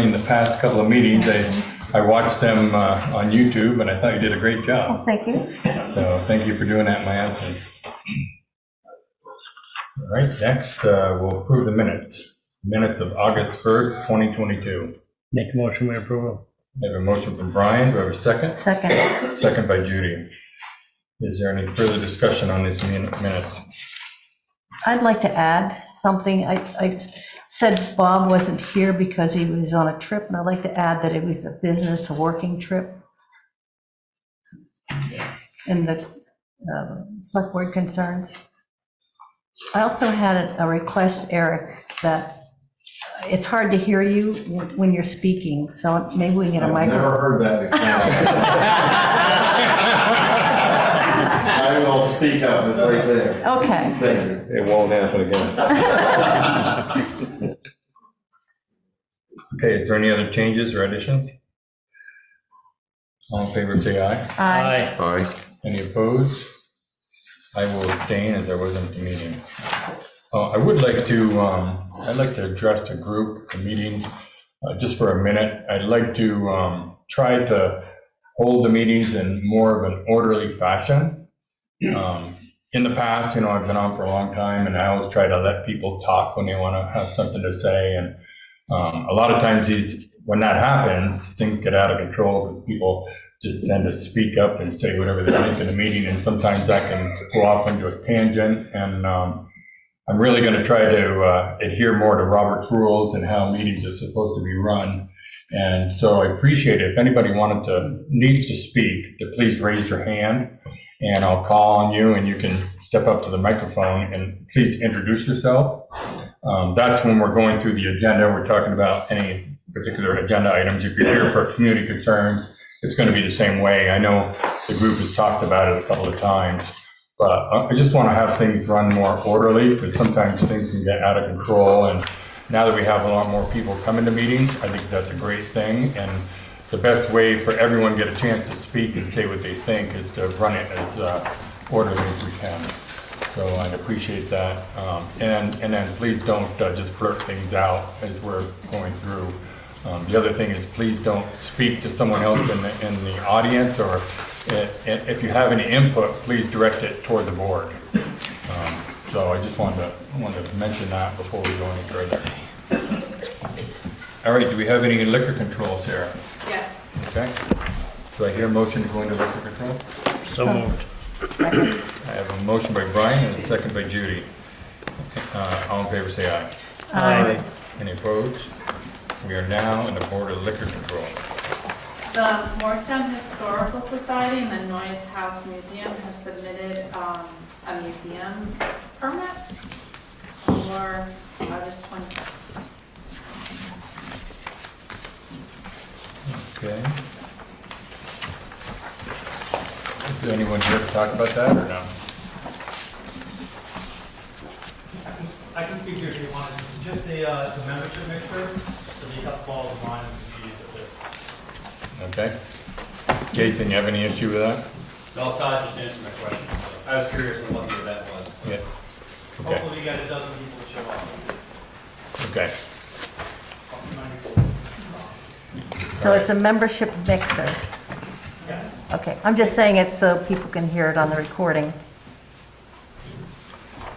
morning, the past couple of meetings. I watched them on YouTube, and I thought you did a great job. Well, thank you. So thank you for doing that in my absence. All right, next we'll approve the minutes. Minutes of August 1st, 2022. Make a motion, we approve them. I have a motion from Brian. Do I have a second? Second. Second by Judy. Is there any further discussion on these minutes? I'd like to add something. I said Bob wasn't here because he was on a trip, and I'd like to add that it was a business, a working trip. And the select board concerns. I also had a request, Eric, that it's hard to hear you when you're speaking, so maybe we can get a microphone. I've never heard that before. I will speak up, it's right there. Okay. Thank you. It won't happen again. Okay, is there any other changes or additions? All in favor, say aye. Aye. Aye. Aye. Any opposed? I will abstain as I wasn't at the meeting. I would like to, I'd like to address the group, the meeting, just for a minute. I'd like to try to hold the meetings in more of an orderly fashion. In the past, you know, I've been on for a long time, and I always try to let people talk when they want to have something to say. And a lot of times when that happens, things get out of control because people just tend to speak up and say whatever they think in the meeting. And sometimes that can go off into a tangent, and I'm really going to try to adhere more to Robert's rules and how meetings are supposed to be run. And so I appreciate it. If anybody needs to speak, to please raise your hand, and I'll call on you, and you can step up to the microphone and please introduce yourself. That's when we're going through the agenda. We're talking about any particular agenda items. If you're here for community concerns, it's going to be the same way. I know the group has talked about it a couple of times, but I just want to have things run more orderly, because sometimes things can get out of control. And now that we have a lot more people coming to meetings, I think that's a great thing. And the best way for everyone to get a chance to speak and say what they think is to run it as orderly as we can. So I'd appreciate that. And then please don't just blurt things out as we're going through. The other thing is, please don't speak to someone else in the audience, or if you have any input, please direct it toward the board. So I just wanted to mention that before we go any further. All right, do we have any liquor control, Sarah? Yes. Okay. Do I hear a motion to go into liquor control? So moved. Second. I have a motion by Brian and a second by Judy. All in favor, say aye. Aye. Aye. Any opposed? We are now in the Board of Liquor Control. The Morristown Historical Society and the Noyes House Museum have submitted a museum permit for August 20th. Okay. Is there anyone here to talk about that or no? I can speak here if you want. It's just a membership mixer, so you have bottles of wine and you use it there. Okay. Jason, you have any issue with that? No, Todd just answered my question. I was curious on what the event was. Yeah. Okay. Hopefully you got a dozen people to show up. Okay. So it's a membership mixer? Yes. Okay. I'm just saying it so people can hear it on the recording.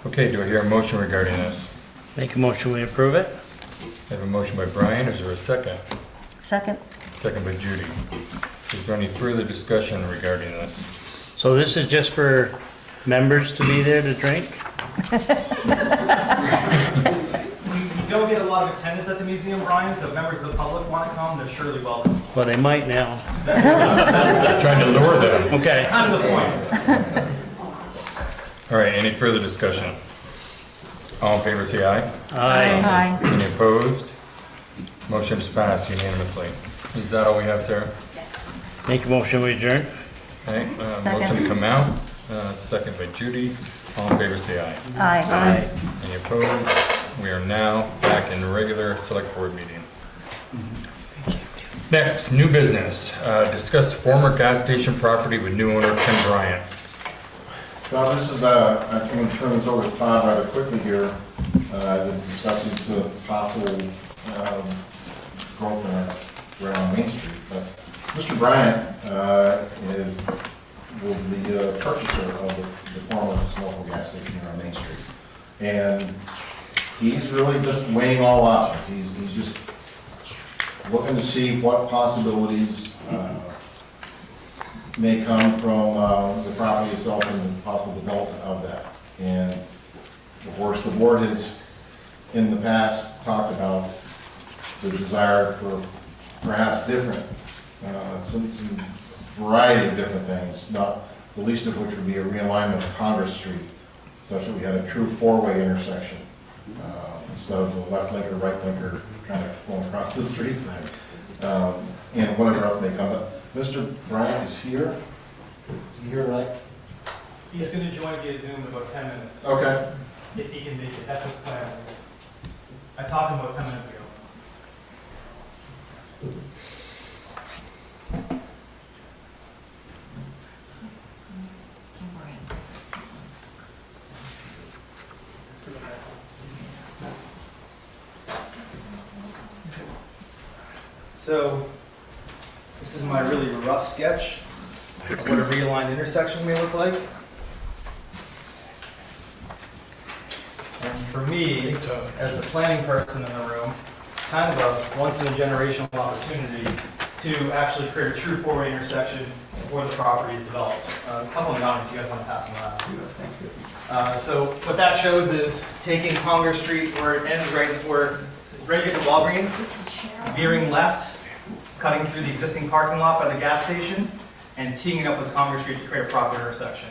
Okay, do I hear a motion regarding this? Make a motion, we approve it. I have a motion by Brian. Is there a second? Second. Second by Judy. Is there any further discussion regarding this? So this is just for members to be there to drink? We don't get a lot of attendance at the museum, Brian, so if members of the public want to come, they're surely welcome. Well, they might now. I'm trying to lure them. Okay. That's kind of the point. All right, any further discussion? All in favor, say aye. Aye. Aye. Any opposed? Motion is passed unanimously. Is that all we have, Sarah? Yes. Make a motion, we adjourn. Okay, motion to come out, second by Judy. All in favor, say aye. Aye. Aye. Aye. Any opposed? We are now back in the regular select board meeting. Next, new business. Discuss former gas station property with new owner Tim Bryant. Well, this is, I can turn this over to Todd rather quickly here, discussing some possible broken around Main Street. But Mr. Bryant was the purchaser of the former local gas station here on Main Street. And he's really just weighing all options. He's just looking to see what possibilities may come from the property itself and the possible development of that. And of course, the board has in the past talked about the desire for perhaps different, some variety of different things, not the least of which would be a realignment of Congress Street, such that we had a true four-way intersection instead of the left linker, right linker kind of going across the street thing, and whatever else may come up. Mr. Bryant is here. Is he here tonight? He's going to join via Zoom in about 10 minutes. Okay. If he can make it, that's his plan. I talked to him about 10 minutes ago. So, this is my really rough sketch of what a realigned intersection may look like. And for me, as the planning person in the room, it's kind of a once-in-a-generational opportunity to actually create a true four-way intersection before the property is developed. There's a couple of nods you guys want to pass them around. Thank you. So what that shows is taking Congress Street, where it ends right at the Walgreens, veering left, cutting through the existing parking lot by the gas station, and teeing it up with Congress Street to create a proper intersection.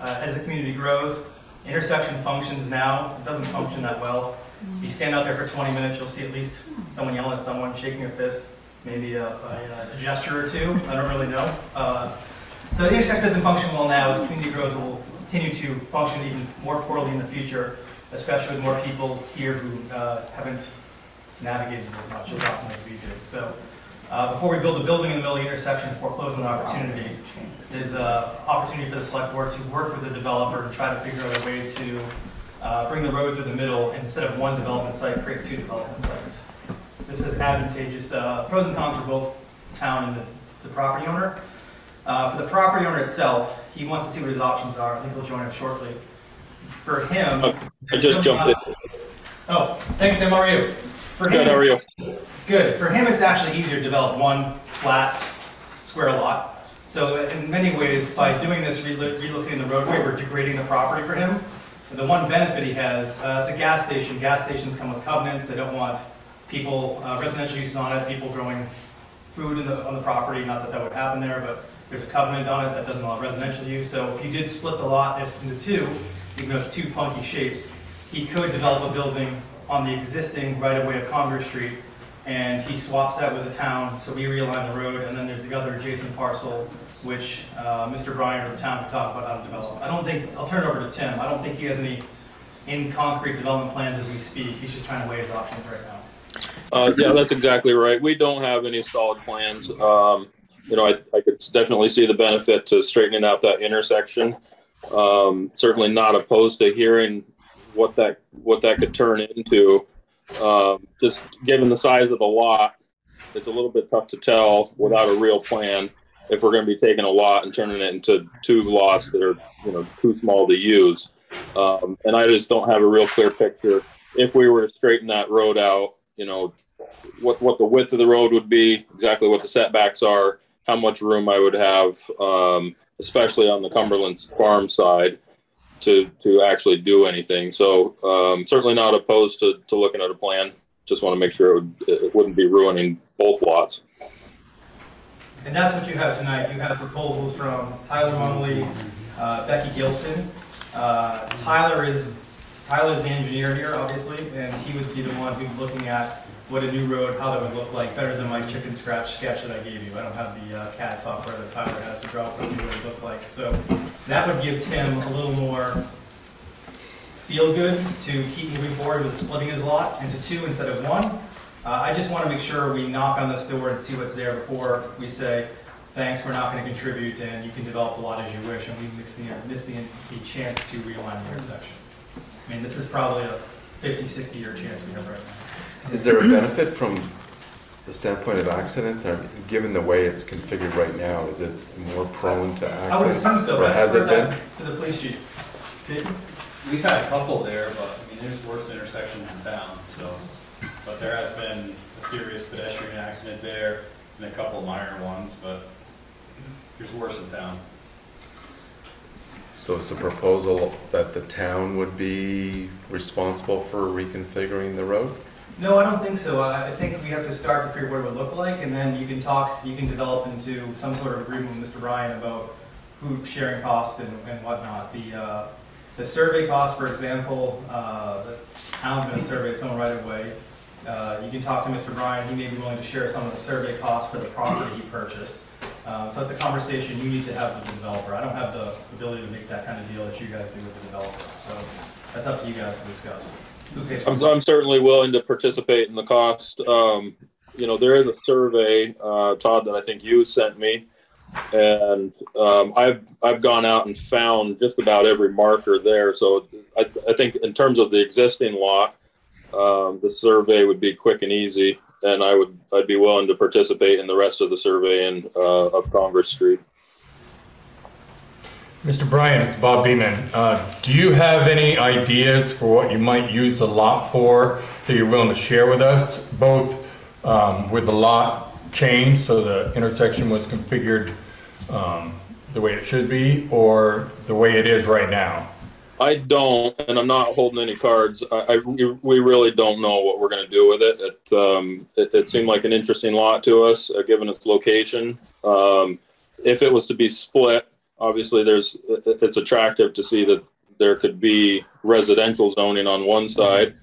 As the community grows, intersection functions now. It doesn't function that well. If you stand out there for 20 minutes, you'll see at least someone yelling at someone, shaking their fist, maybe a gesture or two. I don't really know. So the intersection doesn't function well now. As the community grows, it will continue to function even more poorly in the future, especially with more people here who haven't navigated as much as often as we do. So before we build a building in the middle of the intersection, foreclosing an opportunity, there's an opportunity for the select board to work with the developer and try to figure out a way to bring the road through the middle, and instead of one development site, create two development sites. This is advantageous. Pros and cons for both the town and the property owner. For the property owner itself, he wants to see what his options are. I think he'll join us shortly. For him, I just jumped in. Oh, thanks, Tim. How are you? For him, good, how are you? Good. For him, it's actually easier to develop one flat square lot. So in many ways, by doing this, relocating the roadway, we're degrading the property for him. The one benefit he has, it's a gas station. Gas stations come with covenants. They don't want people, residential use on it, people growing food in on the property. Not that that would happen there, but there's a covenant on it that doesn't allow residential use. So if you did split the lot into two, even though it's two funky shapes, he could develop a building on the existing right-of-way of Congress Street, and he swaps that with the town, so we realign the road, and then there's the other adjacent parcel, which Mr. Bryant or the town can talk about how to develop. I'll turn it over to Tim. I don't think he has any in-concrete development plans as we speak. He's just trying to weigh his options right now. Yeah, that's exactly right. We don't have any solid plans. You know, I could definitely see the benefit to straightening out that intersection. Certainly not opposed to hearing what that could turn into. Just given the size of the lot, it's a little bit tough to tell without a real plan if we're going to be taking a lot and turning it into two lots that are, you know, too small to use. And I just don't have a real clear picture. If we were to straighten that road out, you know, what the width of the road would be, exactly what the setbacks are, how much room I would have, especially on the Cumberland Farm side, to actually do anything. So certainly not opposed to looking at a plan. Just want to make sure it wouldn't be ruining both lots. And that's what you have tonight. You have proposals from Tyler Mongeley, Becky Gilson. Tyler's the engineer here, obviously, and he would be the one who's looking at what a new road, how that would look like, better than my chicken scratch sketch that I gave you. I don't have the CAD software that Tyler has to draw up what it would look like. So that would give Tim a little more feel good to keep moving forward with splitting his lot into two instead of one. I just want to make sure we knock on this door and see what's there before we say, thanks, we're not going to contribute, and you can develop a lot as you wish, and we miss the chance to realign the intersection. I mean, this is probably a 50-, 60-year chance we have right now. Is there a benefit from the standpoint of accidents, given the way it's configured right now, is it more prone to accidents? I would assume so, but has it been? To the police chief, Jason? We've had a couple there, but I mean, there's worse intersections in town, so. But there has been a serious pedestrian accident there and a couple minor ones, but there's worse in town. So it's a proposal that the town would be responsible for reconfiguring the road? No, I don't think so. I think we have to start to figure what it would look like, and then you can develop into some sort of agreement with Mr. Ryan about who sharing costs and whatnot. The survey costs, for example, the town's going to survey its own right of way. You can talk to Mr. Bryan. He may be willing to share some of the survey costs for the property he purchased. So that's a conversation you need to have with the developer. I don't have the ability to make that kind of deal that you guys do with the developer. So that's up to you guys to discuss. Okay, so I'm certainly willing to participate in the cost. You know, there is a survey, Todd, that I think you sent me. And I've gone out and found just about every marker there. So I think in terms of the existing lot, the survey would be quick and easy, and I'd be willing to participate in the rest of the survey and of Congress Street. Mr. Bryant, it's Bob Beeman. Do you have any ideas for what you might use the lot for that you're willing to share with us, both with the lot change, so the intersection was configured the way it should be, or the way it is right now? I don't, and I'm not holding any cards. We really don't know what we're going to do with it. It seemed like an interesting lot to us, given its location. If it was to be split, obviously it's attractive to see that there could be residential zoning on one side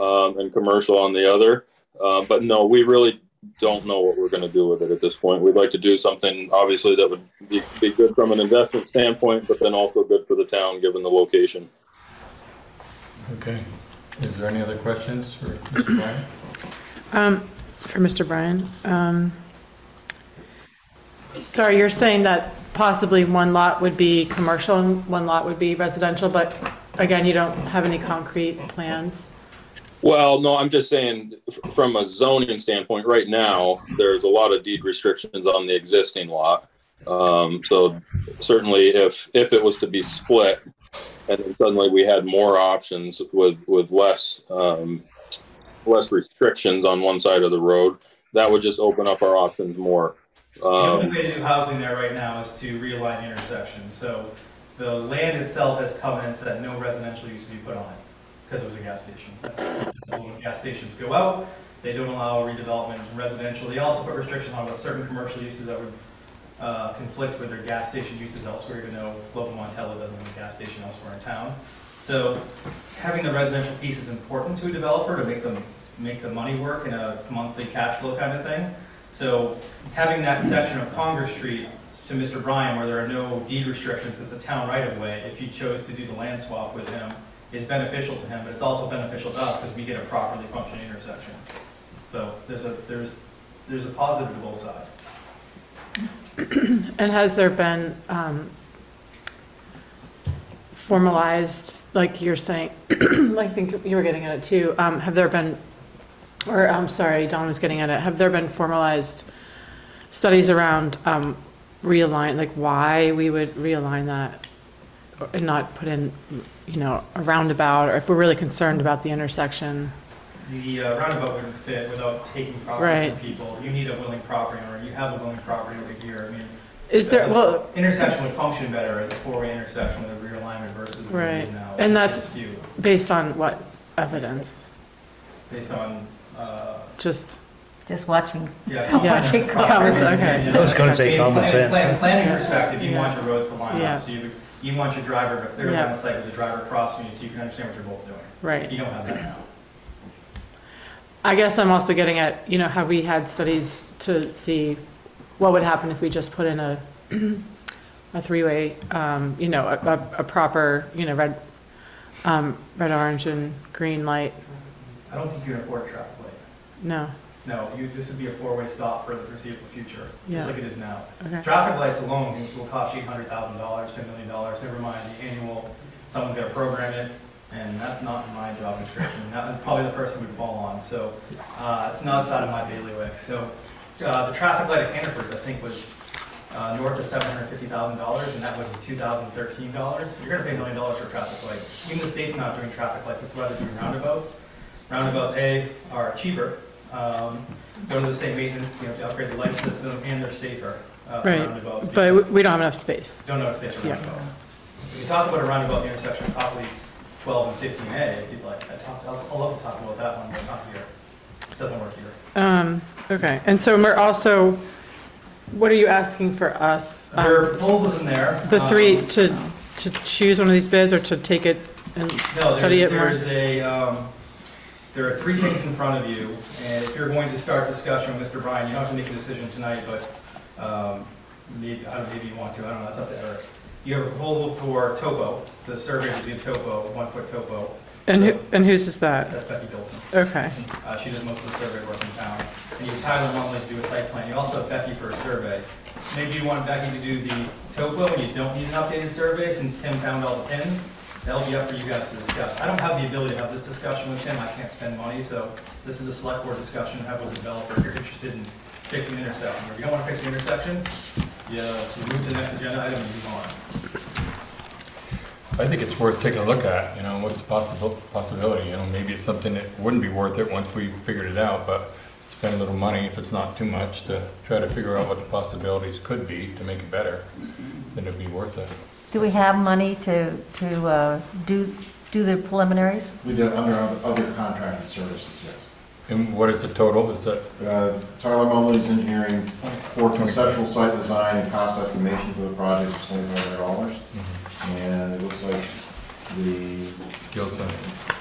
and commercial on the other. But no, we really don't know what we're going to do with it at this point. We'd like to do something, obviously, that would be good from an investment standpoint, but then also good for the town, given the location. Okay. Is there any other questions for Mr. Bryan? For Mr. Bryan, sorry, you're saying that possibly one lot would be commercial and one lot would be residential, but again, you don't have any concrete plans? Well, no, I'm just saying from a zoning standpoint right now, there's a lot of deed restrictions on the existing lot. So certainly if it was to be split and then suddenly we had more options with less, less restrictions on one side of the road, that would just open up our options more. The only way to do housing there right now is to realign intersections. So the land itself has covenants that no residential use to be put on it, because it was a gas station. That's when gas stations go out. They don't allow redevelopment residential. They also put restrictions on certain commercial uses that would conflict with their gas station uses elsewhere, even though Local Montello doesn't have a gas station elsewhere in town. So having the residential piece is important to a developer to make the money work in a monthly cash flow kind of thing. So having that section of Congress Street to Mr. Bryan, where there are no deed restrictions, it's a town right-of-way, if you chose to do the land swap with him, is beneficial to him, but it's also beneficial to us because we get a properly functioning intersection. So there's a positive to both sides. And has there been formalized, like you're saying? I think you were getting at it too. Have there been, or I'm sorry, Don was getting at it. Have there been formalized studies around realign, like why we would realign that and not put in, you know, a roundabout, or if we're really concerned about the intersection? The roundabout wouldn't fit without taking property from people. You need a willing property owner. You have a willing property over here. I mean, well, intersection would function better as a four-way intersection with a rear alignment versus what it is now. And that's based on what evidence? Based on just watching. Yeah, comments. Okay. I was going to say comments. Planning perspective, you want your roads to line up. So you want your driver, they're on the site with the driver across from you so you can understand what you're both doing. Right. You don't have that now. I guess I'm also getting at, you know, have we had studies to see what would happen if we just put in a three-way, you know, a proper, you know, red, orange, and green light? I don't think you can afford a traffic light. No. No, this would be a four-way stop for the foreseeable future, just like it is now. Okay. Traffic lights alone will cost you $800,000 to $1 million. Never mind the annual. Someone's got to program it. and that's not in my job description. That's probably the person would fall on, so it's not outside of my bailiwick. So the traffic light at Hannaford's, I think, was north of $750,000, and that was in 2013 dollars. You're going to pay $1 million for a traffic light. Even the state's not doing traffic lights. That's why they're doing roundabouts. Roundabouts, A, are cheaper. Go to the same maintenance, you have to upgrade the light system, and they're safer. Right, but we don't have enough space. Don't have space for roundabout. We can talk about a roundabout at the intersection of Topley 12 and 15A if you'd like. I'll love to talk about that one, but not here. It doesn't work here. Okay, and so we're also, what are you asking for us? There are proposals in there. The three, to choose one of these bids or to take it and study it more? There are three things in front of you, and if you're going to start discussion with Mr. Bryan, you don't have to make a decision tonight, but maybe you want to, I don't know, that's up to Eric. You have a proposal for topo, the survey to do topo, 1 foot topo. And, so, and whose is that? That's Becky Gilson. Okay. She does most of the survey work in town. And you have Tyler Mongeley to do a site plan. You also have Becky for a survey. Maybe you want Becky to do the topo and you don't need an updated survey since Tim found all the pins. That'll be up for you guys to discuss. I don't have the ability to have this discussion with him. I can't spend money, so this is a select board discussion to have with a developer if you're interested in fixing the intersection. Or if you don't want to fix the intersection, you move to the next agenda item and move on. I think it's worth taking a look at, what's the possibility. Maybe it's something that wouldn't be worth it once we figured it out, but spend a little money if it's not too much to try to figure out what the possibilities could be to make it better, then it'd be worth it. Do we have money to do the preliminaries? We do under other contracted services, yes. And what is the total? Is that Tyler Monley's engineering for conceptual site design and cost estimation for the project is $2,500, and it looks like the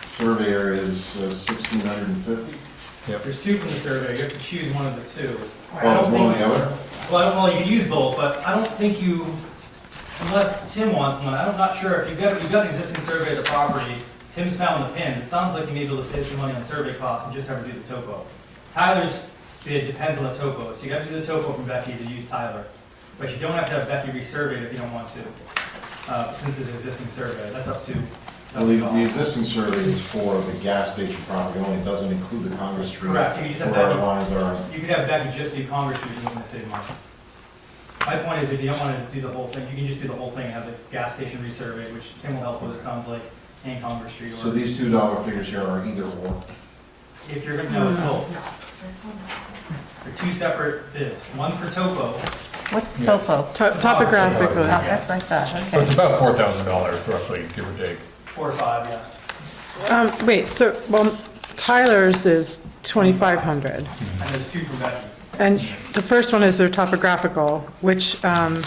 surveyor is $1,650. Yep. There's two from the survey. You have to choose one of the two. Oh, one or the other. Well, you can use both, but I don't think you. Unless Tim wants one, I'm not sure if you've got an existing survey of the property. Tim's found the pins. It sounds like you may be able to save some money on survey costs and just have to do the topo. Tyler's bid depends on the topo, so you got to do the topo from Becky to use Tyler, but you don't have to have Becky resurveyed if you don't want to, since it's an existing survey. That's up to. Well, the existing survey is for the gas station property only. It doesn't include the Congress Street. Correct. You could have Becky just do Congress Street and to save money. My point is, if you don't want to do the whole thing, you can just do the whole thing and have the gas station resurveyed, which Tim will help with, it sounds like, and Congress Street. Or so these $2 figures here are either or? If you're going to know, it's both. They're two separate bids. One for topo. What's topo? Topographically. That's like that. Okay. So it's about $4,000, roughly, give or take. 4 or 5, yes. Wait, so, well, Tyler's is $2,500. And there's two from Becky. And the first one is their topographical, which adds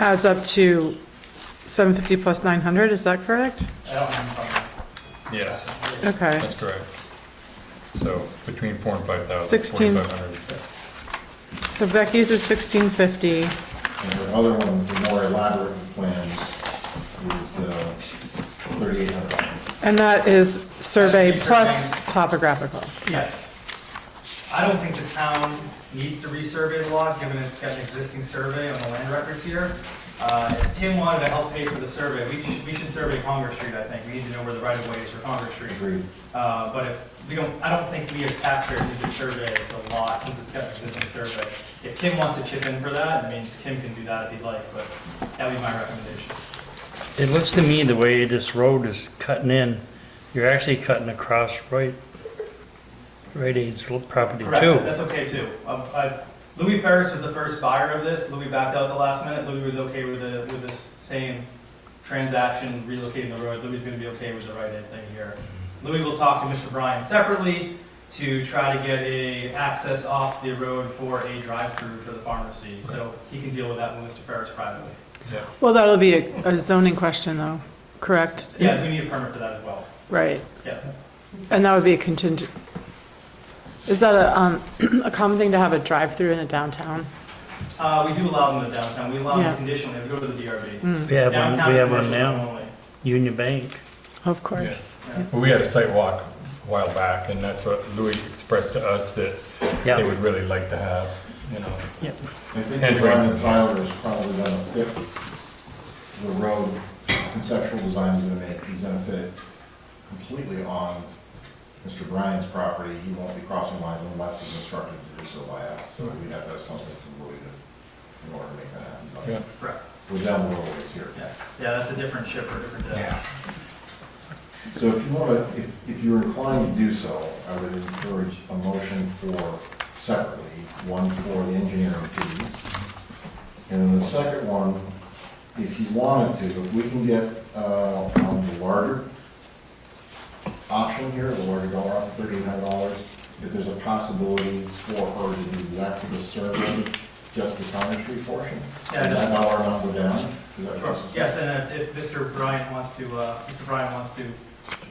up to 750 plus 900. Is that correct? I don't have any. Yes. Okay. That's correct. So between 4 and 5,000. 1,600. So Becky's is 1,650. And the other one, the more elaborate plan, is 3,800. And that is survey plus topographical. Yes. I don't think the town needs to resurvey the lot, given it's got an existing survey on the land records here. If Tim wanted to help pay for the survey, we should survey Congress Street, I think. We need to know where the right-of-way is for Congress Street. Agreed. But if I don't think we as taxpayers need to survey the lot since it's got an existing survey. If Tim wants to chip in for that, I mean, Tim can do that if he'd like, but that would be my recommendation. It looks to me the way this road is cutting in, you're actually cutting across Rite Aid's property. Correct. Too. That's okay too. Louis Ferris was the first buyer of this. Louis backed out the last minute. Louis was okay with this same transaction relocating the road. Louis is going to be okay with the Rite Aid thing here. Louis will talk to Mr. Bryan separately to try to get access off the road for a drive-through for the pharmacy. Right. So he can deal with that with Mr. Ferris privately. Yeah. Well, that'll be a zoning question, though. Correct. Yeah, we need a permit for that as well. Right. Yeah. And that would be a contingent. Is that a common thing to have a drive-through in the downtown? We do allow them in the downtown. We allow them conditionally. We go to the DRB. Mm. We have one now. Only. Union Bank. Of course. Yeah. Yeah. Well, we had a site walk a while back, and that's what Louis expressed to us that they would really like to have. I think Brian and Tyler is probably going to fit the road conceptual design he's going to make, he's going to fit completely on Mr. Bryan's property. He won't be crossing lines unless he's instructed to do so by us. So we'd have to have something from Louis in order to make that happen. But yeah. Correct. We're down the roadways here. Yeah. Yeah, that's a different ship for a different day. Yeah. So if you want to, if you're inclined to do so, I would encourage a motion for separately, one for the engineering fees, and then the second one, if you wanted to, if we can get on the larger option here, the larger dollar, $1,300, if there's a possibility for her to do that to the survey, just the commentary portion, yeah, and that dollar amount go down. Sure. Yes, and if Mr. Bryant wants to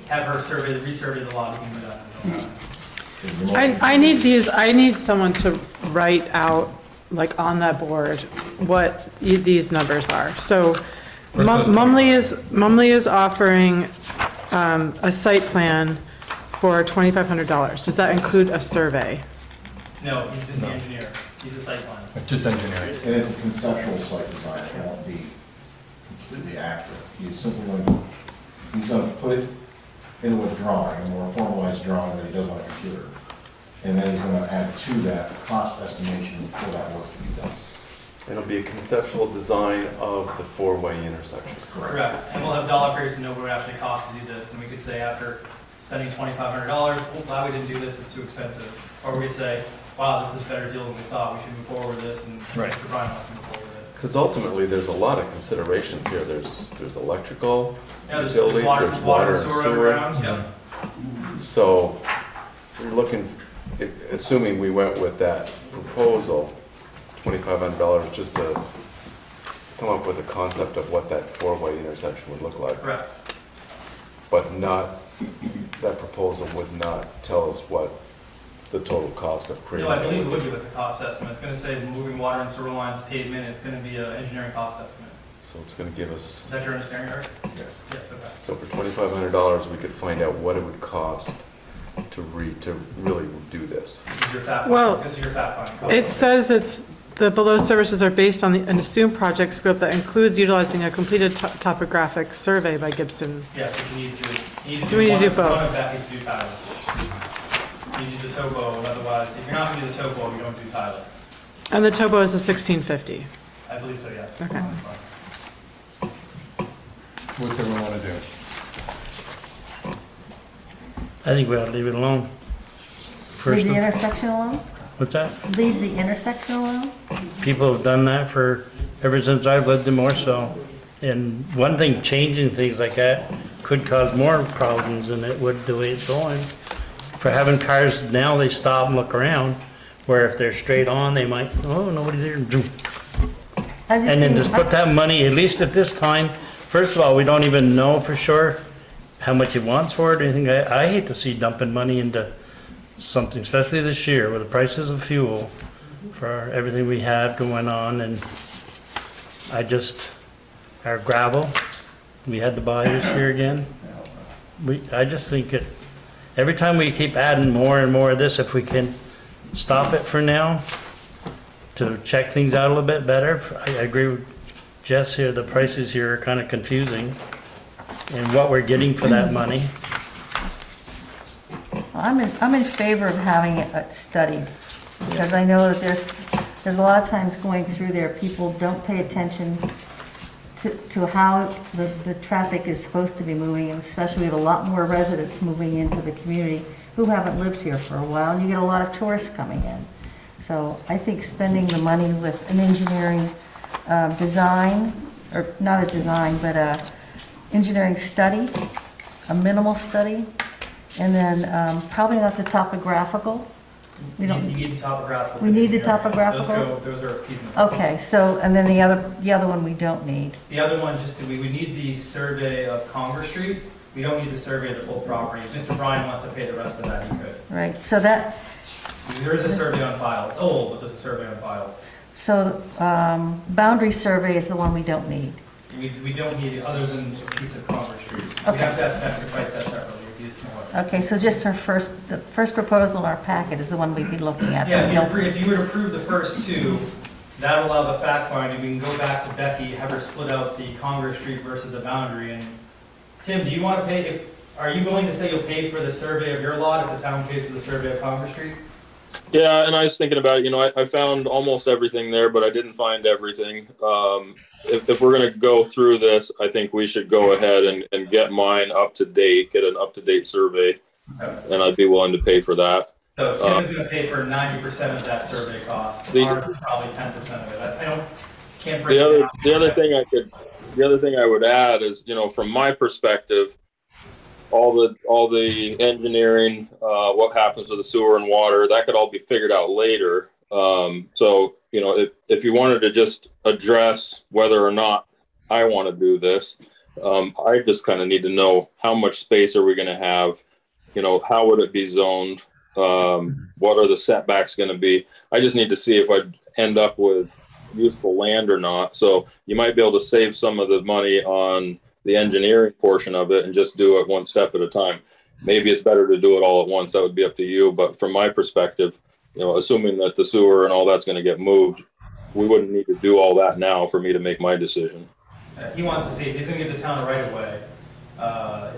have her resurvey the lot, he can do that as well. I need these. I need someone to write out, like on that board, what these numbers are. So, Mumley is offering a site plan for $2,500. Does that include a survey? No, he's just the engineer. He's a site plan. It's just engineering. It is a conceptual site design. It won't be completely accurate. He's simply going to, he's going to put it into a drawing, a more formalized drawing that he does on a computer. And then he's going to add to that a cost estimation for that work to be done. It'll be a conceptual design of the four-way intersection. Correct. And we'll have dollar figures to know what it actually costs to do this. And we could say after spending $2,500, oh, wow, we didn't do this, it's too expensive. Or we could say, wow, this is a better deal than we thought, we should move forward with this, and Mr. Brian wants to move forward with it. Because ultimately, there's a lot of considerations here. There's electrical, yeah, utilities, there's water and sewer. Yeah. So we're looking, assuming we went with that proposal, $2,500 just to come up with a concept of what that four-way intersection would look like. Correct. But not, that proposal would not tell us what the total cost of creating. No, I believe it would be with a cost estimate. It's going to say moving water and sewer lines, pavement. It's going to be an engineering cost estimate. So it's going to give us. Is that your understanding, Eric? Yes. Yes. Okay. So for $2,500, we could find out what it would cost to really do this. This is your fact. Well, this is your fact finding cost. It says it's the below services are based on an assumed project scope that includes utilizing a completed topographic survey by Gibson. Yes, we need to do both. You do the topo, otherwise, if you're not going to do the topo, you don't do Tyler. And the topo is a 1650. I believe so, yes. Okay. What's everyone want to do? I think we ought to leave it alone. Leave the intersection alone? What's that? Leave the intersection alone? People have done that for ever since I've lived in Morrisville. And one thing, changing things like that could cause more problems than it would the way it's going. For having cars now, they stop and look around. Where if they're straight on, they might, oh, nobody's there, and then just put that money. At least at this time, first of all, we don't even know for sure how much he wants for it or anything. I hate to see dumping money into something, especially this year with the prices of fuel for everything we have going on. And I just, our gravel we had to buy this year again. I just think it. Every time we keep adding more and more of this, if we can stop it for now to check things out a little bit better. I agree with Jess here, the prices here are kind of confusing and what we're getting for that money. I'm in favor of having it studied because I know that there's a lot of times going through there, people don't pay attention to how the traffic is supposed to be moving, and especially we have a lot more residents moving into the community who haven't lived here for a while, and you get a lot of tourists coming in. So I think spending the money with an engineering design, or not a design, but a engineering study, a minimal study, and then probably not the topographical. You need the topographical. We need the topographical. Those are a piece of the okay. So and then the other one we don't need. The other one just we need the survey of Congress Street. We don't need the survey of the full property. If Mr. Bryan wants to pay the rest of that, he could. Right. So that there is a survey on file. It's old, but there's a survey on file. So boundary survey is the one we don't need. We don't need it other than a piece of Congress Street. Okay. We have to ask Patrick Price that separately. Okay, so just the first proposal in our packet is the one we'd be looking at. Yeah, if you were to approve the first two, That'll allow the fact finding. We can go back to Becky, have her split out the Congress Street versus the boundary. And Tim, do you want to pay? Are you willing to say you'll pay for the survey of your lot if the town pays for the survey of Congress Street? Yeah, and I was thinking about it. You know, I found almost everything there, but I didn't find everything. If we're going to go through this, I think we should go ahead and get mine up to date, get an up to date survey, and I'd be willing to pay for that. So Tim is going to pay for 90% of that survey cost. Ours is probably 10% of it. I can't break it down. The other thing I would add is, you know, from my perspective, all the engineering, what happens to the sewer and water, that could all be figured out later. So, you know, if you wanted to just address whether or not I want to do this, I just kind of need to know how much space are we going to have, you know, how would it be zoned, what are the setbacks going to be. I just need to see if I'd end up with useful land or not. So you might be able to save some of the money on the engineering portion of it and just do it one step at a time. Maybe it's better to do it all at once. That would be up to you. But from my perspective, you know, assuming that the sewer and all that's going to get moved, we wouldn't need to do all that now for me to make my decision. He wants to see if he's going to give the town a right-of-way.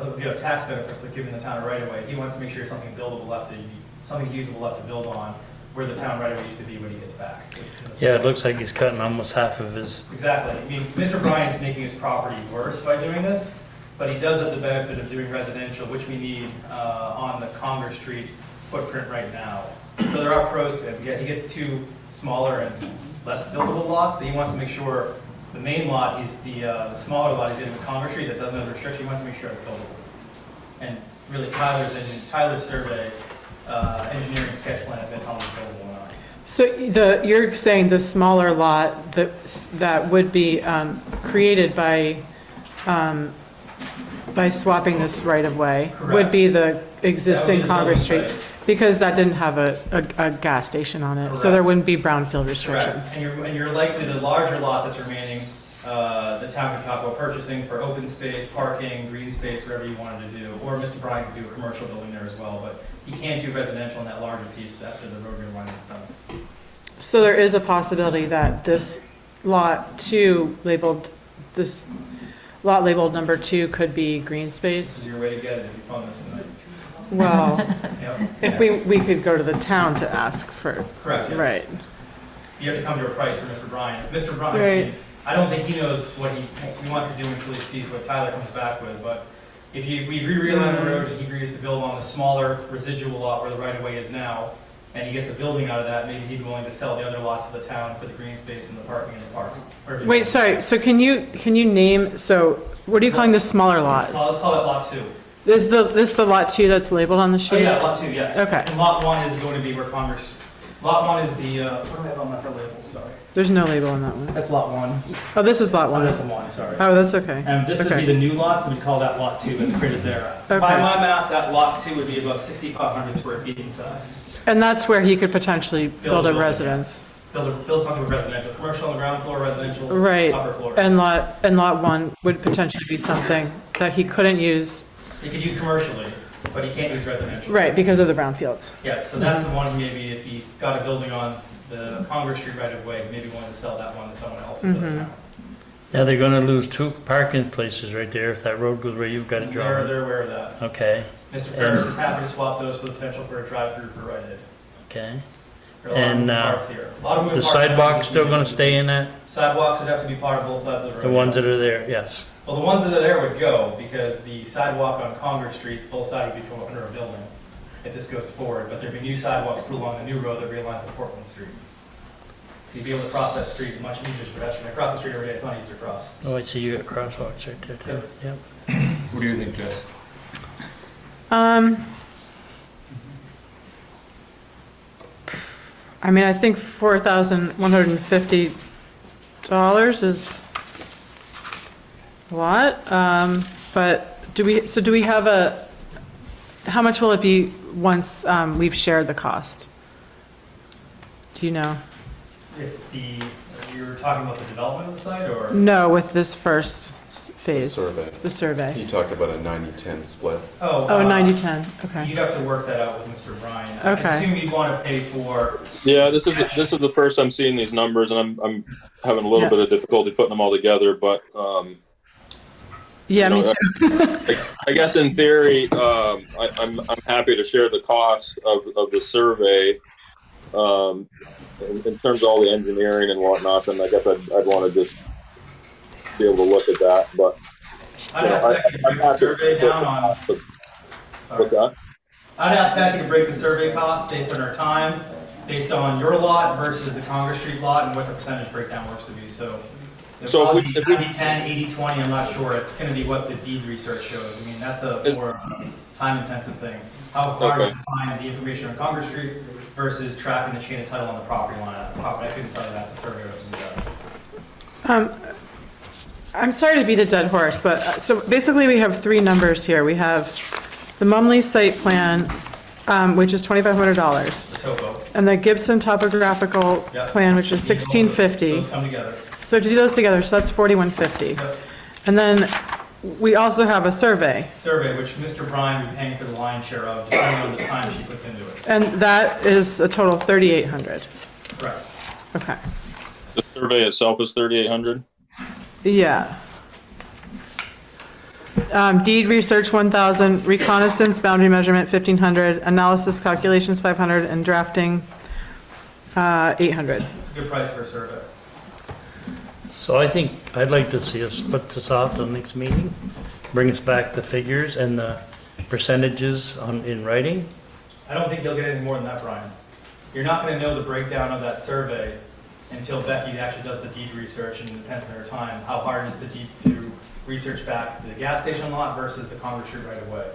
He'll give tax benefits for giving the town a right-of-way. He wants to make sure something buildable left to, something usable left to build on, where the town right-of-way used to be when he gets back. Yeah, it looks like he's cutting almost half of his. Exactly. I mean, Mr. Bryant's making his property worse by doing this, but he does have the benefit of doing residential, which we need on the Congress Street footprint right now. So there are pros to him. Yeah, he gets two smaller and less buildable lots, but he wants to make sure the main lot is the smaller lot he's getting with Congress Street that doesn't have restriction. He wants to make sure it's buildable. And really, Tyler's survey. Engineering sketch plan has been telling us available now. So you're saying the smaller lot that would be created by swapping this right of way. Correct. Would be the existing Congress Street site, because that didn't have a gas station on it. Correct. So there wouldn't be brownfield restrictions. Correct. And you're likely the larger lot that's remaining. The town could talk about purchasing for open space, parking, green space, whatever you wanted to do. Or Mr. Bryan could do a commercial building there as well, but he can't do residential in that larger piece after the road realignment is done. So there is a possibility that this lot two labeled, this lot labeled number two could be green space. This is your way to get it if you found this tonight. Well, yep. If we could go to the town to ask for. Correct, yes. Right. You have to come to a price for Mr. Bryan. If Mr. Bryan. Right. I don't think he knows what he wants to do until he sees what Tyler comes back with, but if we realign the road and he agrees to build on the smaller residual lot where the right-of-way is now, and he gets a building out of that, maybe he'd be willing to sell the other lot to the town for the green space and the parking in the park. Wait, sorry, so can you name, so what are you calling this smaller lot? Well, let's call it lot two. This the lot two that's labeled on the sheet? Oh yeah, lot two, yes. Okay. And lot one is going to be where Congress. Lot one is the, what do I have on that for labels, sorry? There's no label on that one. That's lot one. Oh, this is lot one. Oh, that's one, sorry. Oh, that's okay. And this would be the new lot, so we'd call that lot two that's created there. Okay. By my math, that lot two would be about 6,500 square feet in size. And that's where he could potentially build a residence. Build something with residential. Commercial on the ground floor, residential upper floors. And lot one would potentially be something that he couldn't use. He could use commercially, but he can't use residential. Right, because of the brownfields. Yeah, so that's the one maybe if he got a building on the Congress Street right of way, maybe wanted to sell that one to someone else. Now they're going to lose two parking places right there if that road goes where you've got it drawn. They're aware of that. Okay. Mr. Ferris is happy to swap those for the potential for a drive-through for Rite Aid. Okay. And the sidewalk's still going to stay in that? Sidewalks would have to be part of both sides of the road. The ones that are there, yes. Well, the ones that are there would go because the sidewalk on Congress Street, both sides would become under a building if this goes forward. But there'd be new sidewalks along the new road that realigns with Portland Street. So you'd be able to cross that street much easier for pedestrians. I cross the street every day, it's not easy to cross. Oh, I see you got crosswalks right there, too. Yep. What do you think, Jess? I mean, I think $4,150 is. A lot, but do we have how much will it be once we've shared the cost? Do you know? If the You were talking about the development of the site, or? No, with this first phase. The survey. The survey. You talked about a 90-10 split. Oh, 90-10, okay. You'd have to work that out with Mr. Bryan. Okay. I assume you'd want to pay for... Yeah, this is the first I'm seeing these numbers, and I'm having a little bit of difficulty putting them all together, but... yeah, you know, me too. I guess in theory, I'm happy to share the cost of the survey. In terms of all the engineering and whatnot, and I guess I'd want to just be able to look at that. But I'd ask Becky to break the survey cost based on our time, based on your lot versus the Congress Street lot, and what the percentage breakdown works to be. So if we 90-10, 80-20, I'm not sure. It's going to be what the deed research shows. I mean, that's a more time-intensive thing. How hard is to find the information on Congress Street versus tracking the chain of title on the property line. I couldn't tell you that's a survey. I'm sorry to beat a dead horse, but so basically we have three numbers here. We have the Mumley site plan, which is $2,500, and the Gibson topographical plan, which is $1,650. Those come together. So we have to do those together. So that's $4,150, and then we also have a survey. Survey, which Mr. Bryan would be paying for the lion's share of, depending on the time she puts into it. And that is a total of $3,800. Correct. Okay. The survey itself is $3,800? Yeah. Deed research $1,000, reconnaissance boundary measurement $1,500, analysis calculations $500, and drafting $800. That's a good price for a survey. So I think I'd like to see us split this off to the next meeting, bring us back the figures and the percentages in writing. I don't think you'll get any more than that, Brian. You're not going to know the breakdown of that survey until Becky actually does the deed research, and it depends on her time. How hard is the deed to research back the gas station lot versus the Congress Street right away?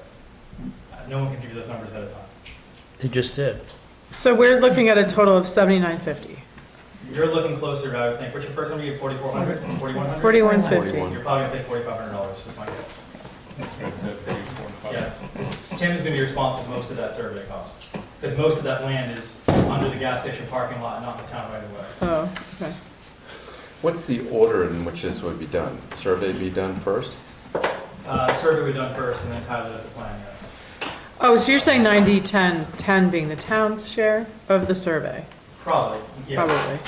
No one can give you those numbers ahead of time. They just did. So we're looking at a total of $7,950. You're looking closer, I would think. What's your first number? You get $4,400? $4,100? $4,150. You're probably going to pay $4,500, is my guess. Yes. Tim is going to be responsible for most of that survey cost, because most of that land is under the gas station parking lot, not the town right away. Oh, okay. What's the order in which this would be done? Survey be done first? Survey would be done first, and then Tyler does the plan, yes. Oh, so you're saying 90-10, 10 being the town's share of the survey? Probably, yes.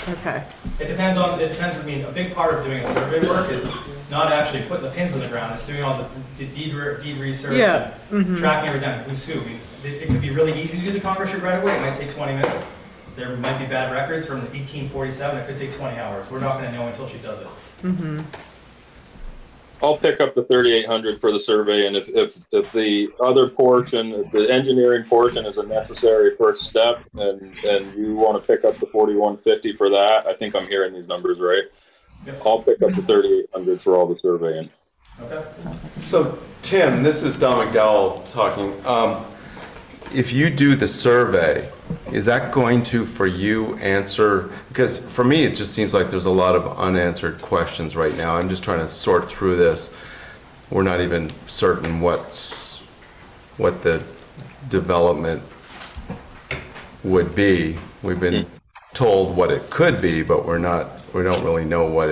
Probably, okay. It depends, I mean, a big part of doing a survey work is not actually putting the pins in the ground, it's doing all the deed research, tracking everything down, who's who. I mean, it could be really easy to do the Congress Street right away, it might take 20 minutes. There might be bad records from 1847, it could take 20 hours. We're not gonna know until she does it. Mm-hmm. I'll pick up the $3,800 for the survey, and if the other portion, if the engineering portion, is a necessary first step, and you want to pick up the $4,150 for that, I think I'm hearing these numbers right. Yep. I'll pick up the $3,800 for all the surveying. Okay. So Tim, this is Don McDowell talking. If you do the survey, is that going to, for you, answer? Because for me, it just seems like there's a lot of unanswered questions right now. I'm just trying to sort through this. We're not even certain what the development would be. We've been told what it could be, but we don't really know what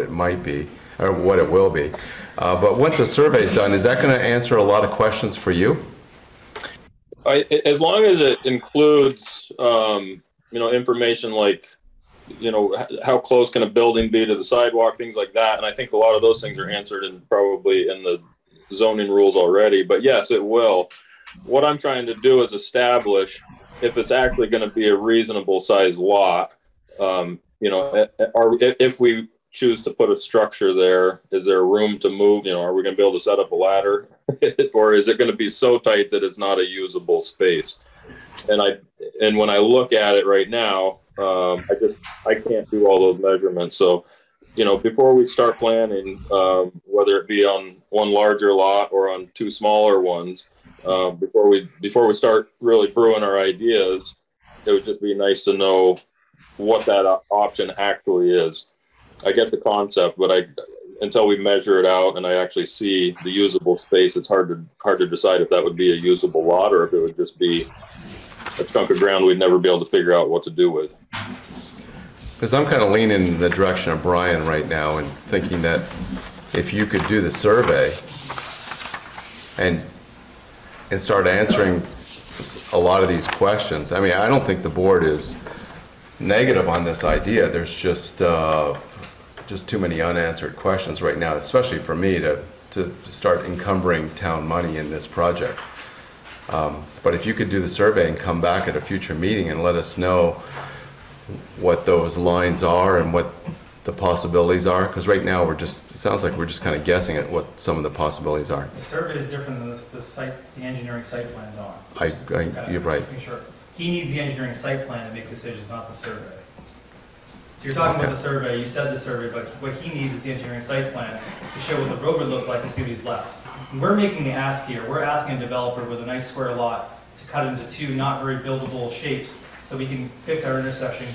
it might be or what it will be. But once a survey's done, is that going to answer a lot of questions for you? As long as it includes, you know, information like, you know, how close can a building be to the sidewalk, things like that. And I think a lot of those things are answered in probably in the zoning rules already. But yes, it will. What I'm trying to do is establish if it's actually going to be a reasonable size lot, you know, or if we choose to put a structure there, is there room to move? You know, are we going to be able to set up a ladder? Or is it going to be so tight that it's not a usable space? And when I look at it right now, I can't do all those measurements. So, you know, before we start planning, whether it be on one larger lot or on two smaller ones, before we start really brewing our ideas, it would just be nice to know what that option actually is. I get the concept, but until we measure it out and I actually see the usable space, it's hard to decide if that would be a usable lot or if it would just be a chunk of ground we'd never be able to figure out what to do with. Because I'm kind of leaning in the direction of Brian right now and thinking that if you could do the survey and start answering a lot of these questions. I mean, I don't think the board is negative on this idea. There's just too many unanswered questions right now, especially for me to start encumbering town money in this project. But if you could do the survey and come back at a future meeting and let us know what those lines are and what the possibilities are, because right now we're just, it sounds like we're just kind of guessing at what some of the possibilities are. The survey is different than this, the engineering site plan, Don. You're right. Sure. He needs the engineering site plan to make decisions, not the survey. So you're talking about the survey, you said the survey, but what he needs is the engineering site plan to show what the road would look like and see what he's left. And we're making the ask here, we're asking a developer with a nice square lot to cut into two not very buildable shapes so we can fix our intersection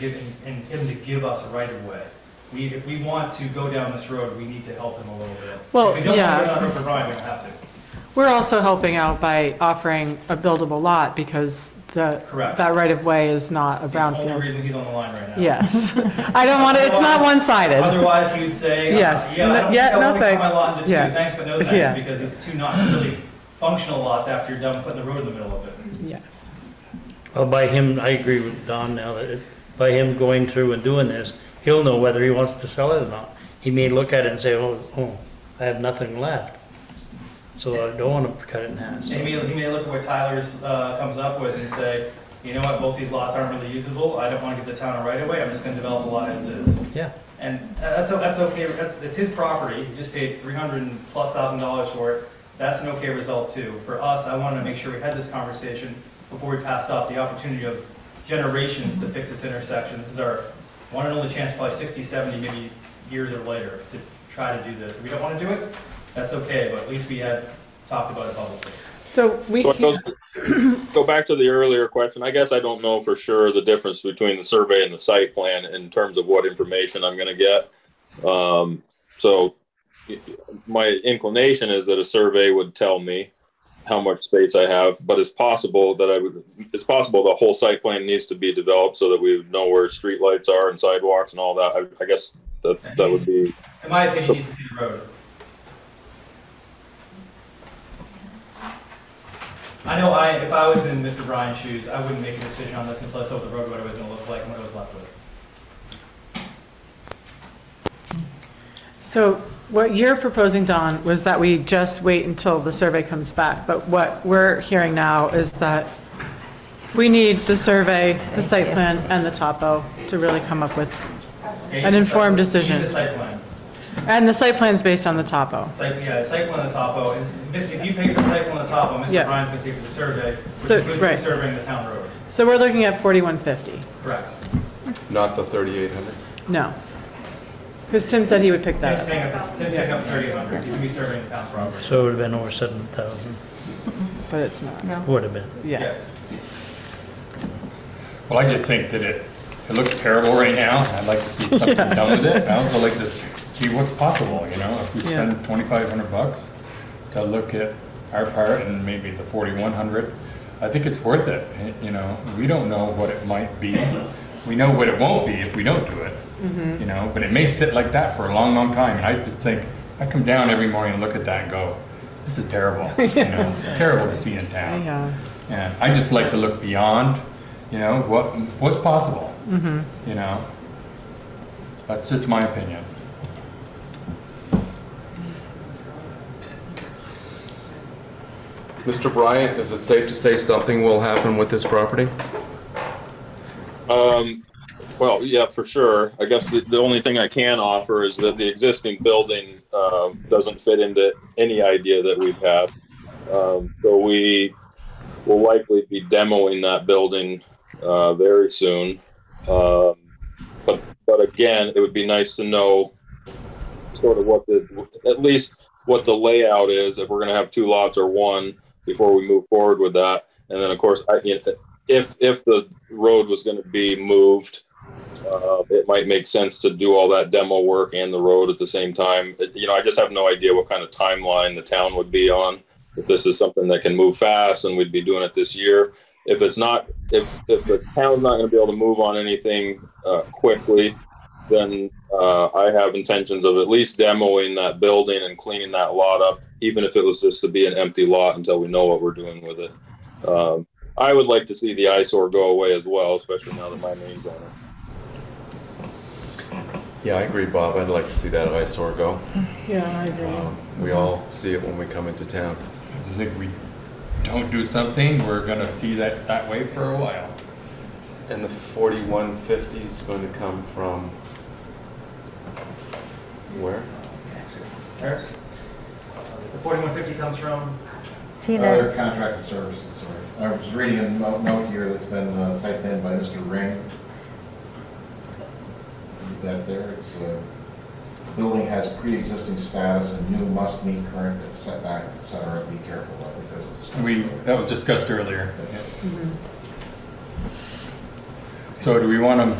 and him to give us a right of way. If we want to go down this road, we need to help him a little bit. Well, if we don't want to go down the road for Brian, we don't have to. We're also helping out by offering a buildable lot because that right of way is not a brownfield. That's the only reason he's on the line right now. Yes. I don't want it. It's not one sided. Otherwise, he would say, yes. No, thanks. My lot into two, thanks, but no thanks, because it's two not really functional lots after you're done putting the road in the middle of it. Yes. Well, by him, I agree with Don now that by him going through and doing this, he'll know whether he wants to sell it or not. He may look at it and say, oh I have nothing left. So I don't want to cut it in half. So. He may look at what Tyler's comes up with and say, you know what, both these lots aren't really usable. I don't want to give the town a right of way. I'm just going to develop a lot as is. Yeah. And that's okay. It's his property. He just paid $300,000+ for it. That's an okay result too. For us, I wanted to make sure we had this conversation before we passed off the opportunity of generations to fix this intersection. This is our one and only chance, probably 60, 70, maybe years or later, to try to do this. If we don't want to do it, that's okay, but at least we had talked about it publicly. So we can go back to the earlier question. I guess I don't know for sure the difference between the survey and the site plan in terms of what information I'm going to get. So my inclination is that a survey would tell me how much space I have, but it's possible that it's possible the whole site plan needs to be developed so that we know where street lights are and sidewalks and all that. I guess that would be, in my opinion, needs to see the road. I know if I was in Mr. Bryan's shoes, I wouldn't make a decision on this until I saw what the road what it was going to look like and what I was left with. So what you're proposing, Don, was that we just wait until the survey comes back. But what we're hearing now is that we need the survey, the site plan, and the topo to really come up with an informed decision. The site plan. And the site plan is based on the topo. The site plan and the topo. If you pay for the site plan and the topo, Mr. Bryan's going to pay for the survey, which includes surveying the town road. So we're looking at $4,150. Correct. Not the $3,800? No. Because Tim said he would pick that up. Tim's paying up $3,800. He's going to be serving the town's property. So it would have been over $7,000. But it's not. No. Would have been. Yeah. Yes. Well, I just think that it looks terrible right now. I'd like to see something done with it. I also like to see what's possible, you know. If we spend $2,500 to look at our part and maybe the $4,100, I think it's worth it. You know, we don't know what it might be. We know what it won't be if we don't do it, you know, but it may sit like that for a long, long time. And I just think, I come down every morning and look at that and go, this is terrible, you know, it's terrible to see in town. Yeah. And I just like to look beyond, you know, what's possible, you know, that's just my opinion. Mr. Bryant, is it safe to say something will happen with this property? Well, yeah, for sure. I guess the only thing I can offer is that the existing building doesn't fit into any idea that we've had. So we will likely be demoing that building very soon. But again, it would be nice to know sort of at least what the layout is if we're going to have two lots or one before we move forward with that. And then, of course, if the road was going to be moved, it might make sense to do all that demo work and the road at the same time. You know, I just have no idea what kind of timeline the town would be on. If this is something that can move fast and we'd be doing it this year. If it's not, if the town's not going to be able to move on anything quickly, then I have intentions of at least demoing that building and cleaning that lot up, even if it was just to be an empty lot until we know what we're doing with it. I would like to see the eyesore go away as well, especially now that my name's on it. Yeah, I agree, Bob. I'd like to see that eyesore go. Yeah, I agree. We all see it when we come into town. I just think we don't do something, we're going to see that way for a while. And the 4150 is going to come from where? Eric? The 4150 comes from? Tina. Other contracted services. I was reading a note here that's been typed in by Mr. Ring. Read that there. It's the building has pre-existing status and new must meet current setbacks, etc. Be careful. I think there's a discussion. That was discussed earlier. Yeah. Mm-hmm. So do we want to?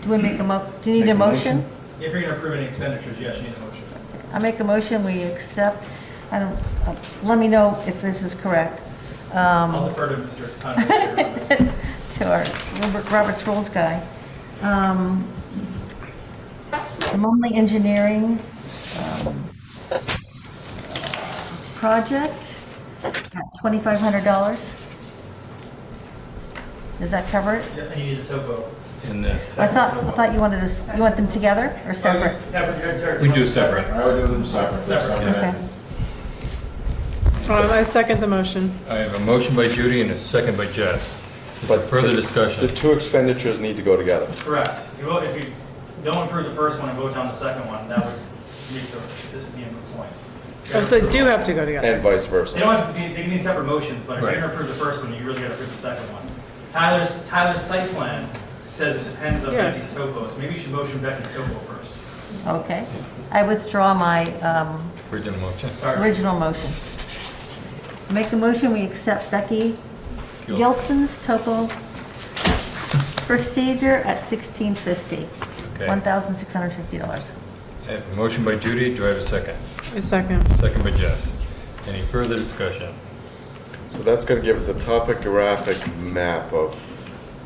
Do we make a motion? Do you need a motion? If you're going to approve any expenditures, yes, you need a motion. I make a motion. We accept. I don't. Let me know if this is correct. I'll defer to Mr. Tyler on this. To our Robert's Rules guy. Lonely Engineering project at $2,500. Does that cover it? Yeah, and you need a topo in this. I thought you wanted us. You want them together or separate? We do separate. I would do them separate. Yeah. Okay. I second the motion. I have a motion by Judy and a second by Jess. But further discussion. The two expenditures need to go together. Correct. If you don't approve the first one and vote down the second one, that would make this be a moot point. Oh, so they do have to go together. And vice versa. They don't have to, they need separate motions, but if you're going to approve the first one, you really got to approve the second one. Tyler's site plan says it depends on Becky's topo, so maybe you should motion Becky's topo first. Okay. I withdraw my original motion. Sorry. Original motion. Make a motion, we accept Becky Gilson's topo procedure at $1,650. Okay. $1,650. I have a motion by Judy. Do I have a second? A second. Second by Jess. Any further discussion? So that's going to give us a topographic map of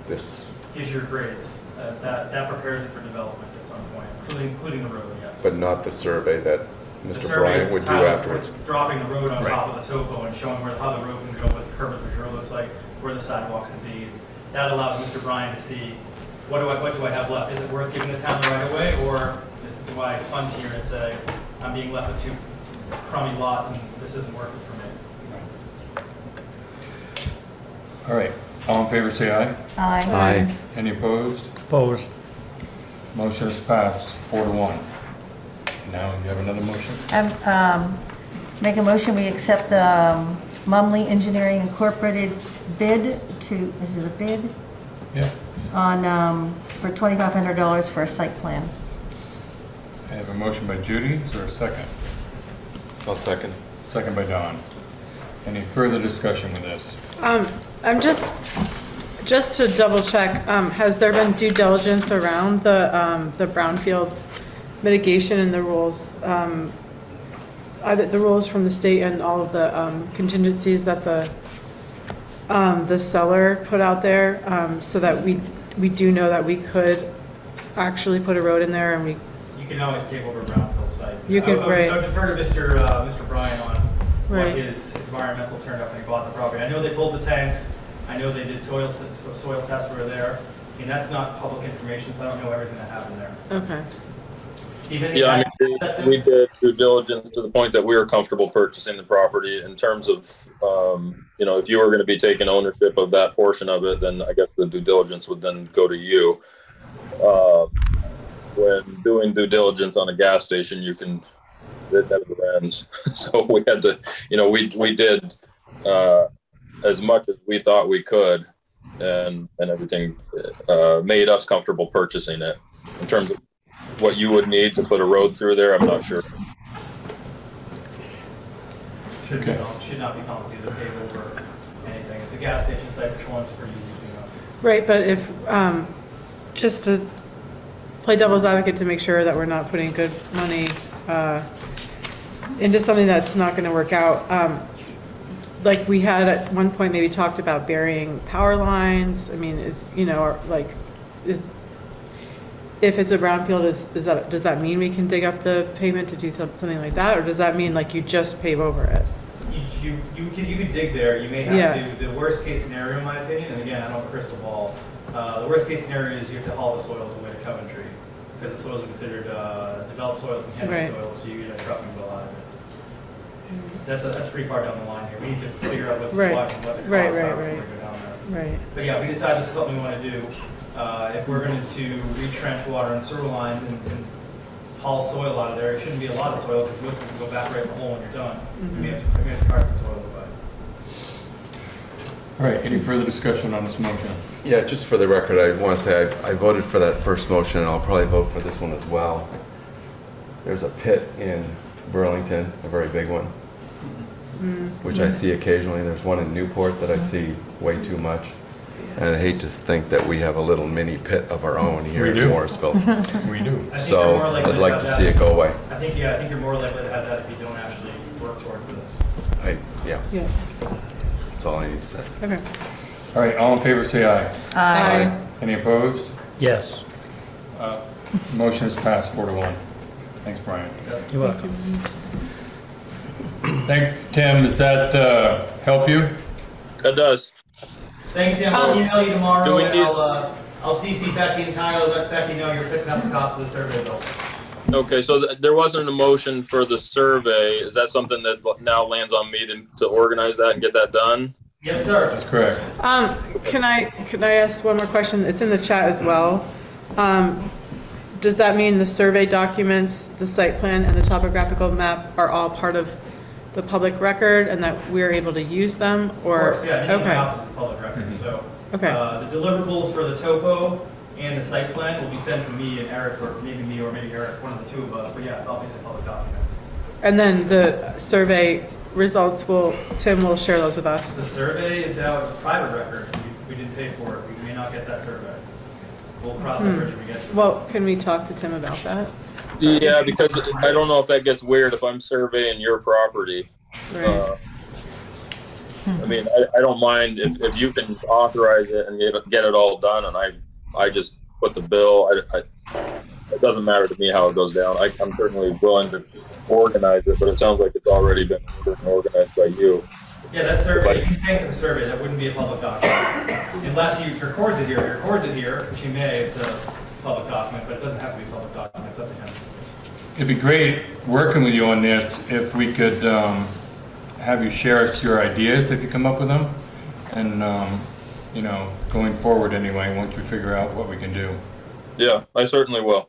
this. Gives your grades. That prepares it for development at some point, including the road, yes. But not the survey that Mr. Bryant would do afterwards. Dropping the road on top of the topo and showing how the road can go, what the curve of the road looks like, where the sidewalks can be. That allows Mr. Bryant to see what do I have left. Is it worth giving the town the right of way, or do I punt here and say I'm being left with two crummy lots and this isn't working for me? All right. All in favor, say aye. Aye. Aye. Any opposed? Opposed. Motion is passed 4-1. Now you have another motion. Make a motion. We accept the Mumley Engineering Incorporated's bid to. Is it a bid? Yeah. On for $2,500 for a site plan. I have a motion by Judy. Is there a second? I'll second. Second by Don. Any further discussion with this? I'm just to double check. Has there been due diligence around the brownfields? Mitigation and the rules, either the rules from the state and all of the contingencies that the seller put out there, so that we do know that we could actually put a road in there, and we. You can always give over brownfield site. You can. I would defer to Mr. Bryan on what his environmental turned up when he bought the property. I know they pulled the tanks. I know they did soil tests were there. I mean, that's not public information, so I don't know everything that happened there. Okay. Yeah, I mean, we did due diligence to the point that we were comfortable purchasing the property in terms of, you know, if you were going to be taking ownership of that portion of it, then I guess the due diligence would then go to you. When doing due diligence on a gas station, you can, it never ends. So we had to, you know, we did as much as we thought we could, and everything made us comfortable purchasing it. In terms of what you would need to put a road through there, I'm not sure. Should not be complicated to pave over anything. It's a gas station site, which one's pretty easy to clean up. Right, but if, just to play devil's advocate to make sure that we're not putting good money into something that's not going to work out, like we had at one point maybe talked about burying power lines. I mean, it's, you know, like, if it's a brownfield, does that mean we can dig up the pavement to do something like that, or does that mean like you just pave over it? You can dig there. You may have to. The worst case scenario, in my opinion, and again, I don't have a crystal ball. The worst case scenario is you have to haul the soils away to Coventry because the soils are considered developed soils and contaminated soils, so you get a trucking bill out of it. That's pretty far down the line here. We need to figure out what's what and what the costs are before we go down there. But yeah, we decided this is something we want to do. If we're going to retrench water and sewer lines and haul soil out of there, it shouldn't be a lot of soil because most of it can go back right in the hole when you're done. We have to cart some soils away. All right, any further discussion on this motion? Yeah, just for the record, I want to say I voted for that first motion, and I'll probably vote for this one as well. There's a pit in Burlington, a very big one, which I see occasionally. There's one in Newport that I see way too much. And I hate to think that we have a little mini pit of our own here in Morrisville. We do. So I'd like to see it go away. I think, yeah, I think you're more likely to have that if you don't actually work towards this. Yeah. That's all I need to say. Okay. All right, all in favor say aye. Aye. Any opposed? Yes. Motion is passed 4-1. Thanks, Brian. You're welcome. Thanks, Tim. Does that help you? It does. Thanks, Tim. I'll email you tomorrow, and I'll CC Becky and Tyler, let Becky know you're picking up the cost of the survey bill. Okay, so there wasn't a motion for the survey. Is that something that now lands on me to organize that and get that done? Yes, sir. That's correct. Can I ask one more question? It's in the chat as well. Does that mean the survey documents, the site plan, and the topographical map are all part of the public record, and that we're able to use them, or Of course, yeah, is public record. So the deliverables for the topo and the site plan will be sent to me and Eric, or maybe me or maybe Eric, one of the two of us. But yeah, it's obviously a public document. And then the survey results will Tim will share those with us. The survey is now a private record. We didn't pay for it. We may not get that survey. We'll cross that bridge when we get to it. Well, can we talk to Tim about that? Yeah, because I don't know if that gets weird if I'm surveying your property. Right. I mean, I don't mind if you can authorize it and get it all done, and I just put the bill. It doesn't matter to me how it goes down. I'm certainly willing to organize it, but it sounds like it's already been organized by you. Yeah, that survey, you can pay for the survey. That wouldn't be a public document. Unless you records it here. If you records it here, which you may, it's a public document, but it doesn't have to be a public document. It's up to him. It'd be great working with you on this if we could have you share us your ideas if you come up with them. And, you know, going forward anyway, once we figure out what we can do. Yeah, I certainly will.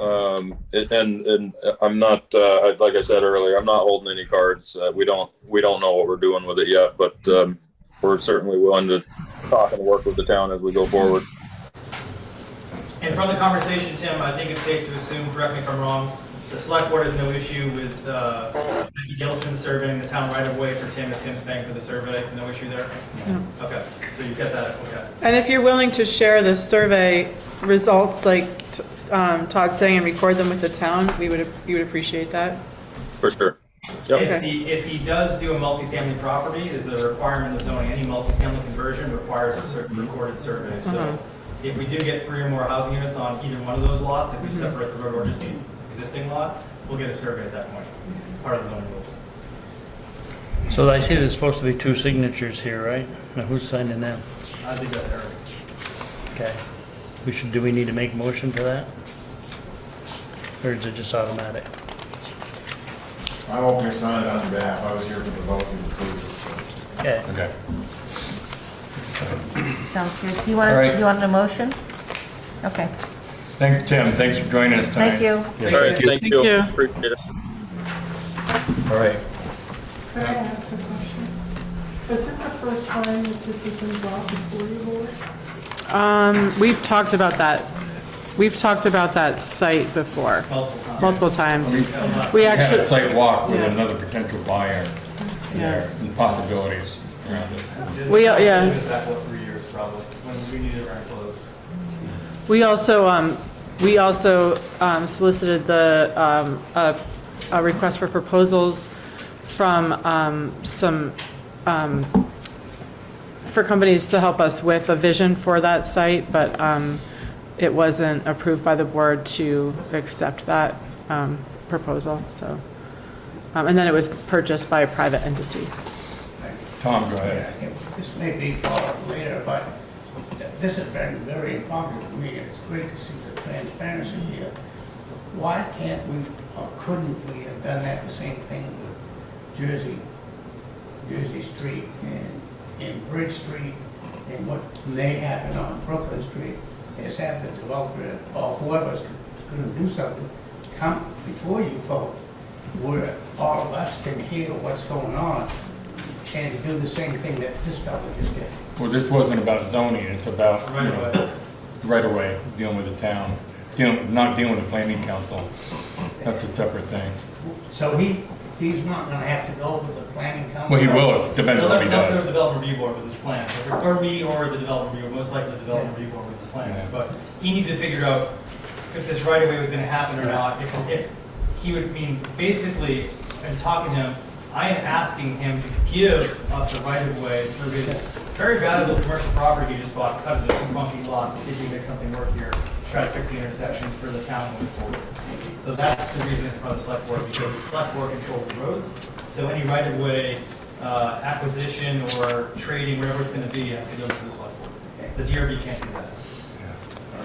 And I'm not, like I said earlier, I'm not holding any cards. We don't know what we're doing with it yet, but we're certainly willing to talk and work with the town as we go forward. And from the conversation, Tim, I think it's safe to assume, correct me if I'm wrong, the select board has no issue with Becky Gilson surveying the town right of way for Tim if Tim's paying for the survey. No issue there? No. Okay, so you get that. Okay. And if you're willing to share the survey results, like Todd's saying, and record them with the town, we would appreciate that. For sure. Yep. If he does do a multifamily property, is a requirement of zoning. Any multifamily conversion requires a certain recorded survey. So. If we do get 3 or more housing units on either one of those lots, if we separate the road or just the existing lot, we'll get a survey at that point. It's part of the zoning rules. So I see there's supposed to be 2 signatures here, right? Now who's signing them? I think that's Eric. Okay. Do we need to make a motion for that? Or is it just automatic? I won't be signing on the behalf. I was here for the vote to approve this. Okay. Okay. Sounds good. You want a motion? Okay. Thanks, Tim. Thanks for joining us tonight. Thank you. Thank you. Appreciate it. All right. Could I ask a question? Was this the first time that this has been brought before you, board? We've talked about that. We've talked about that site before. Multiple times. We actually had a site walk with another potential buyer. Yeah. And possibilities. We also solicited the a request for proposals from for companies to help us with a vision for that site, but it wasn't approved by the board to accept that proposal. So, and then it was purchased by a private entity. Tom, go ahead. Yeah, this may be followed later, but this has been very important to me. It's great to see the transparency here. Why can't we, or couldn't we, have done that the same thing with Jersey Street and Bridge Street, and what may happen on Brooklyn Street is have the developer or whoever's going to do something come before you folks, where all of us can hear what's going on and do the same thing that this fellow just did. Well, this wasn't about zoning; it's about right away dealing with the town, not dealing with the planning council. That's a separate thing. So he's not going to have to go with the planning council? Well, he will. It depends on what he does. He'll have to go to the development review board with his plans, or me or the development review, most likely the development review board with his plans. Yeah. But he needed to figure out if this right away was going to happen or not. If he would mean basically, I'm talking to him. I am asking him to give us a right-of-way through his very valuable commercial property he just bought, cut into some funky lots to see if we can make something work here, try to fix the intersection for the town moving forward. So that's the reason it's part of the select board, because the select board controls the roads. So any right-of-way acquisition or trading, whatever it's going to be, has to go through the select board. The DRB can't do that. Yeah. All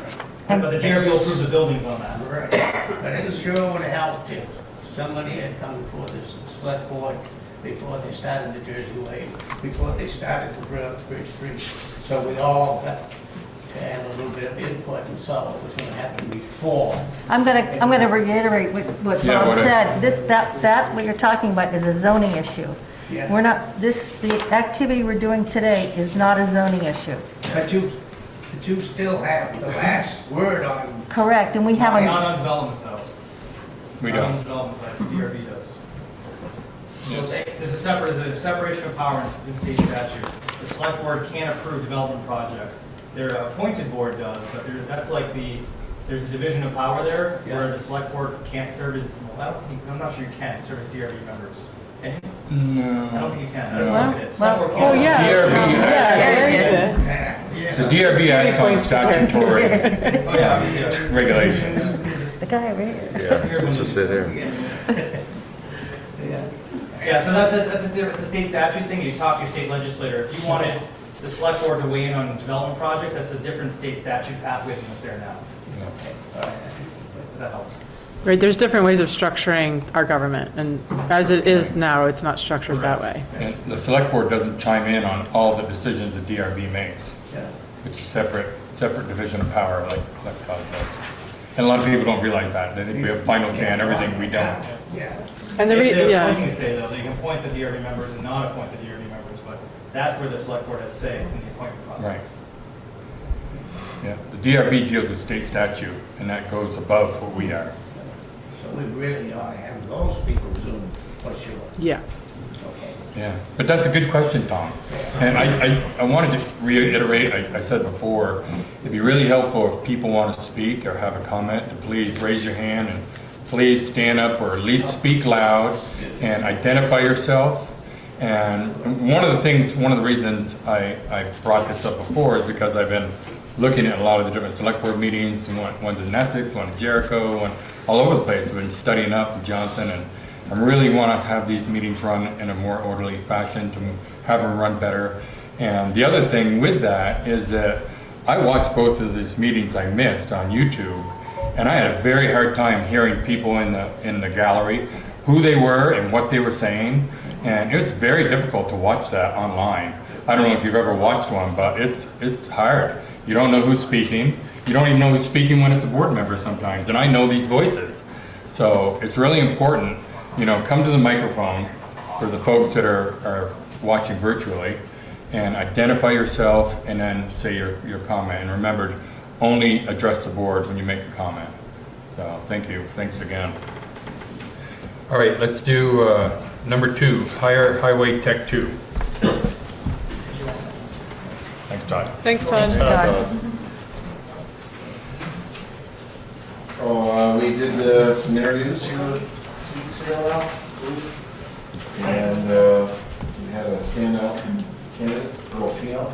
right. But the DRB will approve the buildings on that. Right. But it sure would help if somebody had come before this select board, before they started the Jersey Way, before they started the Bridge Street. So we all got to have a little bit of input and saw what was going to happen before. I'm going to reiterate what Bob said. That what you're talking about is a zoning issue. Yeah. We're not the activity we're doing today is not a zoning issue. But you still have the last word on. Correct, and we have not on development though. We don't. On development sites, the DRB does. So there's a separation of power in state statute. The select board can't approve development projects. Their appointed board does, but that's like there's a division of power there where the select board can't serve as, well, I'm not sure you can serve as DRB members. Can you? No. I don't think you can. I don't think it is. Well, DRB. The DRB acts on statutory regulations. The guy right here. Yeah, just to sit here. Yeah, so it's a state statute thing. You talk to your state legislator. If you wanted the select board to weigh in on development projects, that's a different state statute pathway than what's there now. Yeah. Okay. That helps. Right, there's different ways of structuring our government, and as it is now, it's not structured that way. Yes. And the select board doesn't chime in on all the decisions the DRB makes. Yeah. It's a separate division of power, like Todd said. And a lot of people don't realize that. They think we have final say on everything. We don't. Yeah. And the appointing say, though, they can appoint the DRB members and not appoint the DRB members, but that's where the select board has say. It's in the appointment process. Right. Yeah. The DRB deals with state statute, and that goes above what we are. So we really ought to have those people Zoom for sure. Yeah. Okay. Yeah. But that's a good question, Tom. And I wanted to reiterate, I said before, it'd be really helpful if people want to speak or have a comment, to please raise your hand and please stand up or at least speak loud and identify yourself. And one of the reasons I brought this up before is because I've been looking at a lot of the different select board meetings. One's in Essex, one in Jericho, one all over the place. I've been studying up Johnson, and I really want to have these meetings run in a more orderly fashion, to have them run better. And the other thing with that is that I watched both of these meetings I missed on YouTube, and I had a very hard time hearing people in the gallery, who they were and what they were saying. And it was very difficult to watch that online. I don't know if you've ever watched one, but it's hard. You don't know who's speaking. You don't even know who's speaking when it's a board member sometimes. And I know these voices. So it's really important, come to the microphone for the folks that are watching virtually and identify yourself and then say your comment. And remember, only address the board when you make a comment. So thank you. Thanks again. All right, let's do number 2, hire highway tech 2. Thanks, Todd. Thanks, Todd. We did some interviews here 2 weeks ago now, and we had a standout candidate, Earl Pino.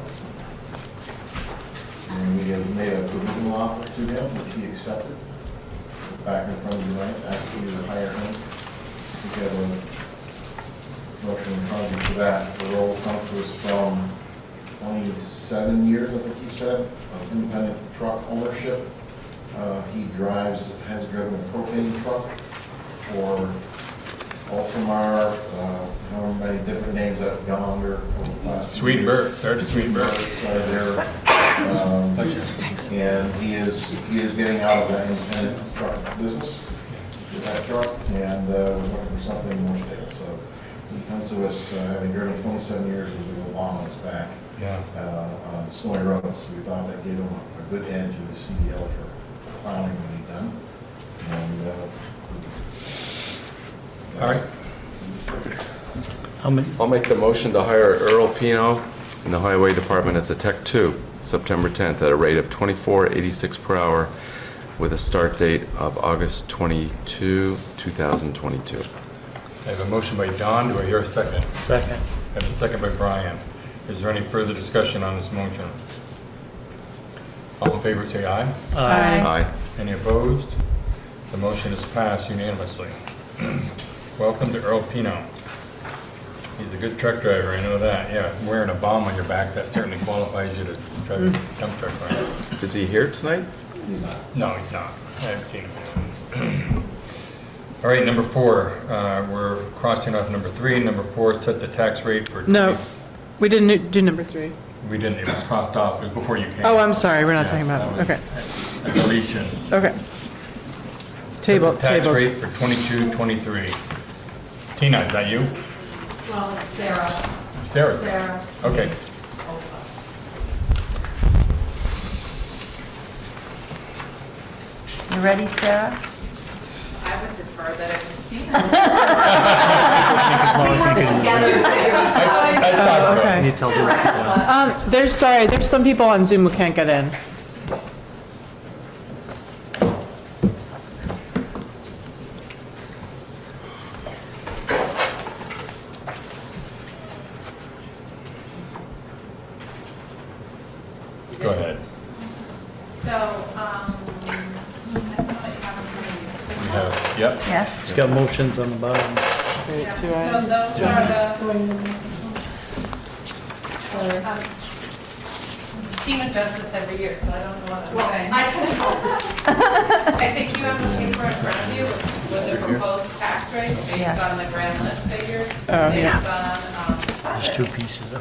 And we have made a provisional offer to him, which he accepted. Back in front of you tonight, asking you to hire him. We get a motion in front of you for that. The role comes to us from 27 years, I think he said, of independent truck ownership. He has driven a propane truck for Ultramar, how many different names that have gone under. Swedenberg, started Swedenberg. And he is getting out of that independent truck business with that truck, and was looking for something more stable. So he comes to us, having driven 27 years with a long ways back, on snowy roads. So we thought that gave him a good edge with the CDL for plowing when he's done. And, all right. I'll make the motion to hire Earl Pino in the Highway Department as a Tech 2, September 10th, at a rate of $24.86 per hour, with a start date of August 22, 2022. I have a motion by Don. Do I hear a second? Second. I have a second by Brian. Is there any further discussion on this motion? All in favor say aye. Aye. Aye. Aye. Any opposed? The motion is passed unanimously. Welcome to Earl Pino. He's a good truck driver, I know that. Yeah, wearing a bomb on your back, that certainly qualifies you to drive a dump truck around. Is he here tonight? No, he's not. I haven't seen him. All right, number four. We're crossing off number three. Number four, set the tax rate for... No, we didn't do number three. We didn't. It was crossed off. It was before you came. Oh, I'm sorry. We're not talking about it. Okay. Deletion. Okay. Table, tax tables. Rate for 22-23. Tina, is that you? Well, it's Sarah. Sarah. Sarah. Okay. You ready, Sarah? I would prefer that it was Tina. We worked together. I thought so. There's some people on Zoom who can't get in. Got motions on the bottom. Yeah. So those are the Tina does this every year, so I don't know what I'm saying. I think you have a paper in front of you with the proposed tax rate based on the grand list figures. There's two pieces of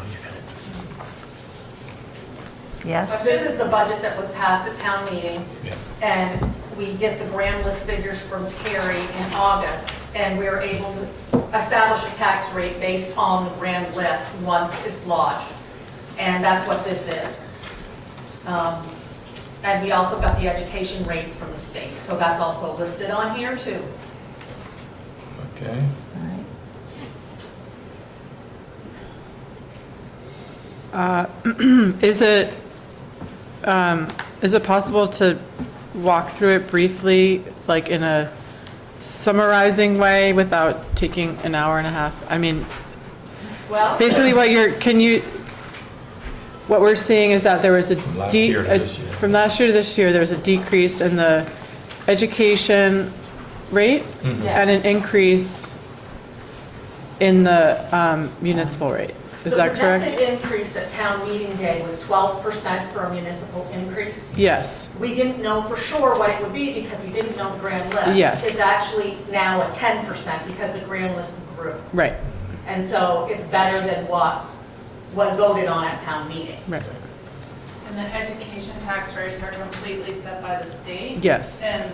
it. Yes. But this is the budget that was passed at town meeting, and we get the grand list figures from Terry in August, and we are able to establish a tax rate based on the grand list once it's lodged. And that's what this is. And we also got the education rates from the state, so that's also listed on here too. Okay. All right. Is it possible to walk through it briefly, like in a summarizing way, without taking an hour and a half? I mean, well, basically what we're seeing is that there was from last year to this year, there was a decrease in the education rate and an increase in the municipal rate. Is that correct? The projected increase at town meeting day was 12% for a municipal increase. Yes. We didn't know for sure what it would be because we didn't know the grand list. Yes. It's actually now a 10% because the grand list grew. Right. And so it's better than what was voted on at town meeting. Right. And the education tax rates are completely set by the state. Yes. And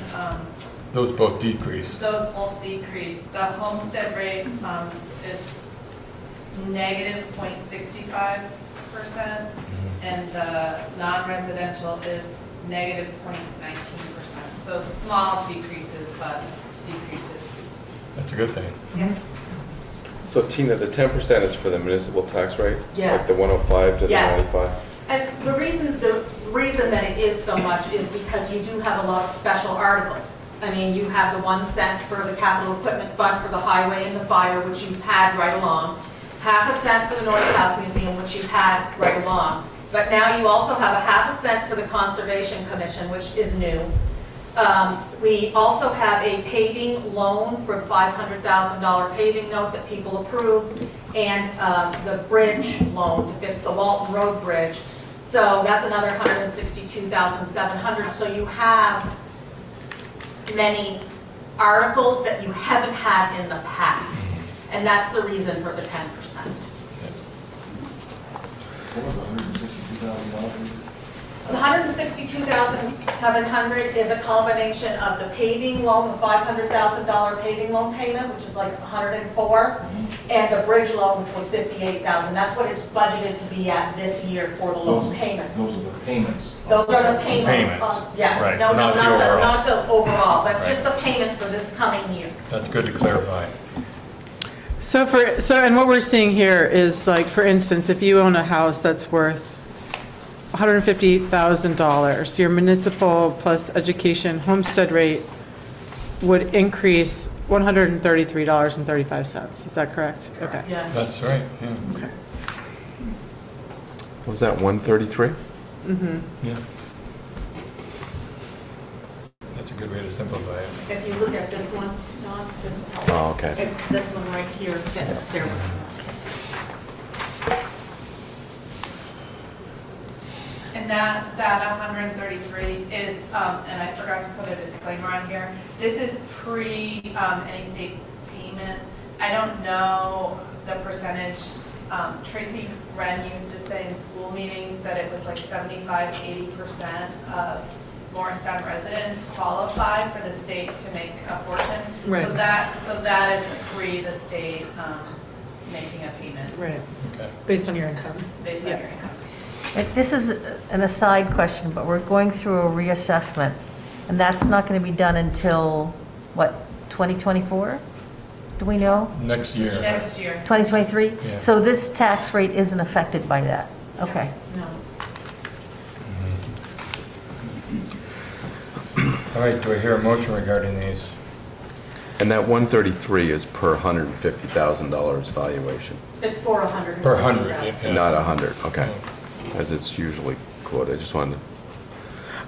those both decreased. Those both decreased. The homestead rate is -0.65%, and the non-residential is -0.19%. So small decreases, but decreases. That's a good thing. Yeah. So Tina, the 10% is for the municipal tax rate, like the 105 to the 95. And the reason that it is so much is because you do have a lot of special articles. I mean, you have the 1 cent for the capital equipment fund for the highway and the fire, which you've had right along. Half a cent for the North House Museum, which you've had right along. But now you also have a ½ cent for the Conservation Commission, which is new. We also have a paving loan for $500,000 paving note that people approved, and the bridge loan to fix the Walton Road Bridge. So that's another $162,700. So you have many articles that you haven't had in the past, and that's the reason for the 10%. What was $162,000? The $162,700 is a combination of the paving loan, the $500,000 paving loan payment, which is like $104,000, and the bridge loan, which was $58,000. That's what it's budgeted to be at this year for the loan payments. Those are the payments. Those are the payments. Yeah, right. not the overall. That's right. Just the payment for this coming year. That's good to clarify. So and what we're seeing here is, like, for instance, if you own a house that's worth $150,000, your municipal plus education homestead rate would increase $133.35. Is that correct? Okay. Yes. That's right. Yeah. Okay. What was that, 133? Mm-hmm. Yeah. That's a good way to simplify it. If you look at this one, Don, this one. Oh, okay. It's this one right here. Yeah. There. And that 133 is, and I forgot to put a disclaimer on here, this is pre any state payment. I don't know the percentage. Tracy Wren used to say in school meetings that it was like 75–80% of Morristown residents qualify for the state to make a portion. Right. So that is pre the state making a payment. Right. Okay. Based on your income. Based on your income. This is an aside question, but we're going through a reassessment, and that's not going to be done until, what, 2024? Do we know? Next year. Next year. 2023? Yeah. So this tax rate isn't affected by that. Okay. No. All right, do I hear a motion regarding these? And that 133 is per $150,000 valuation. It's for 100. Per 100. Yeah. Not 100, okay. Yeah. As it's usually quoted.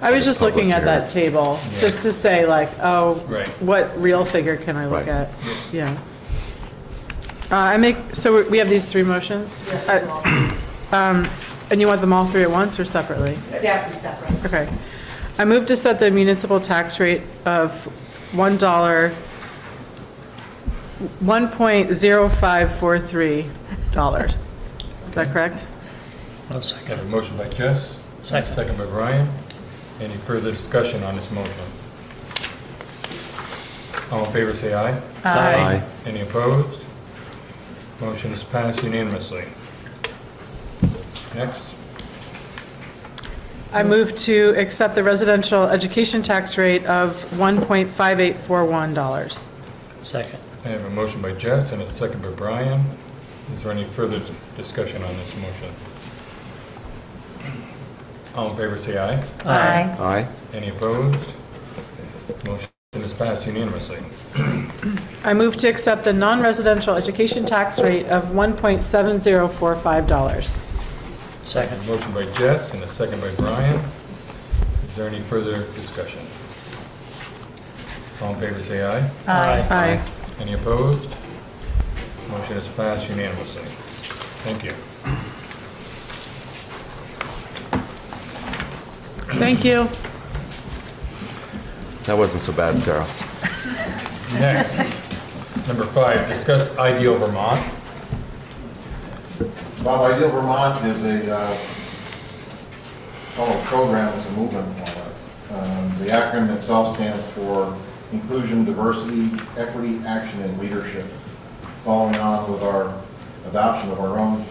I was just looking at that table, yeah, just to say, like, oh, right, what real figure can I look right at? Yeah. So we have these three motions? Yes. And you want them all three at once or separately? They have to be separate. Okay. I move to set the municipal tax rate of $1.0543. Is that correct? I'll second. A motion by Jess, second by Brian. Any further discussion on this motion? All in favor say aye. Aye. Any opposed? Motion is passed unanimously. Next. I move to accept the residential education tax rate of $1.5841. Second. I have a motion by Jess and a second by Brian. Is there any further discussion on this motion? All in favor say aye. Aye. Aye. Any opposed? Motion is passed unanimously. I move to accept the non-residential education tax rate of $1.7045. Second. Motion by Jess and a second by Brian. Is there any further discussion? All in favor say aye. Aye. Aye. Aye. Any opposed? Motion is passed unanimously. Thank you. Thank you. That wasn't so bad, Sarah. Next, number 5, discuss Ideal Vermont. Bob, Ideal Vermont is a program, it's a movement more or less. The acronym itself stands for Inclusion, Diversity, Equity, Action, and Leadership. Following on with our adoption of our own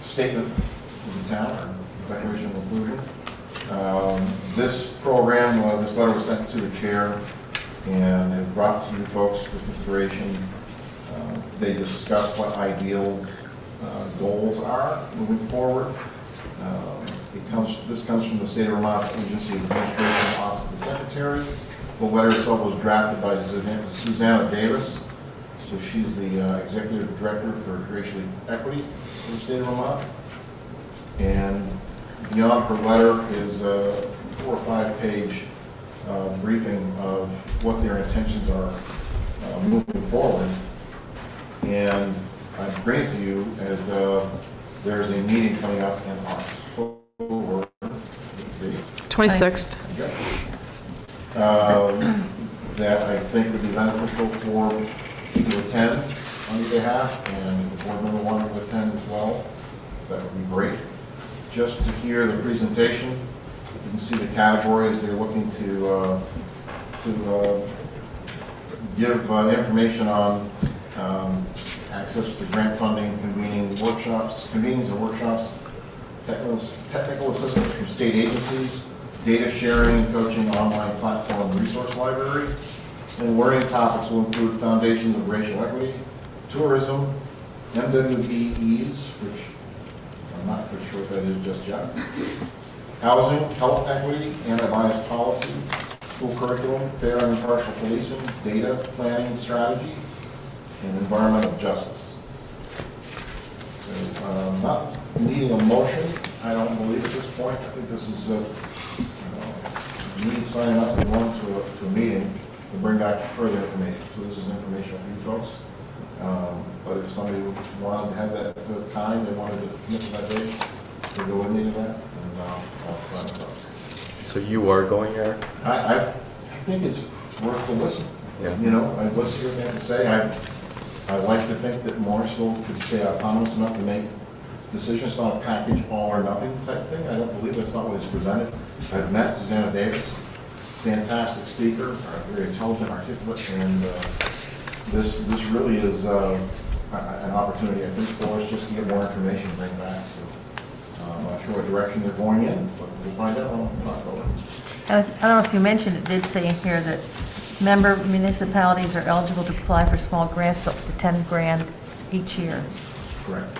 statement in the town, Declaration of Inclusion. This program, this letter was sent to the chair and it brought to you folks for consideration. They discussed what Ideal's goals are moving forward. This comes from the State of Vermont's Agency of Administration, Office of the Secretary. The letter itself was drafted by Susanne Davis. So she's the Executive Director for Racial Equity for the State of Vermont. And beyond her letter is a 4- or 5-page briefing of what their intentions are moving forward. And I bring it to you as there's a meeting coming up in October 26th. Okay. That I think would be beneficial for you to attend on your behalf, and if board member wanted to attend as well, that would be great. Just to hear the presentation, you can see the categories they're looking to give information on access to grant funding, convenings and workshops, technical assistance from state agencies, data sharing and coaching, online platform, resource library, and learning topics will include foundations of racial equity, tourism, MWBEs, which I'm not quite sure what that is just yet, housing, health equity, anti-bias policy, school curriculum, fair and impartial policing, data planning strategy, and environmental justice. So, not needing a motion, I don't believe at this point. I think this is me signing up and going to a meeting to bring back further information. So this is information for you folks. But if somebody wanted to have that at the time, they wanted to commit to that day, they go with me to that, and I'll sign us up. So you are going, Eric? I think it's worth to listen. Yeah. You know, I listen to what they have to say. I like to think that Marshall could stay autonomous enough to make decisions, not a package all or nothing type thing. I don't believe that's not what is presented. I've met Susanne Davis, fantastic speaker, very intelligent, articulate, and this really is an opportunity, I think, for us just to get more information and bring back. So, I'm not sure what direction they're going in, but we'll find out. I don't know if you mentioned it, did say in here that member municipalities are eligible to apply for small grants up to $10,000 each year. Correct.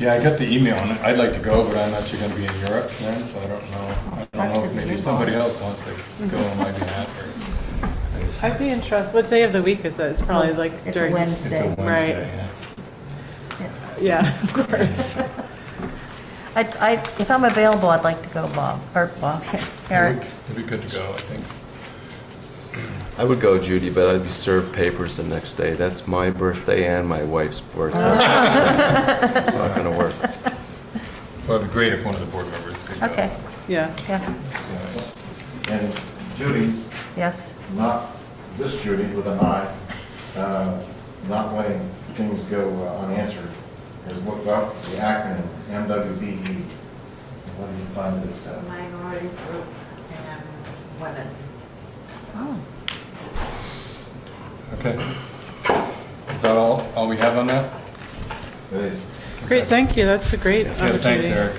Yeah, I got the email, and I'd like to go, but I'm actually going to be in Europe then, so I don't know. I don't know if maybe somebody else wants to go on my behalf. I'd be interested. What day of the week is that? It's probably like during Wednesday. It's a Wednesday, right? Yeah. Yeah, of course. If I'm available, I'd like to go, Bob or Eric. It'd be good to go, I think. I would go, Judy, but I'd be served papers the next day. That's my birthday and my wife's birthday. It's not going to work. Well, it'd be great if one of the board members could go. Okay. Yeah. And Judy. Yes. Not this Judy with an I. Not letting things go unanswered. Has looked up the acronym MWBE. What do you find this? Minority group and women. Oh. Okay. Is that all we have on that? It is. Great, thank you. That's a great opportunity. Thanks, Eric.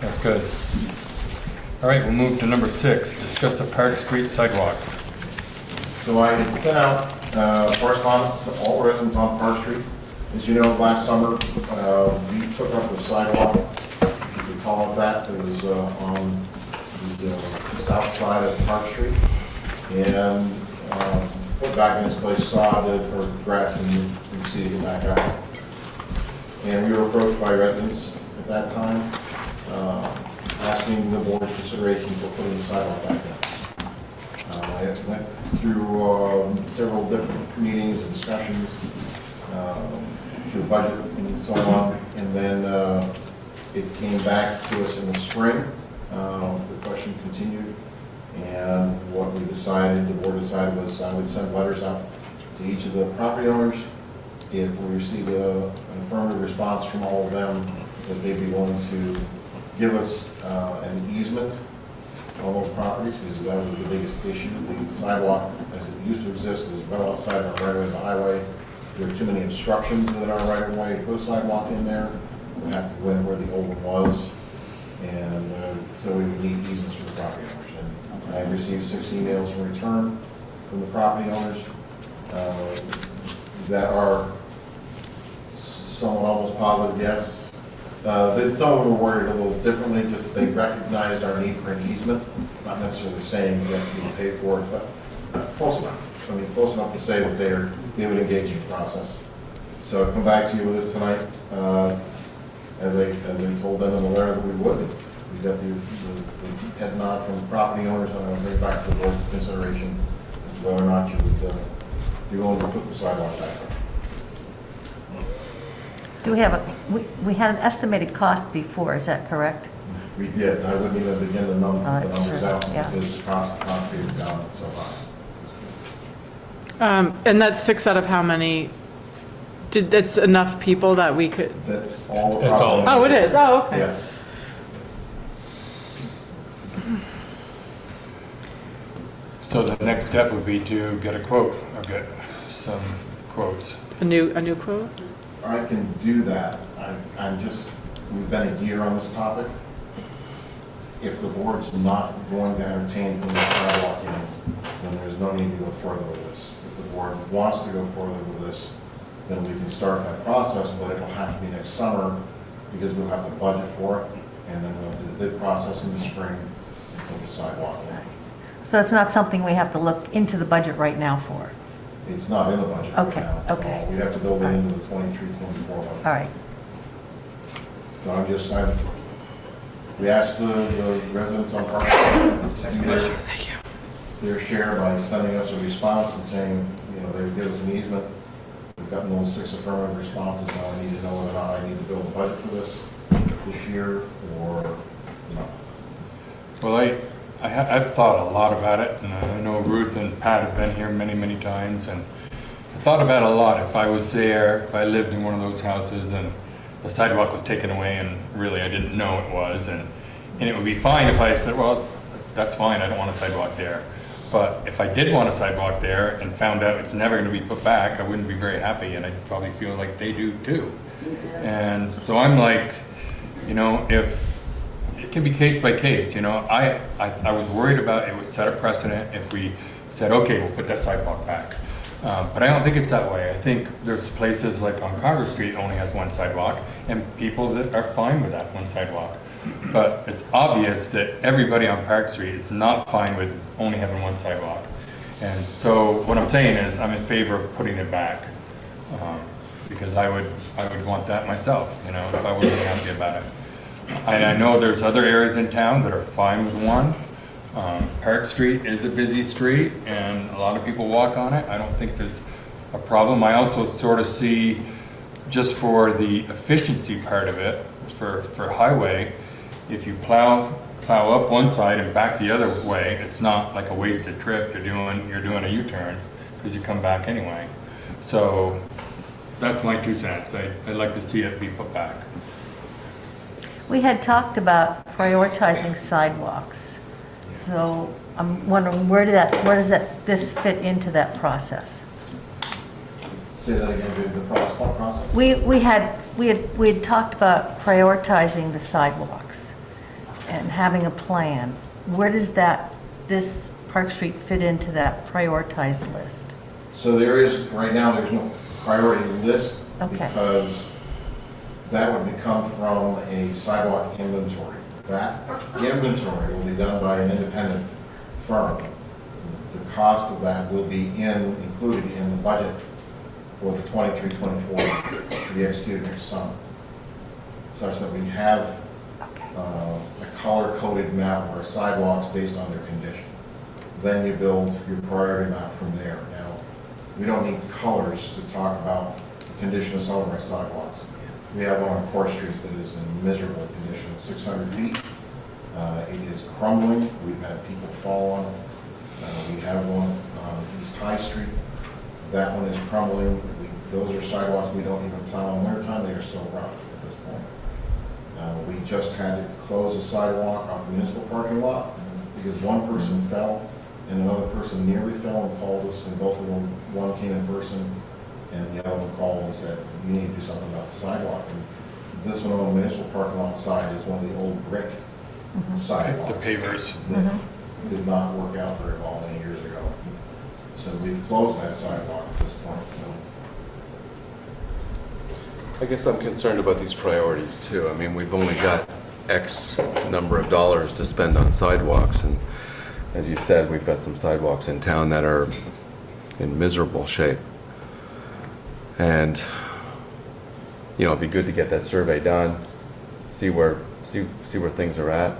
That's good. All right, we'll move to number 6, discuss the Park Street sidewalk. So I sent out correspondence to all residents on Park Street. As you know, last summer we took up the sidewalk, if you recall that, it was on the south side of Park Street. And put back in its place, sodded or grass and seeded back out. And we were approached by residents at that time asking the board's consideration for putting the sidewalk back in. I went through several different meetings and discussions through budget and so on, and then it came back to us in the spring. The question continued. And what we decided, the board decided, was I would send letters out to each of the property owners. If we received an affirmative response from all of them, that they'd be willing to give us an easement on those properties, because that was the biggest issue. The sidewalk, as it used to exist, was well outside our right-of-way of the highway. There were too many obstructions within our right-of-way to put a sidewalk in there. We'd have to go in where the old one was. And so we would need easements for the property owners. I received 6 emails in return from the property owners that are somewhat almost positive yes. That some of them were worded a little differently, just that they recognized our need for an easement, not necessarily saying yes, we pay for it, but close enough. I mean, close enough to say that they would engage in the process. So I'll come back to you with this tonight as I told them in the letter that we would. We got the head nod from the property owners, and I'll bring back to the board's consideration as to whether or not you would be willing to put the sidewalk back up. Do we have a, we had an estimated cost before, is that correct? We did. I wouldn't even begin to know the numbers out because the cost of concrete is down so high. And that's 6 out of how many? That's enough people that we could. That's all. That's all. Oh, it is. Oh, okay. Yeah. So the next step would be to get a quote. I'll get some quotes. A new quote. I can do that. I'm just, we've been a year on this topic. If the board's not going to entertain putting the sidewalk in, then there's no need to go further with this. If the board wants to go further with this, then we can start that process, but it'll have to be next summer because we'll have the budget for it, and then we'll do the bid process in the spring and put the sidewalk in. So it's not something we have to look into the budget right now for? It's not in the budget. Okay. Right now. Okay. We have to build it into the 23-24 budget. All right. So I'm just saying, we asked the residents on Park Street to do their share by sending us a response and saying, you know, they would give us an easement. We've gotten those 6 affirmative responses. Now I need to know whether or not I need to build a budget for this year or not. Well, I've thought a lot about it, and I know Ruth and Pat have been here many, many times, and I thought about it a lot. If I was there, if I lived in one of those houses and the sidewalk was taken away and really I didn't know it was, and it would be fine if I said, well, that's fine, I don't want a sidewalk there. But if I did want a sidewalk there and found out it's never going to be put back, I wouldn't be very happy, and I'd probably feel like they do too. And so I'm like, you know, if it can be case by case, you know. I was worried about it would set a precedent if we said, okay, we'll put that sidewalk back. But I don't think it's that way. I think there's places like on Congress Street only has one sidewalk, and people that are fine with that one sidewalk. But it's obvious that everybody on Park Street is not fine with only having one sidewalk. And so what I'm saying is I'm in favor of putting it back, because I would want that myself, you know, if I wasn't happy about it. And I know there's other areas in town that are fine with one. Park Street is a busy street, and a lot of people walk on it. I don't think there's a problem. I also sort of see, just for the efficiency part of it, for highway, if you plow up one side and back the other way, it's not like a wasted trip. You're doing a U-turn because you come back anyway. So that's my 2 cents. I'd like to see it be put back. We had talked about prioritizing sidewalks, so I'm wondering where does this fit into that process? Say that again, the process. We had talked about prioritizing the sidewalks and having a plan. Where does this Park Street fit into that prioritized list? So there is right now. There's no priority list because that would come from a sidewalk inventory. That inventory will be done by an independent firm. The cost of that will be included in the budget for the 23-24 to be executed next summer, such that we have a color-coded map of our sidewalks based on their condition. Then you build your priority map from there. Now, we don't need colors to talk about the condition of some of our sidewalks. We have one on Park Street that is in miserable condition, 600 feet. It is crumbling. We've had people fall on it. We have one on East High Street. That one is crumbling. Those are sidewalks we don't even plow in winter time. They are so rough at this point. We just had to close a sidewalk off the municipal parking lot because one person fell and another person nearly fell and called us, and both of them, one came in person, and the other one called and said, you need to do something about the sidewalk. And this one on the municipal parking lot side is one of the old brick sidewalks. The pavers. That did not work out very well many years ago. So we've closed that sidewalk at this point. So I guess I'm concerned about these priorities too. I mean, we've only got X number of dollars to spend on sidewalks. And as you said, we've got some sidewalks in town that are in miserable shape. And, you know, it'd be good to get that survey done, see where things are at.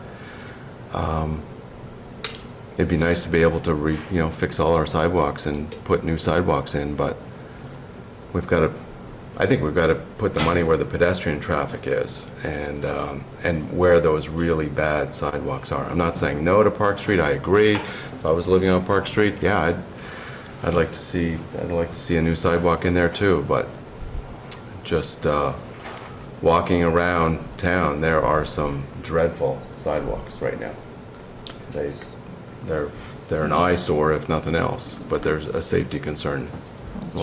It'd be nice to be able to fix all our sidewalks and put new sidewalks in, but we've got to. I think we've got to put the money where the pedestrian traffic is, and where those really bad sidewalks are. I'm not saying no to Park Street. I agree. If I was living on Park Street, yeah, I'd like to see a new sidewalk in there too. But just walking around town, there are some dreadful sidewalks right now. They're an eyesore if nothing else. But there's a safety concern.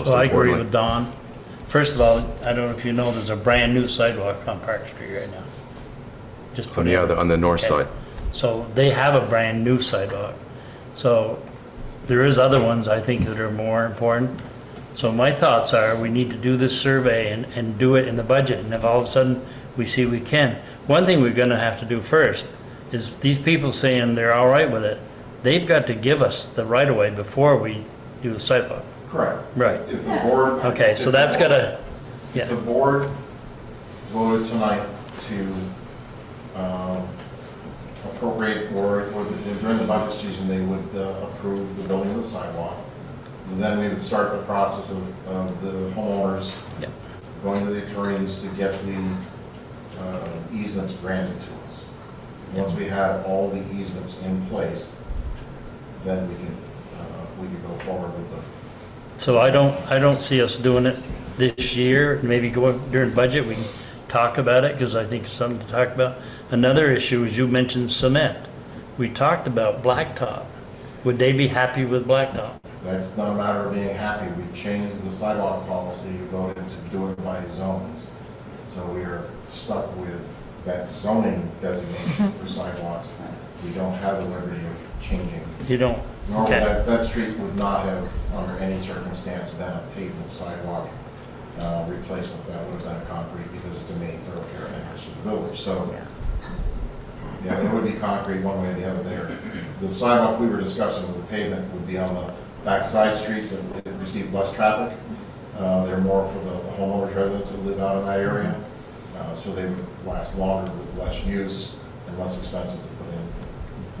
So I agree with Don. First of all, I don't know if you know, there's a brand new sidewalk on Park Street right now. Just put on the north side. So they have a brand new sidewalk. So there is other ones I think that are more important. So my thoughts are we need to do this survey and do it in the budget. And if all of a sudden we see we can. One thing we're going to have to do first is these people saying they're all right with it. They've got to give us the right of way before we do the sidewalk. Correct. Right. If the board, okay, so that's got to, yeah. If the board voted tonight to appropriate, or during the budget season they would approve the building of the sidewalk, then we would start the process of the homeowners going to the attorneys to get the easements granted to us. Once we had all the easements in place, then we could go forward with the. So I don't see us doing it this year. Maybe going during budget we can talk about it, because I think it's something to talk about. Another issue is you mentioned cement. We talked about blacktop. Would they be happy with blacktop? That's not a matter of being happy. We changed the sidewalk policy. We voted to do it by zones. So we are stuck with that zoning designation for sidewalks. We don't have the liberty of changing. You don't. Normally, okay. that street would not have, under any circumstance, been a pavement sidewalk replacement. That would have been a concrete, because it's a main thoroughfare and entrance to the village. So, yeah, it would be concrete one way or the other there. The sidewalk we were discussing with the pavement would be on the backside streets that would receive less traffic. They're more for the homeowners, residents that live out in that area. So they would last longer with less use and less expensive to put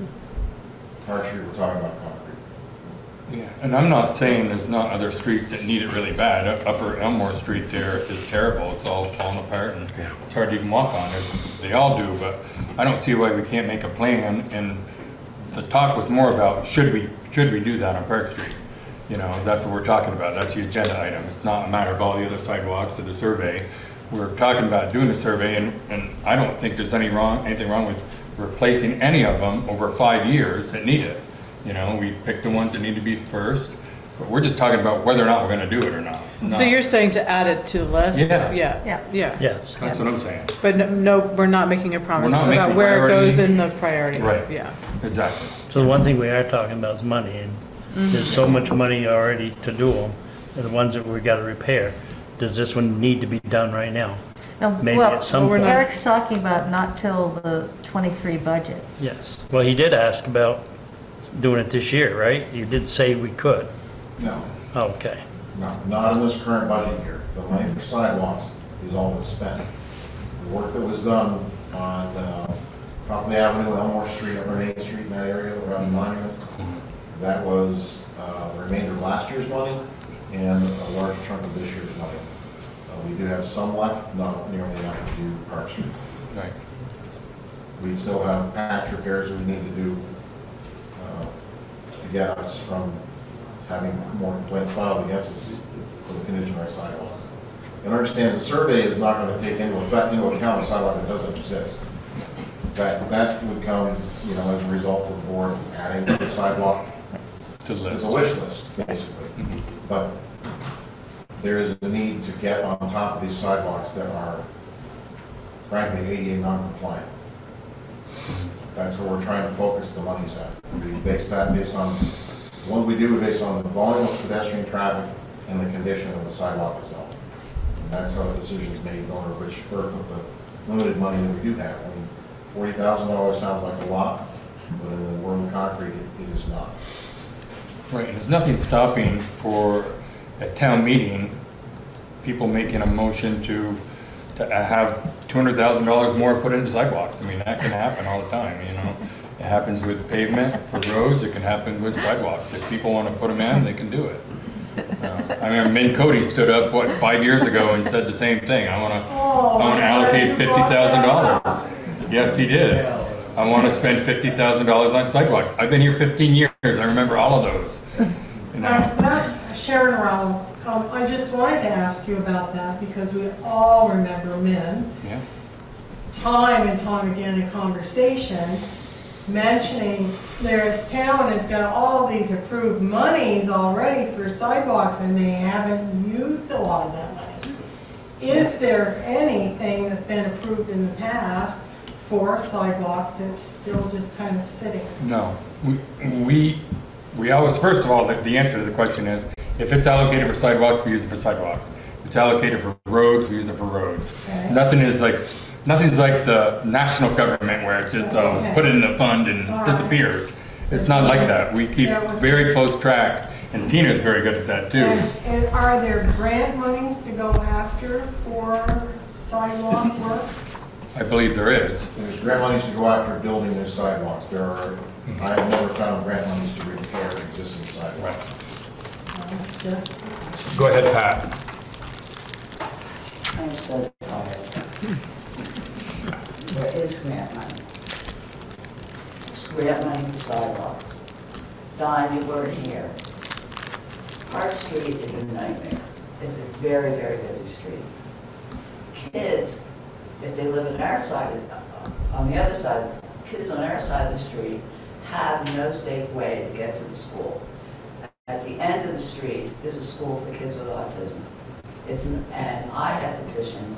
in. Park Street, we're talking about concrete. Yeah, and I'm not saying there's not other streets that need it really bad. Upper Elmore Street there is terrible. It's all falling apart, and it's hard to even walk on it. They all do, but I don't see why we can't make a plan. And the talk was more about should we do that on Park Street? You know, that's what we're talking about. That's the agenda item. It's not a matter of all the other sidewalks or the survey. We're talking about doing a survey, and I don't think there's anything wrong with replacing any of them over 5 years that need it. You know, we pick the ones that need to be first, but we're just talking about whether or not we're going to do it or not. So you're saying to add it to the list? Yeah. Yes. That's what I'm saying. But no, we're not making a promise about where it goes in the priority. Right. Yeah. Exactly. So the one thing we are talking about is money, and there's so much money already to do them, and the ones that we got to repair. Does this one need to be done right now? Maybe at some point. Eric's talking about not till the 23 budget. Yes. Well, he did ask about doing it this year, right? You did say we could. No. Okay. No, not in this current budget year. The money for sidewalks is all that's spent. The work that was done on Copley Avenue, Elmore Street, Upper Main Street, in that area around the monument, that was the remainder of last year's money and a large chunk of this year's money. We do have some left, not nearly enough to do Park Street. Right. We still have patch repairs we need to do to get us from having more complaints filed against us for the condition of our sidewalks. And understand the survey is not going to take into account a sidewalk that doesn't exist. That would come, you know, as a result of the board adding the sidewalk to the wish list, basically. But there is a need to get on top of these sidewalks that are, frankly, ADA non-compliant. That's where we're trying to focus the monies at. We base that based on, what we do is based on the volume of pedestrian traffic and the condition of the sidewalk itself. And that's how the decision is made in order which work with the limited money that we do have. I mean, $40,000 sounds like a lot, but in the world of concrete, it is not. Right, and there's nothing stopping for at town meeting, people making a motion to to have $200,000 more put into sidewalks. I mean, that can happen all the time, you know. It happens with pavement for roads. It can happen with sidewalks. If people want to put them in, they can do it. I mean, Min Cody stood up, what, 5 years ago and said the same thing. I want to allocate $50,000. Yes, he did. I want to spend $50,000 on sidewalks. I've been here 15 years. I remember all of those. You know? Sharon Rowell. I just wanted to ask you about that because we all remember Min. Yeah. Time and time again in conversation, mentioning there's town has got all these approved monies already for sidewalks and they haven't used a lot of that money. Is there anything that's been approved in the past for sidewalks that's still just kind of sitting? No. We always, first of all, the answer to the question is, if it's allocated for sidewalks, we use it for sidewalks. If it's allocated for roads, we use it for roads. Okay. Nothing's like the national government where it's just put in the fund and disappears. It's not like that. We keep very close track, and Tina's very good at that too. And are there grant monies to go after for sidewalk work? I believe there is. There's grant monies to go after building new sidewalks. There are. I have never found grant monies to repair existing sidewalks. Right. Yes. Go ahead, Pat. I'm so tired. There is grant money. There's grant money for sidewalks. Don, you weren't here. Park Street is a nightmare. It's a very, very busy street. Kids, if they live on our side, on the other side, kids on our side of the street have no safe way to get to the school. At the end of the street is a school for kids with autism. And I had petitioned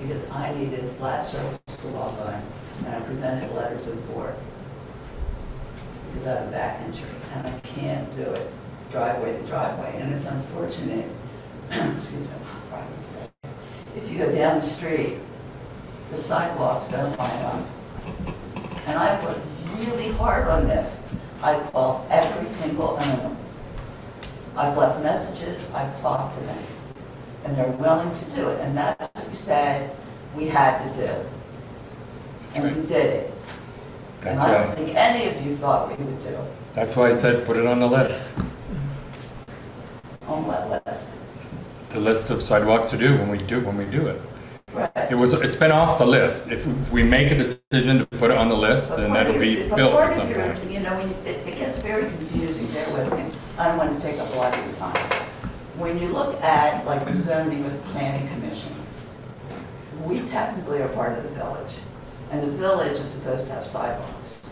because I needed flat surface to walk on, and I presented a letter to the board because I have a back injury and I can't do it driveway to driveway. And it's unfortunate, excuse me, if you go down the street, the sidewalks don't line up. And I've worked really hard on this. I call every single one of them. I've left messages, I've talked to them, and they're willing to do it. And that's what you said we had to do. And right. We did it. That's and I don't think any of you thought we would do it. That's why I said put it on the list. On what list? The list of sidewalks to do when we do it. Right. It's been off the list. If we make a decision to put it on the list, but then that'll be built or something. You know, it gets very confusing there with me. I don't want to take up a lot of your time. When you look at like the zoning with the planning commission, we technically are part of the village, and the village is supposed to have sidewalks.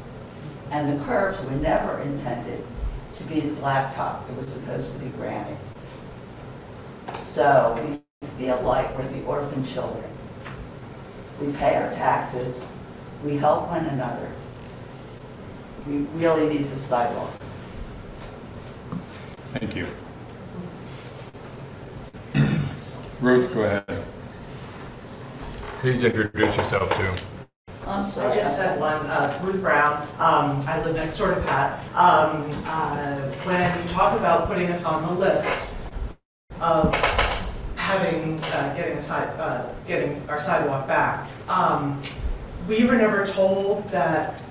And the curbs were never intended to be blacktop. It was supposed to be granite. So we feel like we're the orphan children. We pay our taxes. We help one another. We really need the sidewalk. Thank you. Ruth, go ahead. Please introduce yourself too. I'm sorry. I just had one. Ruth Brown. I live next door to Pat. When you talk about putting us on the list of having getting our sidewalk back, we were never told that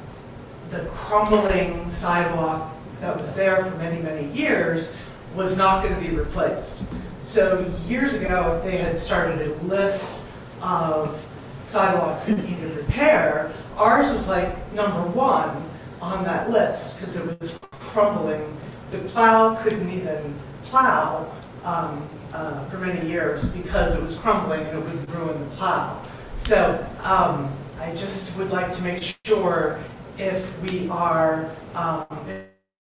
the crumbling sidewalk that was there for many, many years was not going to be replaced. So years ago, they had started a list of sidewalks that needed repair. Ours was like #1 on that list because it was crumbling. The plow couldn't even plow for many years because it was crumbling and it would ruin the plow. So I just would like to make sure if we are,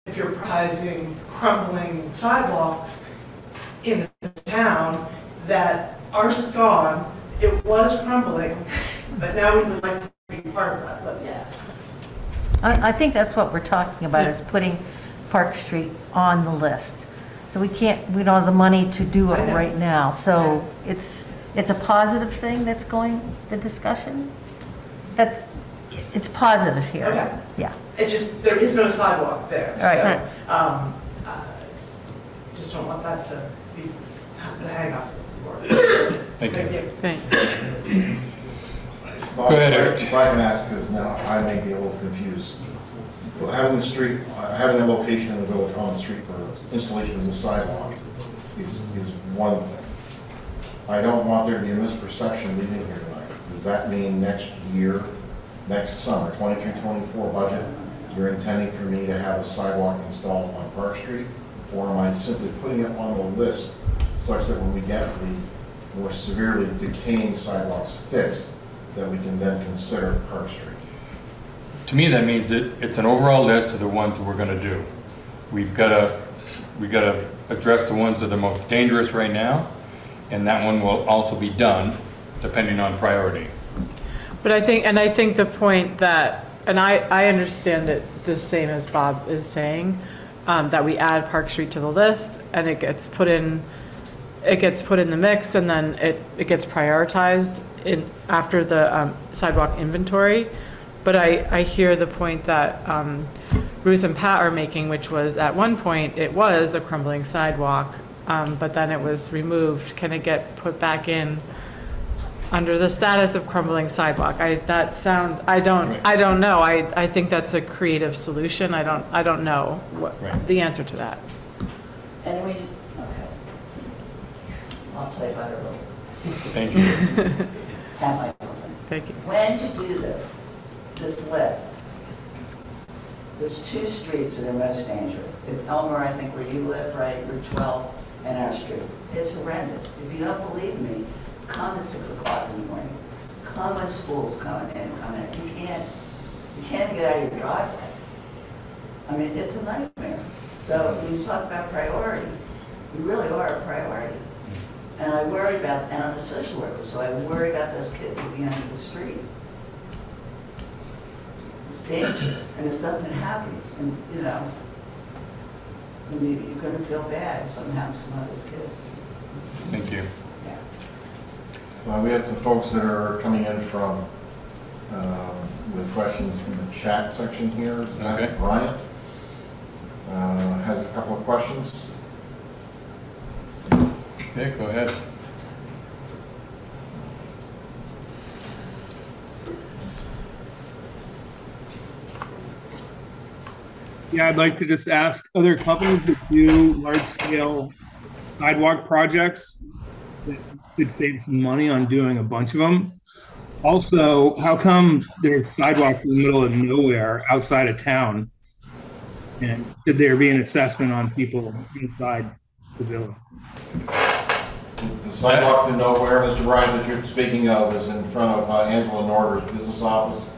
if you're prioritizing crumbling sidewalks in the town, that ours is gone. It was crumbling, but now we would like to be part of that list. Yeah. I think that's what we're talking about, is putting Park Street on the list. So we don't have the money to do it right now. So it's a positive thing that's going, the discussion. It's positive here. Okay. Yeah. It just, there is no sidewalk there. Right. So just don't want that to be the hang up. Thank you. Thank you. Bob, go ahead, Eric. If I can ask, because now I may be a little confused. Having the street, having the location in the village on the street for installation of the sidewalk is one thing. I don't want there to be a misperception leaving here tonight. Does that mean next year, next summer, 23-24 budget, you're intending for me to have a sidewalk installed on Park Street? Or am I simply putting it on the list such that when we get the more severely decaying sidewalks fixed, that we can then consider Park Street? To me, that means that it's an overall list of the ones that we're going to do. We've got to address the ones that are most dangerous right now, and that one will also be done depending on priority. But I think the point that, and I understand it the same as Bob is saying, that we add Park Street to the list and it gets put in the mix, and then it gets prioritized in after the sidewalk inventory. But I hear the point that Ruth and Pat are making, which was at one point it was a crumbling sidewalk, but then it was removed. Can it get put back in under the status of crumbling sidewalk? I don't know. I think that's a creative solution. I don't know what the answer to that. And we, okay. I'll play by the rules. Thank you. Pat Michelson. Thank you. When you do this list, there's two streets that are most dangerous. It's Elmer, I think, where you live, right? Route 12 and our street. It's horrendous. If you don't believe me, come at 6 o'clock in the morning. Come when school's coming in. You can't get out of your driveway. I mean, it's a nightmare. So when you talk about priority, you really are a priority. And I worry about, and I'm a social worker, so I worry about those kids at the end of the street. Dangerous, and this doesn't happen, and you know, maybe you're going to feel bad somehow to some of those kids. Thank you. Yeah. Well, we have some folks that are coming in from with questions from the chat section here. Okay. Brian has a couple of questions. Okay, go ahead. Yeah, I'd like to just ask other companies that do large-scale sidewalk projects that could save some money on doing a bunch of them. Also, how come there's sidewalks in the middle of nowhere outside of town? And should there be an assessment on people inside the village? The sidewalk to nowhere, Mr. Bryant, that you're speaking of is in front of Angela Norder's business office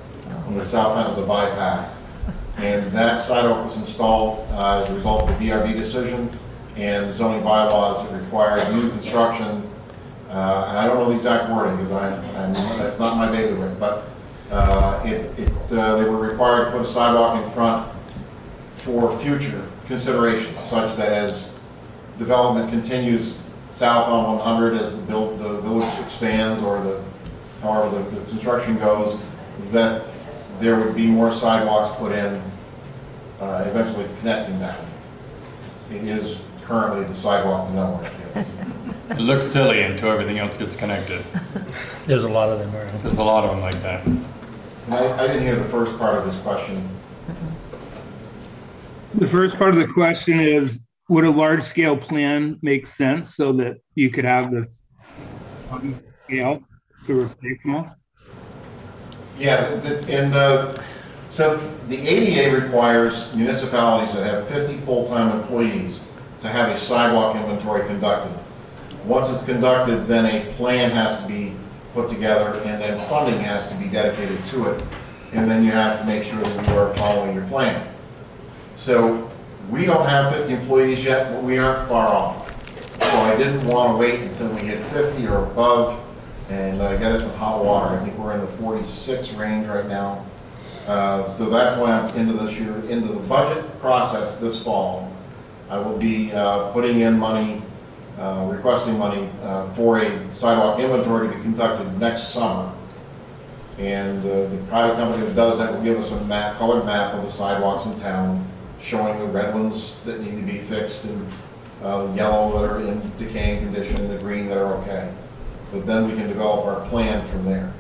on the south end of the bypass. And that sidewalk was installed as a result of the BRB decision and zoning bylaws that require new construction. And I don't know the exact wording because that's not my bailiwick, but they were required to put a sidewalk in front for future consideration, such that as development continues south on 100, as the village expands or however the construction goes, that there would be more sidewalks put in, eventually connecting that. It is currently the sidewalk to nowhere. Yes. It looks silly until everything else gets connected. There's a lot of them. Right? There's a lot of them like that. I didn't hear the first part of this question. The first part of the question is, would a large-scale plan make sense so that you could have this scale to replace them all? Yeah, so the ADA requires municipalities that have 50 full-time employees to have a sidewalk inventory conducted. Once it's conducted, then a plan has to be put together, and then funding has to be dedicated to it, and then you have to make sure that you are following your plan. So we don't have 50 employees yet, but we aren't far off. So I didn't want to wait until we hit 50 or above and get us in hot water. I think we're in the 46 range right now. So that's why I'm into the budget process this fall. I will be putting in money, requesting money for a sidewalk inventory to be conducted next summer. And the private company that does that will give us a colored map of the sidewalks in town, showing the red ones that need to be fixed, and yellow that are in decaying condition, and the green that are okay. but then we can develop our plan from there.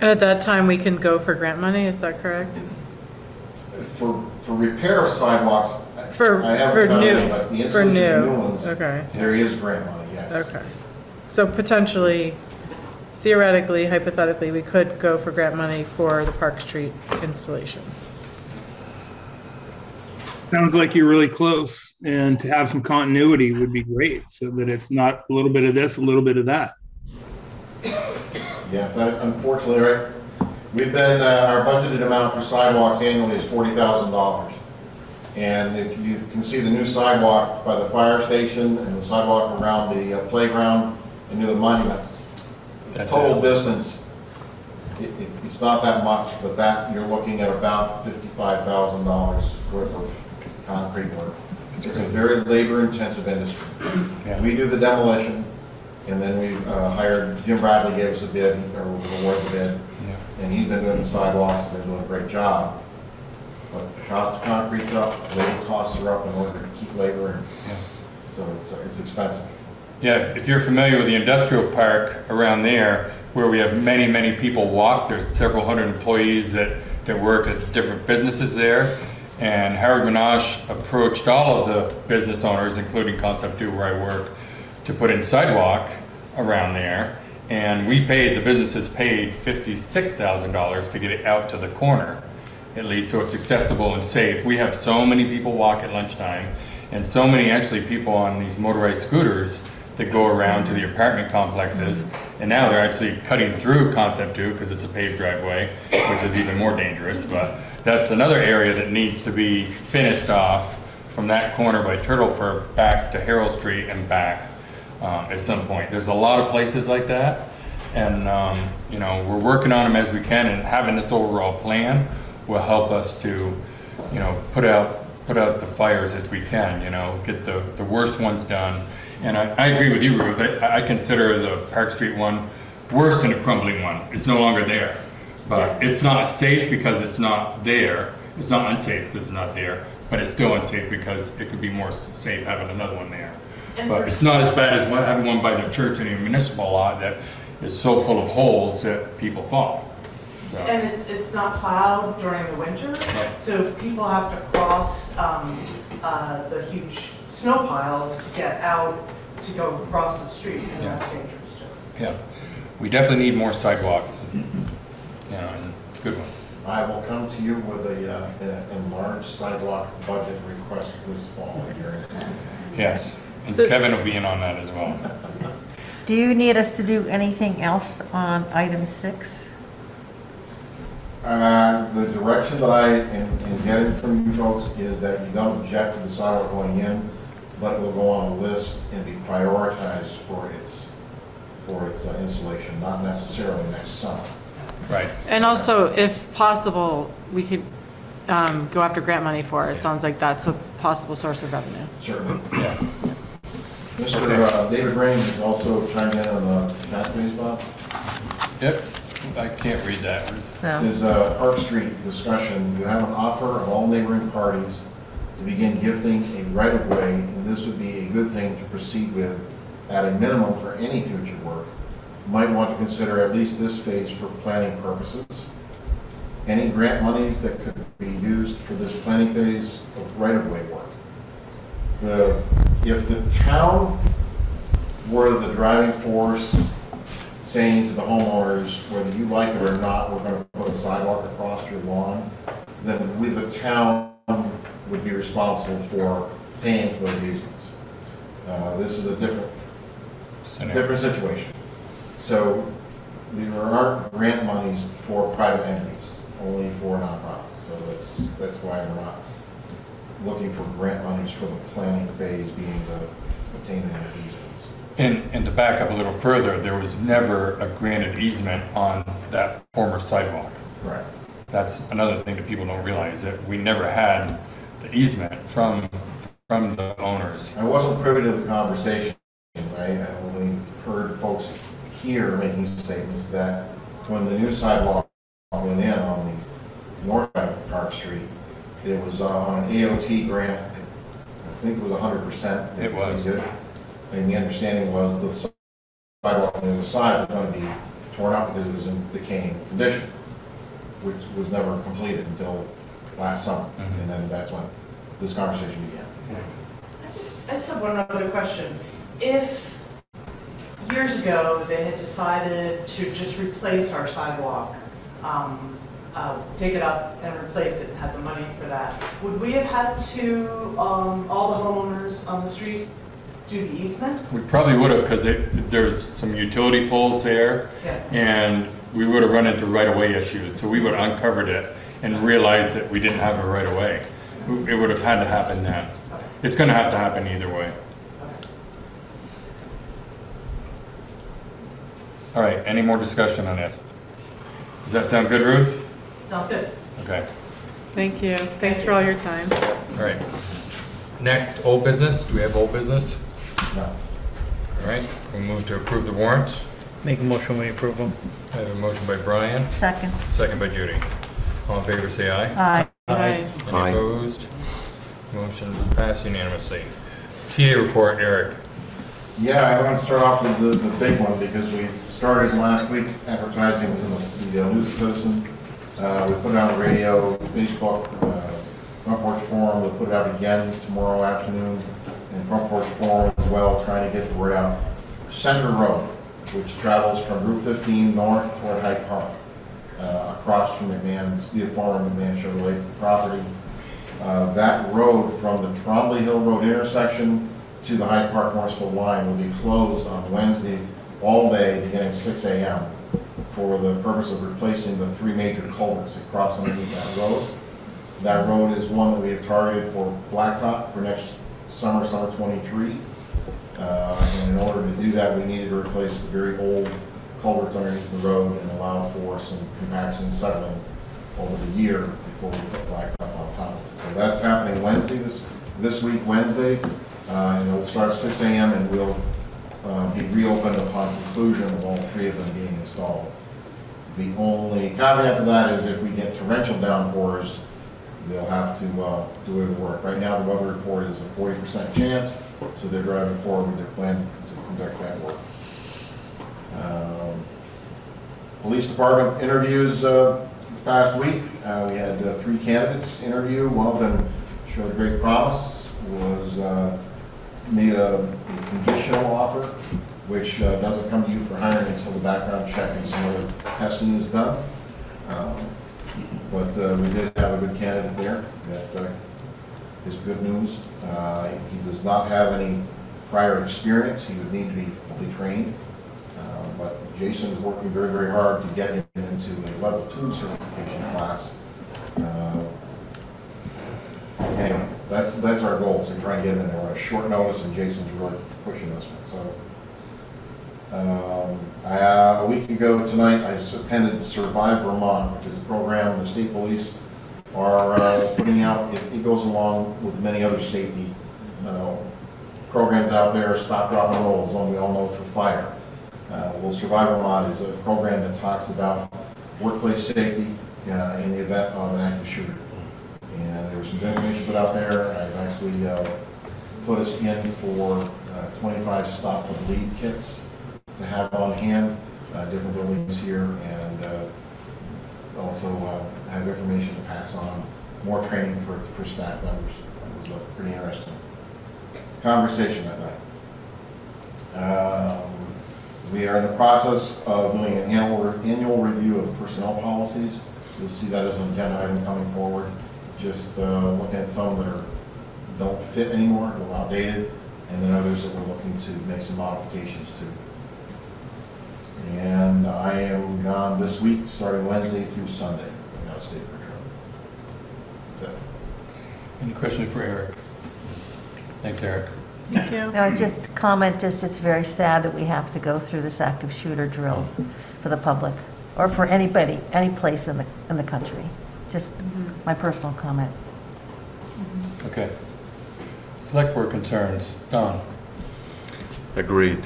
And at that time, we can go for grant money, is that correct? For repair of sidewalks, I haven't found any, but the installation of new ones, okay. There is grant money, yes. Okay. So potentially, theoretically, hypothetically, we could go for grant money for the Park Street installation. Sounds like you're really close, and to have some continuity would be great, so that it's not a little bit of this, a little bit of that. Yes, unfortunately, right? We've been, our budgeted amount for sidewalks annually is $40,000. And if you can see the new sidewalk by the fire station and the sidewalk around the playground and near the monument, the total distance, it's not that much, but that you're looking at about $55,000 worth of concrete work. It's a very labor-intensive industry. Yeah. We do the demolition, and then we hired Jim Bradley, gave us a bid, or awarded the bid, yeah. And he's been doing the sidewalks, and they're doing a great job. But the cost of concrete's up, labor costs are up in order to keep labor, and yeah. So it's expensive. Yeah, if you're familiar with the industrial park around there, where we have many, many people walk, there's several hundred employees that work at different businesses there, and Howard Minaj approached all of the business owners, including Concept 2 where I work, to put in sidewalk around there, and we paid, the businesses paid $56,000 to get it out to the corner, at least so it's accessible and safe. We have so many people walk at lunchtime, and so many actually people on these motorized scooters that go around to the apartment complexes, and now they're actually cutting through Concept 2 because it's a paved driveway, which is even more dangerous, but that's another area that needs to be finished off from that corner by Turtle Fur back to Harold Street and back at some point. There's a lot of places like that, and you know, we're working on them as we can, and having this overall plan will help us to, you know, put out the fires as we can, you know, get the worst ones done. And I agree with you, Ruth. I consider the Park Street one worse than a crumbling one. It's no longer there. But it's not safe because it's not there. It's not unsafe because it's not there. But it's still unsafe because it could be more safe having another one there. But it's not as bad as having one by the church in a municipal lot that is so full of holes that people fall. So. And it's not plowed during the winter, right. So people have to cross the huge snow piles to get out to go across the street, and yeah. That's dangerous too. Yeah, we definitely need more sidewalks, yeah, and good ones. I will come to you with an enlarged sidewalk budget request this fall here. Yes, and so Kevin will be in on that as well. Do you need us to do anything else on item 6? The direction that I am getting from you folks is that you don't object to the sidewalk going in, but it will go on a list and be prioritized for its installation, not necessarily next summer. Right. And also, if possible, we could go after grant money for it. It sounds like that's a possible source of revenue. Certainly. Yeah. Mr. Okay. David Raines is also trying in on the Japanese Bob. Yep. I can't read that. No. This is a Park Street discussion. You have an offer of all neighboring parties to begin gifting a right-of-way, and this would be a good thing to proceed with at a minimum for any future work. You might want to consider at least this phase for planning purposes. Any grant monies that could be used for this planning phase of right-of-way work. If the town were the driving force saying to the homeowners, whether you like it or not, we're going to put a sidewalk across your lawn, then we, the town, would be responsible for paying for those easements. This is a different situation. So there aren't grant monies for private entities, only for nonprofits. So that's why we're not looking for grant monies for the planning phase, being the obtaining of easements. And to back up a little further, there was never a granted easement on that former sidewalk. Right. That's another thing that people don't realize, that we never had the easement from the owners. I wasn't privy to the conversation. I only heard folks here making statements that when the new sidewalk went in on the north side of Park Street, it was on an AOT grant. I think it was 100%. It was. And the understanding was the sidewalk on the other side was going to be torn up because it was in decaying condition, which was never completed until last summer. Mm-hmm. And then that's when this conversation began. I just have one other question. If years ago they had decided to just replace our sidewalk, dig it up and replace it and had the money for that, would we have had to, all the homeowners on the street, do the easement? We probably would have, because there's some utility poles there, yeah. And we would have run into right-of-way issues. So we would have uncovered it and realized that we didn't have a right-of-way. It would have had to happen then. Okay. It's going to have to happen either way. Okay. All right, any more discussion on this? Does that sound good, Ruth? Sounds good. Okay. Thank you. Thanks for all your time. All right. Next, old business. Do we have old business? No. All right, we'll move to approve the warrants. Make a motion we approve them. I have a motion by Brian. Second. Second by Judy. All in favor say aye. Aye. Aye. Aye. Opposed? Motion is passed unanimously. TA report, Eric. Yeah, I want to start off with the big one because we started last week advertising within the News Citizen. We put it on the radio, Facebook, Front Porch Forum. We'll put it out again tomorrow afternoon in Front Porch Forum as well, trying to get the word out. Center Road, which travels from Route 15 north toward Hyde Park, across from McMahon's, the former McMahon Chevrolet property. That road from the Trombley Hill Road intersection to the Hyde Park Morrisville line will be closed on Wednesday all day beginning 6 a.m. for the purpose of replacing the three major culverts that cross underneath that road. That road is one that we have targeted for blacktop for next summer, summer 23. And in order to do that, we needed to replace the very old culverts underneath the road and allow for some compaction settling over the year before we put blacktop on top of it. So that's happening Wednesday, this week, Wednesday. And it'll start at 6 a.m. and we'll be reopened upon conclusion of all three of them being installed. The only caveat to that is if we get torrential downpours, they'll have to do the work. Right now, the weather report is a 40% chance, so they're driving forward with their plan to conduct that work. Police department interviews this past week. We had three candidates interview. One of them showed great promise, was made a conditional offer, which doesn't come to you for hiring until the background check and some other testing is done. But we did have a good candidate there. That is good news. He does not have any prior experience. He would need to be fully trained. But Jason is working very, very hard to get him into a level 2 certification class. Anyway, that's our goal, is to try and get him in there on a short notice, and Jason's really pushing this one. So. A week ago tonight, I attended Survive Vermont, which is a program the state police are putting out. It goes along with many other safety programs out there. Stop, drop, and roll is one we all know for fire. Well, Survive Vermont is a program that talks about workplace safety in the event of an active shooter. And there was some information put out there. I've actually put us in for 25 stop and lead kits to have on hand, different buildings here, and also have information to pass on, more training for staff members. That was pretty interesting conversation that night. We are in the process of doing an annual review of personnel policies. You'll see that as an agenda item coming forward. Just looking at some that don't fit anymore, they're outdated, and then others that we're looking to make some modifications to. And I am gone this week, starting Wednesday through Sunday. I'm out of state for trouble. That's it. Any questions for Eric? Thanks, Eric. Thank you. No, just comment, it's very sad that we have to go through this active shooter drill for the public, or for anybody, any place in the country. Just my personal comment. Okay. Select board concerns. Don. Agreed.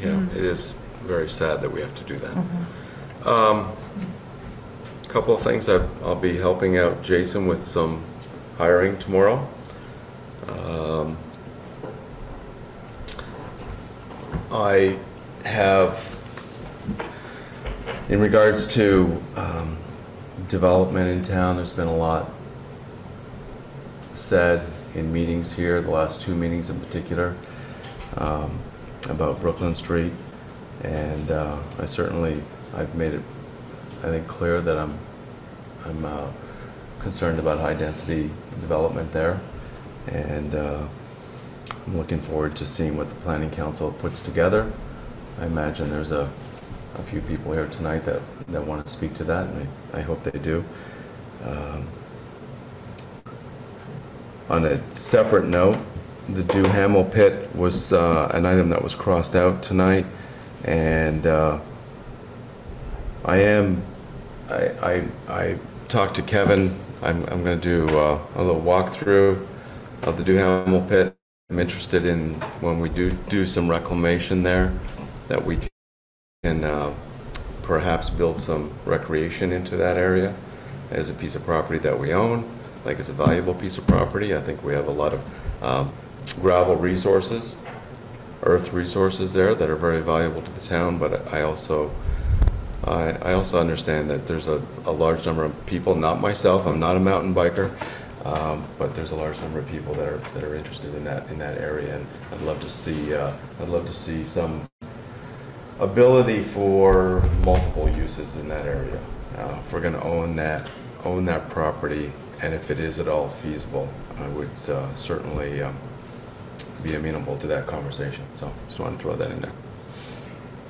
Yeah, it is. Very sad that we have to do that. Mm-hmm. A couple of things. I'll be helping out Jason with some hiring tomorrow. I have, in regards to development in town, there's been a lot said in meetings here, the last two meetings in particular, about Brooklyn Street, and I've made it, I think, clear that I'm concerned about high density development there, and I'm looking forward to seeing what the Planning Council puts together. I imagine there's a few people here tonight that want to speak to that, and I hope they do. On a separate note, the Duhamel Pit was an item that was crossed out tonight, and I talked to Kevin. I'm going to do a little walkthrough of the Duhamel Pit. I'm interested in, when we do some reclamation there, that we can perhaps build some recreation into that area as a piece of property that we own. Like, it's a valuable piece of property. I think we have a lot of gravel resources, earth resources there that are very valuable to the town, but I also understand that there's a large number of people, not myself, I'm not a mountain biker, but there's a large number of people that are interested in that area, and I'd love to see some ability for multiple uses in that area. If we're going to own that property, and if it is at all feasible, I would certainly be amenable to that conversation. So just want to throw that in there.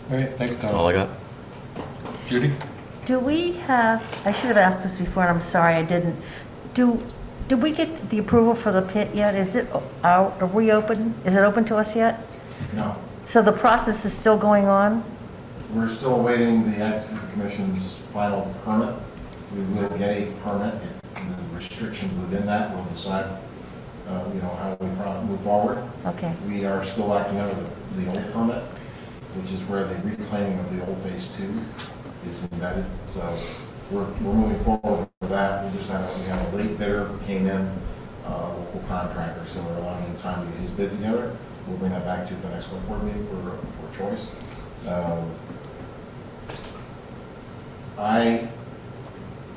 All right, thanks, Tom. That's all I got. Judy? Do we have, I should have asked this before, and I'm sorry I didn't. Did we get the approval for the pit yet? Is it out? Are we open? Is it open to us yet? No. So the process is still going on? We're still awaiting the Active Commission's final permit. We will get a permit. The restrictions within that, we'll decide, how we move forward. Okay. We are still acting under the old permit, which is where the reclaiming of the old phase two is embedded. So we're moving forward with that. We just have a late bidder who came in, local contractor, so we're allowing the time to get his bid together. We'll bring that back to the next board meeting for choice. I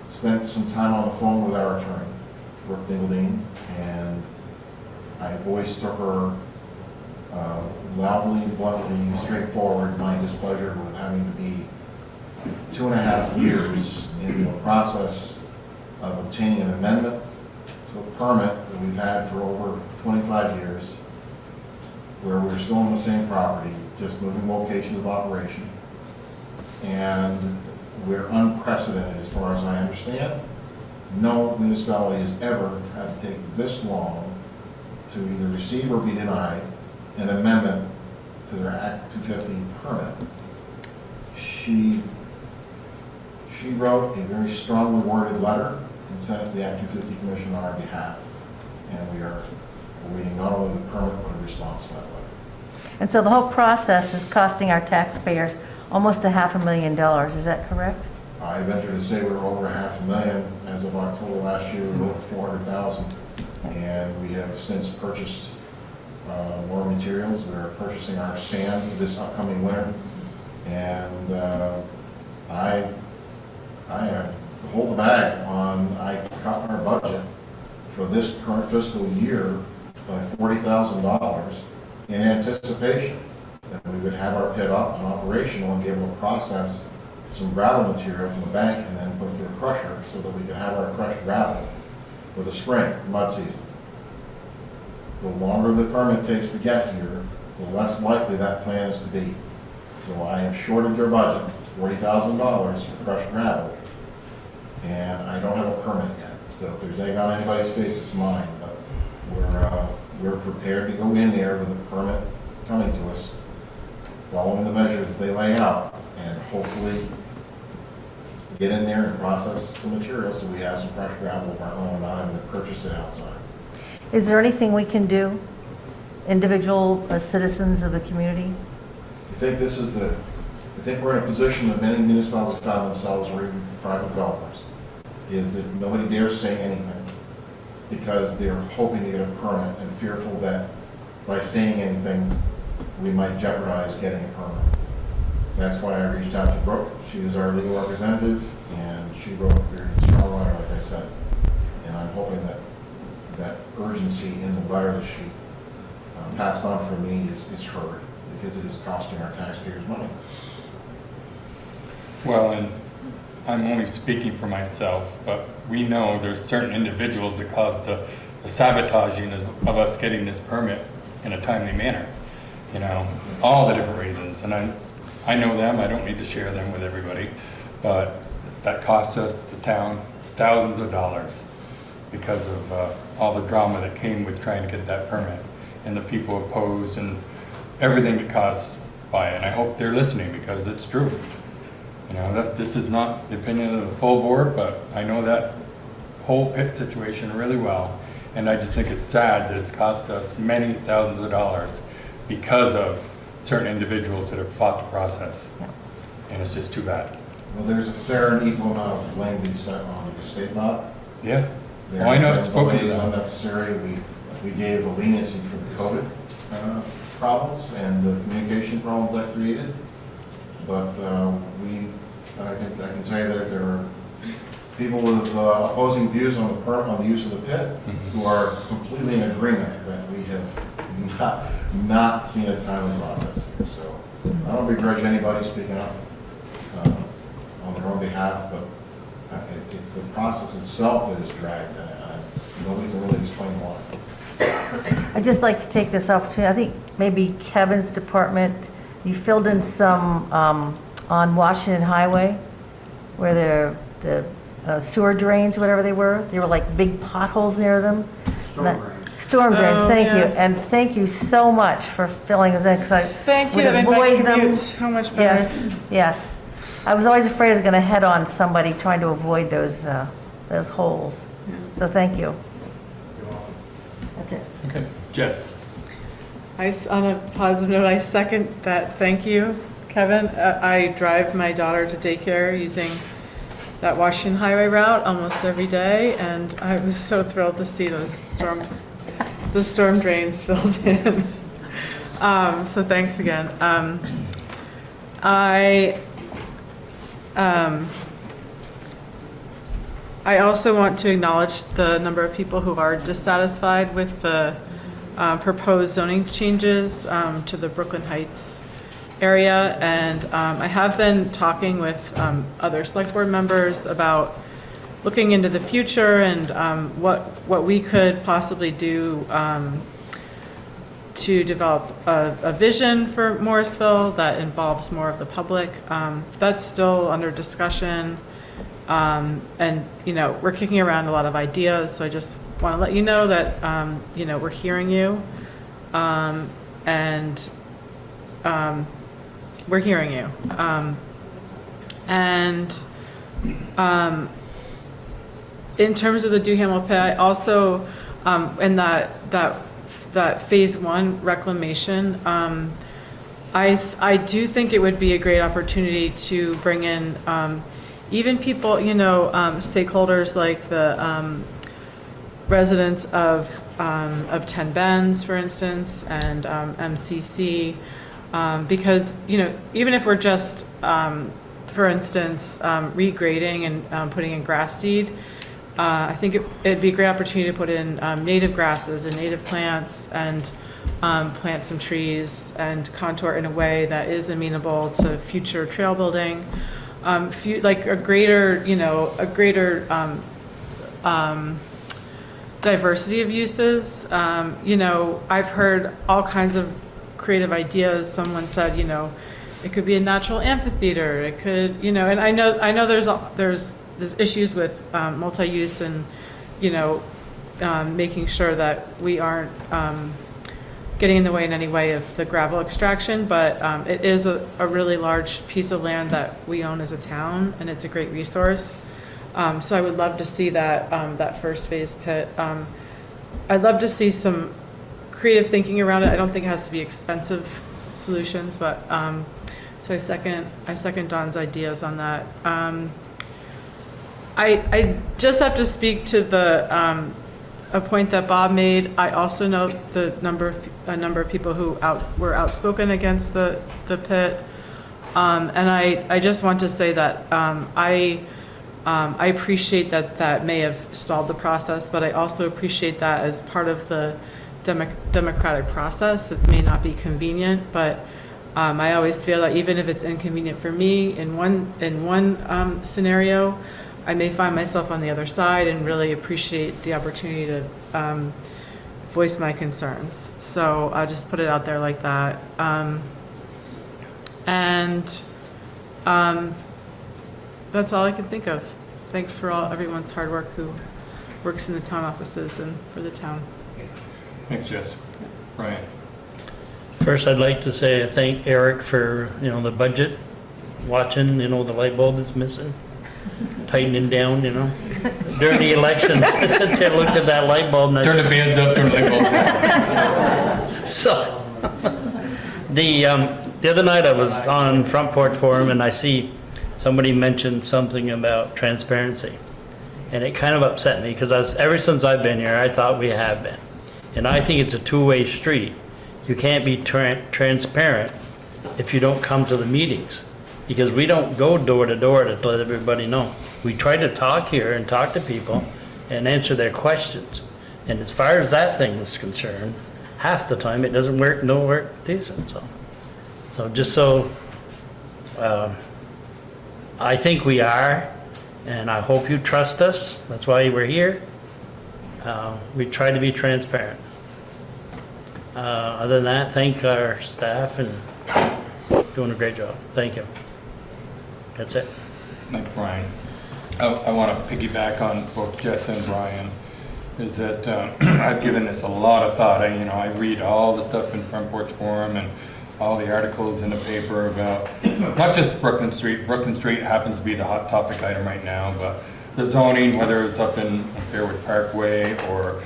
spent some time on the phone with our attorney, Brooke Dingledine, and I voiced to her loudly, bluntly, straightforward, my displeasure with having to be 2.5 years into a process of obtaining an amendment to a permit that we've had for over 25 years. Where we're still on the same property, just moving locations of operation. And we're unprecedented as far as I understand. No municipality has ever had to take this long to either receive or be denied an amendment to their Act 250 permit. She wrote a very strongly worded letter and sent it to the Act 250 Commission on our behalf. And we are awaiting not only the permit, but a response to that letter. And so the whole process is costing our taxpayers almost $500,000. Is that correct? I venture to say we're over $500,000. As of October last year, we were over 400,000. And we have since purchased more materials. We are purchasing our sand for this upcoming winter. And I hold the bag on, I cut our budget for this current fiscal year by $40,000 in anticipation that we would have our pit up and operational and be able to process some gravel material from the bank and then put it through a crusher so that we could have our crushed gravel for the spring mud season. The longer the permit takes to get here, the less likely that plan is to be. So I am shorted your budget, $40,000 for crushed gravel, and I don't have a permit yet. So if there's egg on anybody's face, it's mine. But we're prepared to go in there with a permit coming to us, following the measures that they lay out, and hopefully get in there and process some material so we have some fresh gravel of our own, not having to purchase it outside. Is there anything we can do, individual citizens of the community? I think we're in a position that many municipalities found themselves, or even private developers, is that nobody dares say anything because they're hoping to get a permit and fearful that by saying anything we might jeopardize getting a permit. That's why I reached out to Brooke. She was our legal representative, and she wrote a very strong letter, like I said. And I'm hoping that that urgency in the letter that she passed on for me is heard, because it is costing our taxpayers money. Well, and I'm only speaking for myself, but we know there's certain individuals that caused the sabotaging of us getting this permit in a timely manner, you know, all the different reasons. And I know them, I don't need to share them with everybody, but that cost us, the town, thousands of dollars because of all the drama that came with trying to get that permit and the people opposed and everything that caused by it. And I hope they're listening, because it's true. You know, that this is not the opinion of the full board, but I know that whole pit situation really well. And I just think it's sad that it's cost us many thousands of dollars because of certain individuals that have fought the process. And it's just too bad. Well, there's a fair and equal amount of blame being set on the state, Bob. Yeah. There well, I know it's spoken is unnecessary. We gave a leniency for the COVID problems and the communication problems that created. But I can tell you that there are people with opposing views on the permit, on the use of the pit, who are completely in agreement that we have not seen a timely process here. So I don't begrudge anybody speaking up on their own behalf, but it's the process itself that is dragged. Nobody can really explain why. I'd just like to take this opportunity. I think maybe Kevin's department, you filled in some on Washington Highway where the sewer drains, whatever they were. They were like big potholes near them. Storm drains, thank you. And thank you so much for filling us in, because I would avoid them. So much better. Yes, yes. I was always afraid I was going to head on somebody trying to avoid those holes. Yeah. So thank you. You're welcome. That's it. Okay, Jess. On a positive note, I second that. Thank you, Kevin. I drive my daughter to daycare using that Washington Highway route almost every day, and I was so thrilled to see those storm drains filled in. So thanks again. I also want to acknowledge the number of people who are dissatisfied with the proposed zoning changes to the Brooklyn Heights area, and I have been talking with other select board members about looking into the future and what we could possibly do to develop a vision for Morrisville that involves more of the public. That's still under discussion, and you know, we're kicking around a lot of ideas, so I just want to let you know that you know, we're hearing you, and in terms of the Duhamel pit, I also in that phase one reclamation, I do think it would be a great opportunity to bring in even people, you know, stakeholders like the residents of Ten Bends, for instance, and MCC, because you know, even if we're just, for instance, regrading and putting in grass seed, I think it'd be a great opportunity to put in native grasses and native plants and plant some trees and contour in a way that is amenable to future trail building, like a greater, you know, a greater diversity of uses. You know, I've heard all kinds of creative ideas. Someone said, you know, it could be a natural amphitheater. It could, you know, and I know there's issues with multi-use and, you know, making sure that we aren't getting in the way in any way of the gravel extraction. But it is a really large piece of land that we own as a town, and it's a great resource. So I would love to see that that first phase pit. I'd love to see some creative thinking around it. I don't think it has to be expensive solutions, but so I second Don's ideas on that. I just have to speak to the a point that Bob made. I also know the number of people who were outspoken against the pit. And I just want to say that I appreciate that that may have stalled the process, but I also appreciate that as part of the democratic process. It may not be convenient, but I always feel that even if it's inconvenient for me in one scenario, I may find myself on the other side and really appreciate the opportunity to voice my concerns. So I'll just put it out there like that. That's all I can think of. Thanks for everyone's hard work who works in the town offices and for the town. Thanks, Jess. Yeah. Brian. First, I'd like to say I thank Eric for, you know, the budget, watching, you know, the light bulb is missing, tightening down, you know. During the elections, I sit there, looked at that light bulb, and I turn the fans up, turn the light bulb down. So, the other night I was on Front Porch Forum, and I see somebody mentioned something about transparency, and it kind of upset me because ever since I've been here, I thought we have been, and I think it's a two-way street. You can't be transparent if you don't come to the meetings, because we don't go door to door to let everybody know. We try to talk here and talk to people and answer their questions. And as far as that thing is concerned, half the time it doesn't work, no work decent. So just so, I think we are, and I hope you trust us. That's why we're here. We try to be transparent. Other than that, thank our staff and doing a great job. Thank you. That's it. Thank Brian. I want to piggyback on both Jess and Brian. Is that I've given this a lot of thought. I read all the stuff in Front Porch Forum and all the articles in the paper about not just Brooklyn Street. Brooklyn Street happens to be the hot topic item right now, but the zoning, whether it's up in Fairwood Parkway or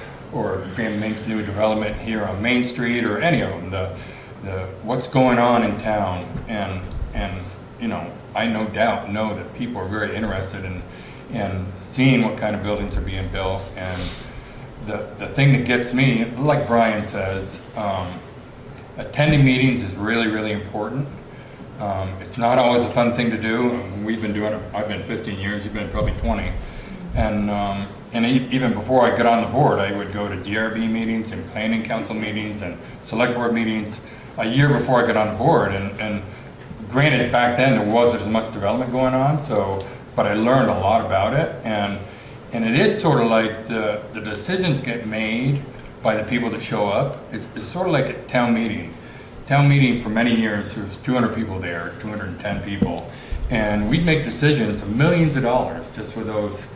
Graham Mink's new development here on Main Street, or any of them, the what's going on in town, and you know, I no doubt know that people are very interested in seeing what kind of buildings are being built. And the thing that gets me, like Brian says, attending meetings is really, really important. It's not always a fun thing to do. We've been doing it. I've been 15 years. You've been probably 20, and even before I got on the board, I would go to DRB meetings and planning council meetings and select board meetings a year before I got on the board. And granted, back then there wasn't as much development going on, but I learned a lot about it. And it is sort of like the decisions get made by the people that show up. It's sort of like a town meeting. Town meeting for many years, there was 200 people there, 210 people. And we'd make decisions of millions of dollars just for those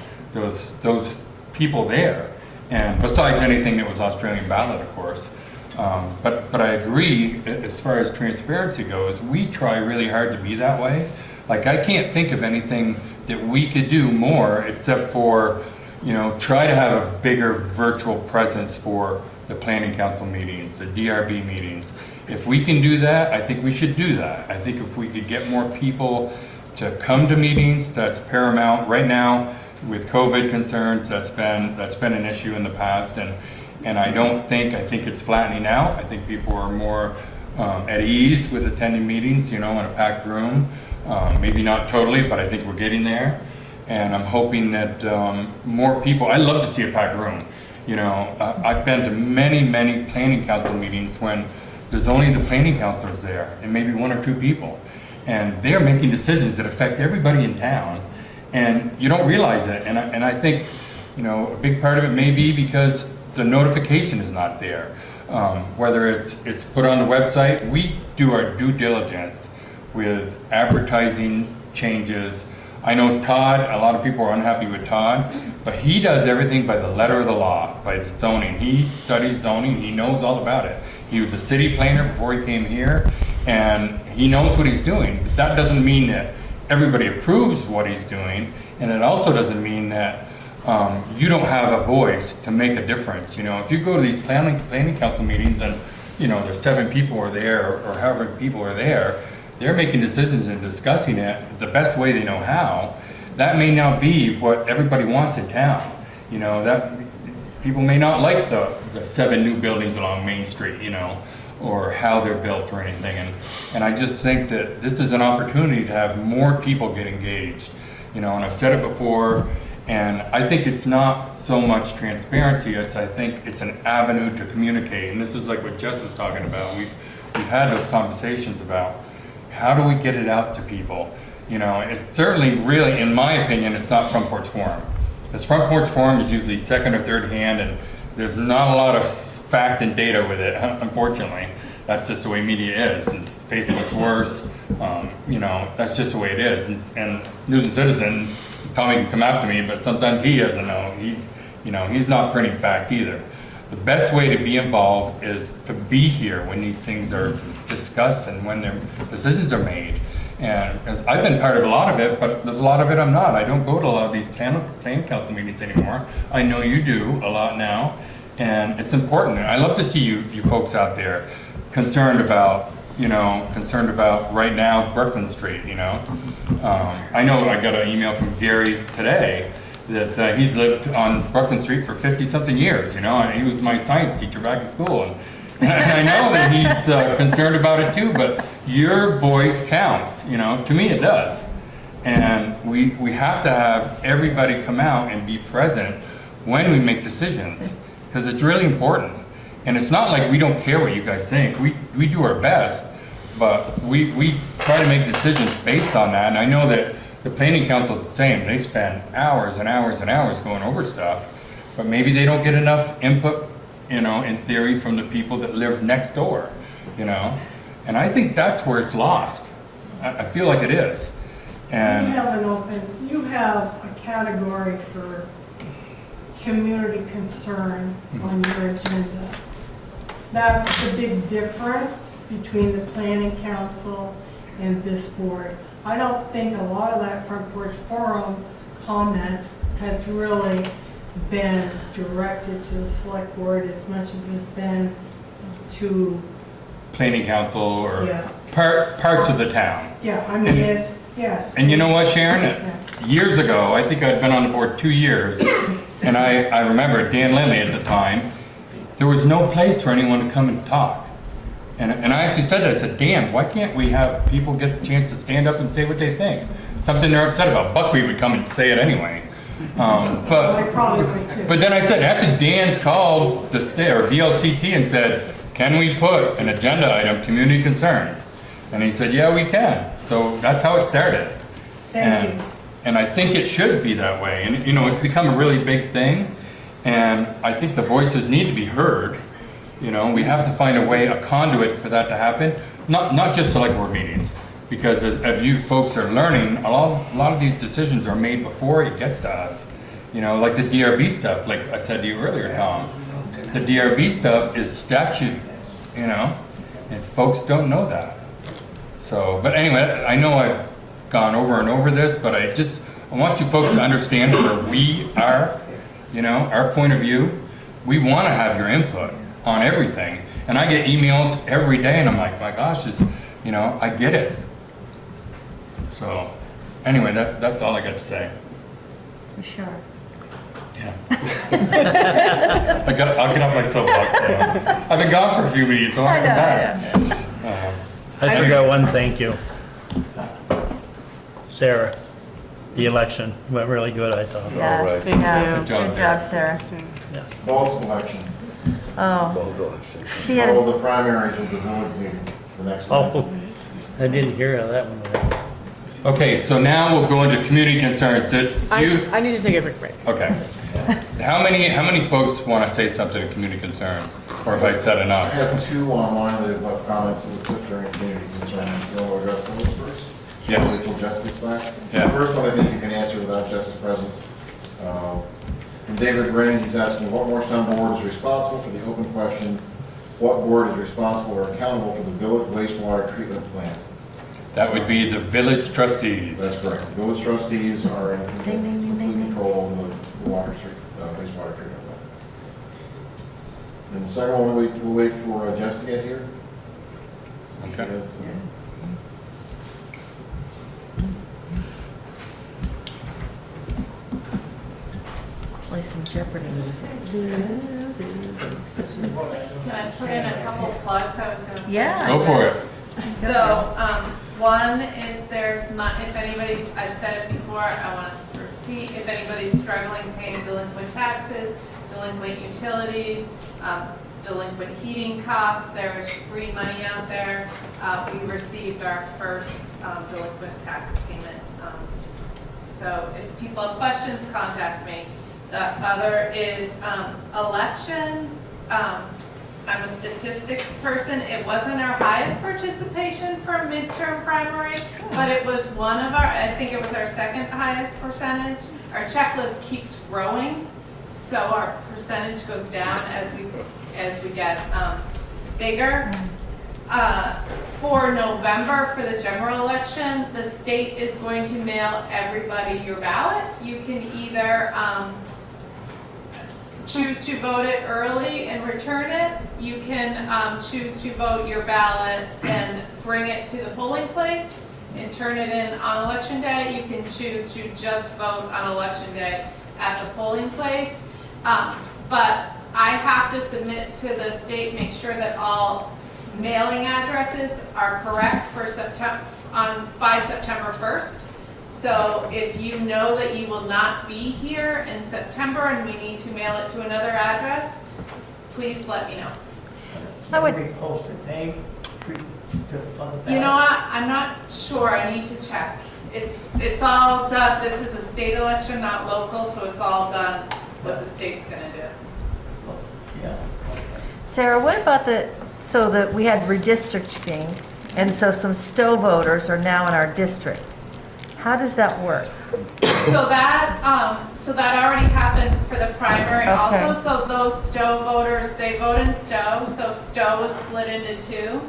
people there. And besides anything that was Australian ballot, of course. But I agree, as far as transparency goes, we try really hard to be that way. Like, I can't think of anything that we could do more except for, you know, try to have a bigger virtual presence for the planning council meetings, the DRB meetings. If we can do that, I think we should do that. I think if we could get more people to come to meetings, that's paramount. Right now, with COVID concerns, that's been an issue in the past, and I think it's flattening out. I think people are more at ease with attending meetings, you know, in a packed room. Maybe not totally, but I think we're getting there. And I'm hoping that more people, I love to see a packed room. You know, I've been to many, many planning council meetings when there's only the planning councilors there and maybe one or two people. And they're making decisions that affect everybody in town. And you don't realize it. And I think, you know, a big part of it may be because the notification is not there. Whether it's put on the website, we do our due diligence with advertising changes. I know Todd, a lot of people are unhappy with Todd, but he does everything by the letter of the law, by zoning. He studies zoning, he knows all about it. He was a city planner before he came here, and he knows what he's doing. But that doesn't mean that everybody approves what he's doing, and it also doesn't mean that you don't have a voice to make a difference. You know, if you go to these planning council meetings and, you know, there's 7 people are there, or however people are there, they're making decisions and discussing it the best way they know how. That may not be what everybody wants in town. You know, that people may not like the 7 new buildings along Main Street, you know. or how they're built or anything. And I just think that this is an opportunity to have more people get engaged. You know, and I've said it before, and I think it's not so much transparency, it's, I think it's an avenue to communicate. And this is like what Jess was talking about. We've had those conversations about how do we get it out to people? You know, it's certainly really, in my opinion, it's not Front Porch Forum. Because Front Porch Forum is usually second or third hand, and there's not a lot of fact and data with it, unfortunately. That's just the way media is. And Facebook's worse, you know, that's just the way it is. And News and Citizen, Tommy can come after me, but sometimes he doesn't know. You know, he's not printing fact either. The best way to be involved is to be here when these things are discussed and when their decisions are made. And I've been part of a lot of it, but there's a lot of it I'm not. I don't go to a lot of these plan council meetings anymore. I know you do a lot now, and it's important. I love to see you folks out there concerned about right now Brooklyn Street, you know. I know I got an email from Gary today that he's lived on Brooklyn Street for 50-something years, you know, and he was my science teacher back in school. And I know that he's concerned about it too, but your voice counts, you know, to me it does. And we have to have everybody come out and be present when we make decisions, because it's really important. And it's not like we don't care what you guys think, we do our best, but we try to make decisions based on that. And I know that the planning council is the same, they spend hours and hours and hours going over stuff, but maybe they don't get enough input, you know, in theory from the people that live next door, you know? And I think that's where it's lost. I feel like it is. And you have a category for community concern on your agenda. That's the big difference between the planning council and this board. I don't think a lot of that Front Porch Forum comments has really been directed to the select board as much as it's been to planning council or yes. parts of the town. Yeah, I mean, and it's, yes. And you know what, Sharon? Yeah. Years ago, I think I'd been on the board 2 years, and I remember Dan Lindley at the time, there was no place for anyone to come and talk. And I actually said that, I said, Dan, why can't we have people get the chance to stand up and say what they think? Something they're upset about. Buckwheat would come and say it anyway. But then I said, actually Dan called the state or VLCT and said, can we put an agenda item, community concerns? And he said, yeah, we can. So that's how it started. And I think it should be that way. And you know, it's become a really big thing. And I think the voices need to be heard. You know, we have to find a way, a conduit for that to happen. Not just select board meetings, because as you folks are learning, a lot of these decisions are made before it gets to us. You know, like the DRB stuff, like I said to you earlier, Tom. The DRB stuff is statute, you know, and folks don't know that. So, but anyway, I know I've gone over and over this, but I want you folks to understand where we are, you know, our point of view. We want to have your input on everything. And I get emails every day and I'm like, my gosh, this, you know, I get it. So anyway, that's all I got to say. For sure. Yeah. I'll get off my soapbox now. I've been gone for a few minutes, so I'm back. Yeah. I forgot one thank you. Sarah, the election went really good, I thought. Yes, all right. Thank you. Good job, Sarah. Yes. Both elections. Oh. Both elections. She had the primaries of the village meeting the next one. I didn't hear that one. Okay, so now we'll go into community concerns. I need to take a quick break. Okay. How many folks want to say something to community concerns? Or if I said enough? I have two online that have left comments that have put during community concerns. You want to address those first? Yes. Social justice back. Yeah. The first one I think you can answer without Jess's presence. From David Brin, he's asking, what more town board is responsible for the open question? What board is responsible or accountable for the village wastewater treatment plant? That would be the village trustees. That's correct. The village trustees are in complete control of the wastewater treatment plant. And the second one, we'll wait for Jess to get here. Okay. Has, place in jeopardy. Can I put in a couple of plugs? I was going to. Yeah. Go for it. So one is there's not, if anybody's, I've said it before, I want to repeat, if anybody's struggling paying delinquent taxes, delinquent utilities, delinquent heating costs, there's free money out there. We received our first delinquent tax payment. So if people have questions, contact me. The other is elections. I'm a statistics person. It wasn't our highest participation for midterm primary, but it was one of our, I think it was our second highest percentage. Our checklist keeps growing, so our percentage goes down as we get bigger. For November, for the general election, the state is going to mail everybody your ballot. You can either choose to vote it early and return it. You can choose to vote your ballot and bring it to the polling place and turn it in on election day. You can choose to just vote on election day at the polling place. But I have to submit to the state, make sure that all mailing addresses are correct for September, by September 1st. So if you know that you will not be here in September and we need to mail it to another address, please let me know. So I would post it. They You know what? I'm not sure. I need to check. It's all done. This is a state election, not local, so it's all done what the state's going to do. Yeah. Sarah, what about the? So that we had redistricting, and so some Stowe voters are now in our district. How does that work? So that so that already happened for the primary also. So those Stowe voters, they vote in Stowe, so Stowe is split into two.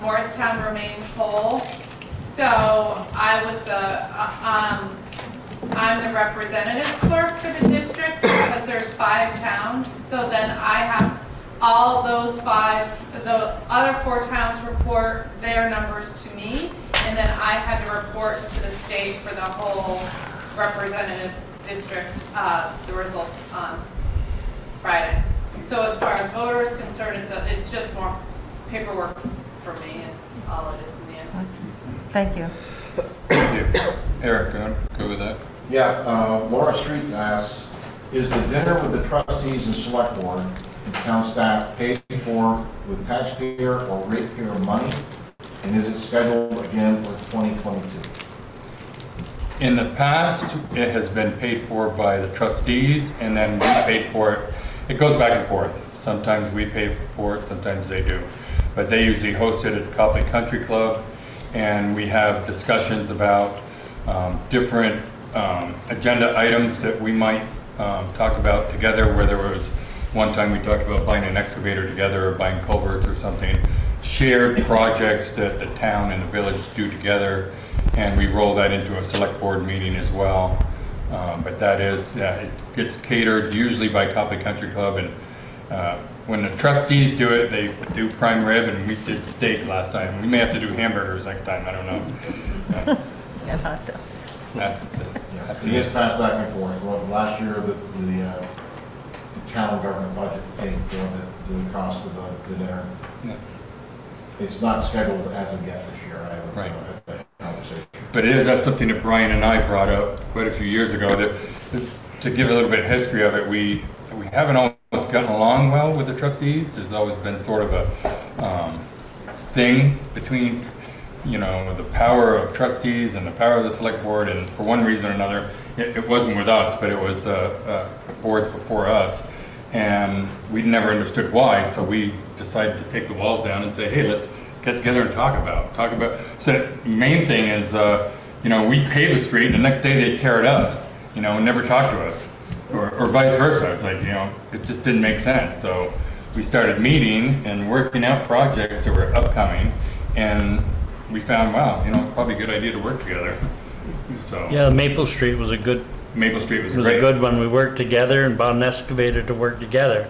Morristown remained whole. So I was the I'm the representative clerk for the district because there's 5 towns. So then I have all those 5, the other 4 towns report their numbers to me, and then I had to report to the state for the whole representative district the results on Friday. So as far as voters concerned, it's just more paperwork for me is all it is in the end. Thank you. Eric, go with that. Yeah, Laura Streets asks, is the dinner with the trustees and select board and town staff paid for with taxpayer or ratepayer money, and is it scheduled again for 2022? In the past, it has been paid for by the trustees, and then we paid for it. It goes back and forth. Sometimes we pay for it, sometimes they do. But they usually host it at Copley Country Club, and we have discussions about different agenda items that we might talk about together, where there was one time we talked about buying an excavator together or buying culverts or something, shared projects that the town and the village do together, and we roll that into a select board meeting as well. But that is, it gets catered usually by Copley Country Club, and when the trustees do it, they do prime rib, and we did steak last time. We may have to do hamburgers next time, I don't know. That's it. It gets passed back and forth. Well, last year, the town government budget paid for the cost of the dinner. Yeah. It's not scheduled as of yet this year. I would have that conversation. But it is, that's something that Brian and I brought up quite a few years ago. That to give a little bit of history of it, we haven't always gotten along well with the trustees. There's always been sort of a thing between, you know, the power of trustees and the power of the select board, and for one reason or another, it wasn't with us, but it was boards before us, and we never understood why. So we decided to take the walls down and say, hey, let's get together and talk about. So the main thing is, you know, we pave a street, and the next day they tear it up, you know, and never talk to us, or vice versa. It's like, you know, it just didn't make sense. So we started meeting and working out projects that were upcoming, and we found, wow, you know, probably a good idea to work together. So yeah, Maple Street was a good one. We worked together and bought an excavator to work together,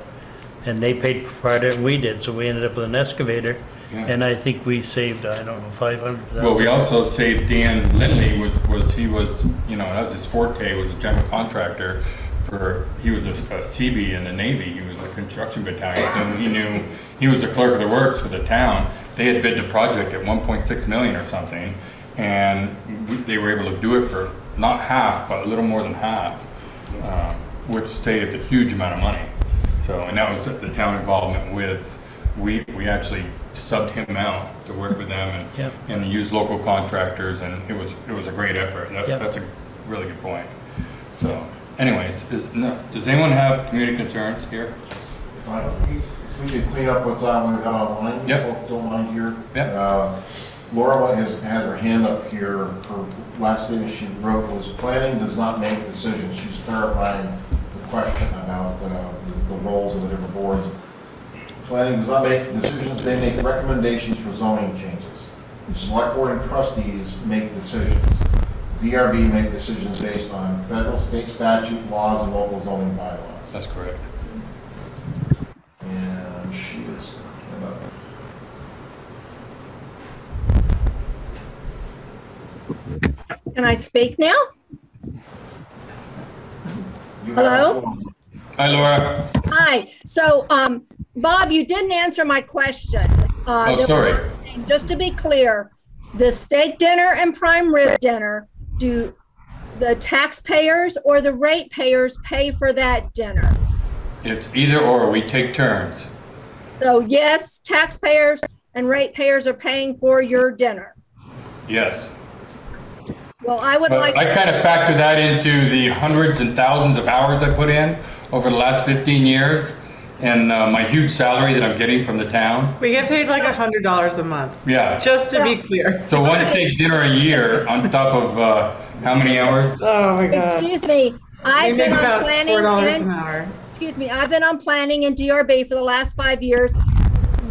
and they paid for it and we did, so we ended up with an excavator. Yeah. And I think we saved, I don't know, $500,000. Well, we also saved Dan Lindley, he was, you know, that was his forte, was a general contractor for, he was a CB in the Navy, he was a construction battalion, so he knew, he was the clerk of the works for the town. They had bid the project at 1.6 million or something, and they were able to do it for not half, but a little more than half, which saved a huge amount of money. So, and that was the town involvement with, we actually subbed him out to work with them and, yep, and used local contractors, and it was a great effort. That, yep. That's a really good point. So, anyways, does anyone have community concerns here? If we could clean up what's on when we got online, yep, don't mind here. Yep. Laura has her hand up here. Her last thing she wrote was, planning does not make decisions. She's clarifying the question about the roles of the different boards. Planning does not make decisions, they make recommendations for zoning changes. The select board and trustees make decisions. DRB make decisions based on federal, state statute, laws, and local zoning bylaws. That's correct. And she is... Can I speak now? Hello? Hi, Laura. Hi. So, Bob, you didn't answer my question. Sorry. Just to be clear, the steak dinner and prime rib dinner, do the taxpayers or the ratepayers pay for that dinner? It's either or. We take turns. So, yes, taxpayers and ratepayers are paying for your dinner. Yes. Well, I would like... I kind of factor that into the hundreds and thousands of hours I put in over the last 15 years and my huge salary that I'm getting from the town. We get paid like $100 a month. Yeah. Just to be clear. So one steak dinner a year on top of how many hours? Oh my God. Excuse me. I've been on planning and, excuse me, I've been on planning and DRB for the last 5 years.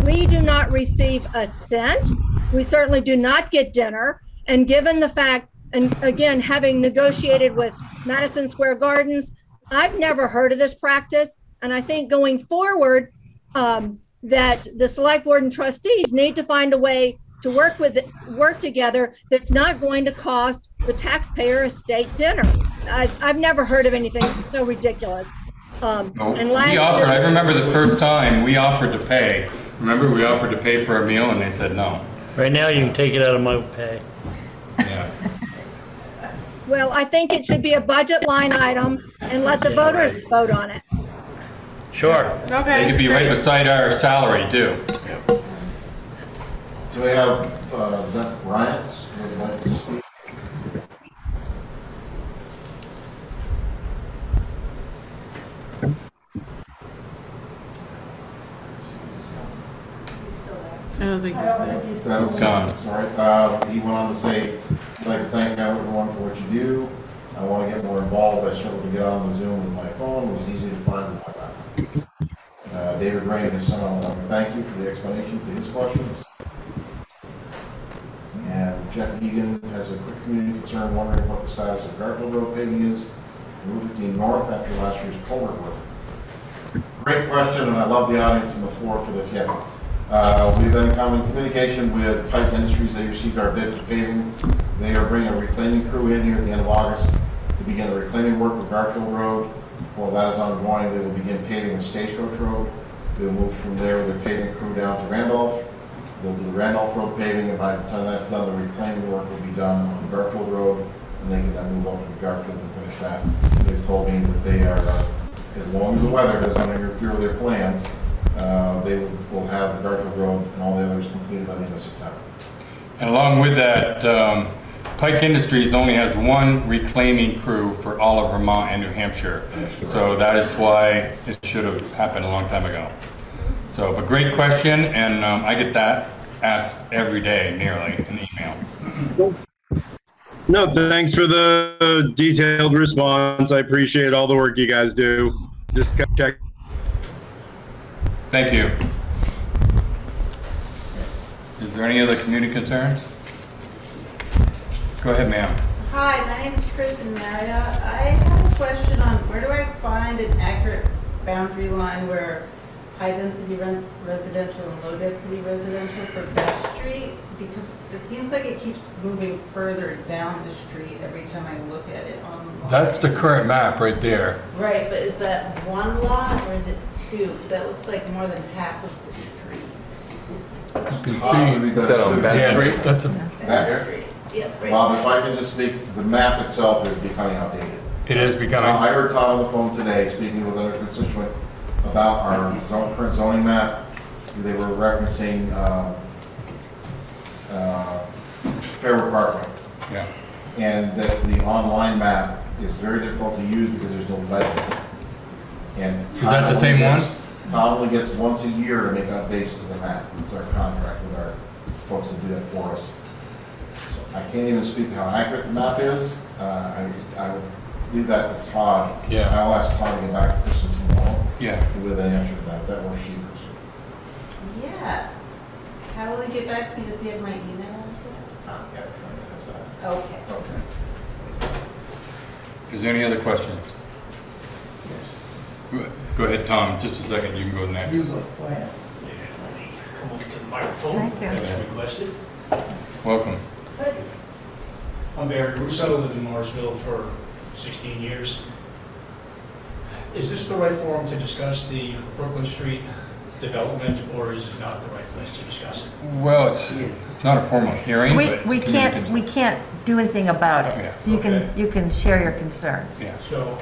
We do not receive a cent. We certainly do not get dinner. And given the fact, and again, having negotiated with Madison Square Gardens, I've never heard of this practice. And I think going forward, that the select board and trustees need to find a way to work together that's not going to cost the taxpayer a steak dinner. I've never heard of anything so ridiculous. And we offered, I remember the first time we offered to pay. Remember, we offered to pay for a meal and they said no. Right now you can take it out of my pay. Yeah. Well, I think it should be a budget line item and let the voters vote on it. Sure. Okay. It could be right beside our salary, too. Yep. So we have Zeph Bryant. Would like to speak. I don't think he's there. That was gone. Sorry. He went on to say, I'd like to thank everyone for what you do. I want to get more involved. I struggled to get on the Zoom with my phone. It was easy to find my laptop. David Rain is someone I want to thank you for the explanation to his questions. And Jeff Egan has a quick community concern wondering what the status of Garfield Road paving is. Route 15 North after last year's culvert work. Great question, and I love the audience on the floor for this. Yes. We've been in common communication with Pipe Industries. They received our bid for paving. They are bringing a reclaiming crew in here at the end of August to begin the reclaiming work of Garfield Road. While that is ongoing, they will begin paving the Stagecoach Road. They'll move from there with their paving crew down to Randolph. They'll do the Randolph Road paving, and by the time that's done, the reclaiming work will be done on Garfield Road, and they can then move up to Garfield and finish that. They've told me that they are, as long as the weather doesn't interfere with their plans, they will have Garfield Road and all the others completed by the end of September. And along with that, Pike Industries only has one reclaiming crew for all of Vermont and New Hampshire. So that is why it should have happened a long time ago. So, but great question, and I get that asked every day, nearly, in email. No, thanks for the detailed response. I appreciate all the work you guys do. Just check. Thank you. Is there any other community concerns? Go ahead, ma'am. Hi, my name is Kristen Maria. I have a question on where do I find an accurate boundary line where high-density residential and low-density residential for Best Street? Because it seems like it keeps moving further down the street every time I look at it online. That's the current map right there. Right, but is that one lot or is it two? Because that looks like more than half of the street. You can see. Is that on Best Street? That's Best Street. Yep, right. Bob, if I can just speak, the map itself is becoming outdated. It is becoming. I heard Todd on the phone today speaking with another constituent about our current zoning map. They were referencing Fairwood Parkway. Yeah. And that the online map is very difficult to use because there's no legend. And is that the same one? Todd only gets once a year to make updates to the map. It's our contract with our folks to do that for us. So I can't even speak to how accurate the map is. I would leave that to Todd. Yeah. I'll ask Todd to get back to person tomorrow. Yeah. With an answer to that. That works. Yeah. How will he get back to you? Does he have my email address? Not yet. Okay. Okay. Is there any other questions? Yes. Go ahead, Tom. Just a second. You can go next. You go. Go ahead. Yeah. Come up to the microphone. Thank you. Requested. Welcome. Good. I'm Barry Russo. Lived in Morrisville for 16 years. Is this the right forum to discuss the Brooklyn Street development, or is it not the right place to discuss it? Well, it's not a formal hearing. We can't do anything about it. Yeah. So you can share your concerns. Yeah. So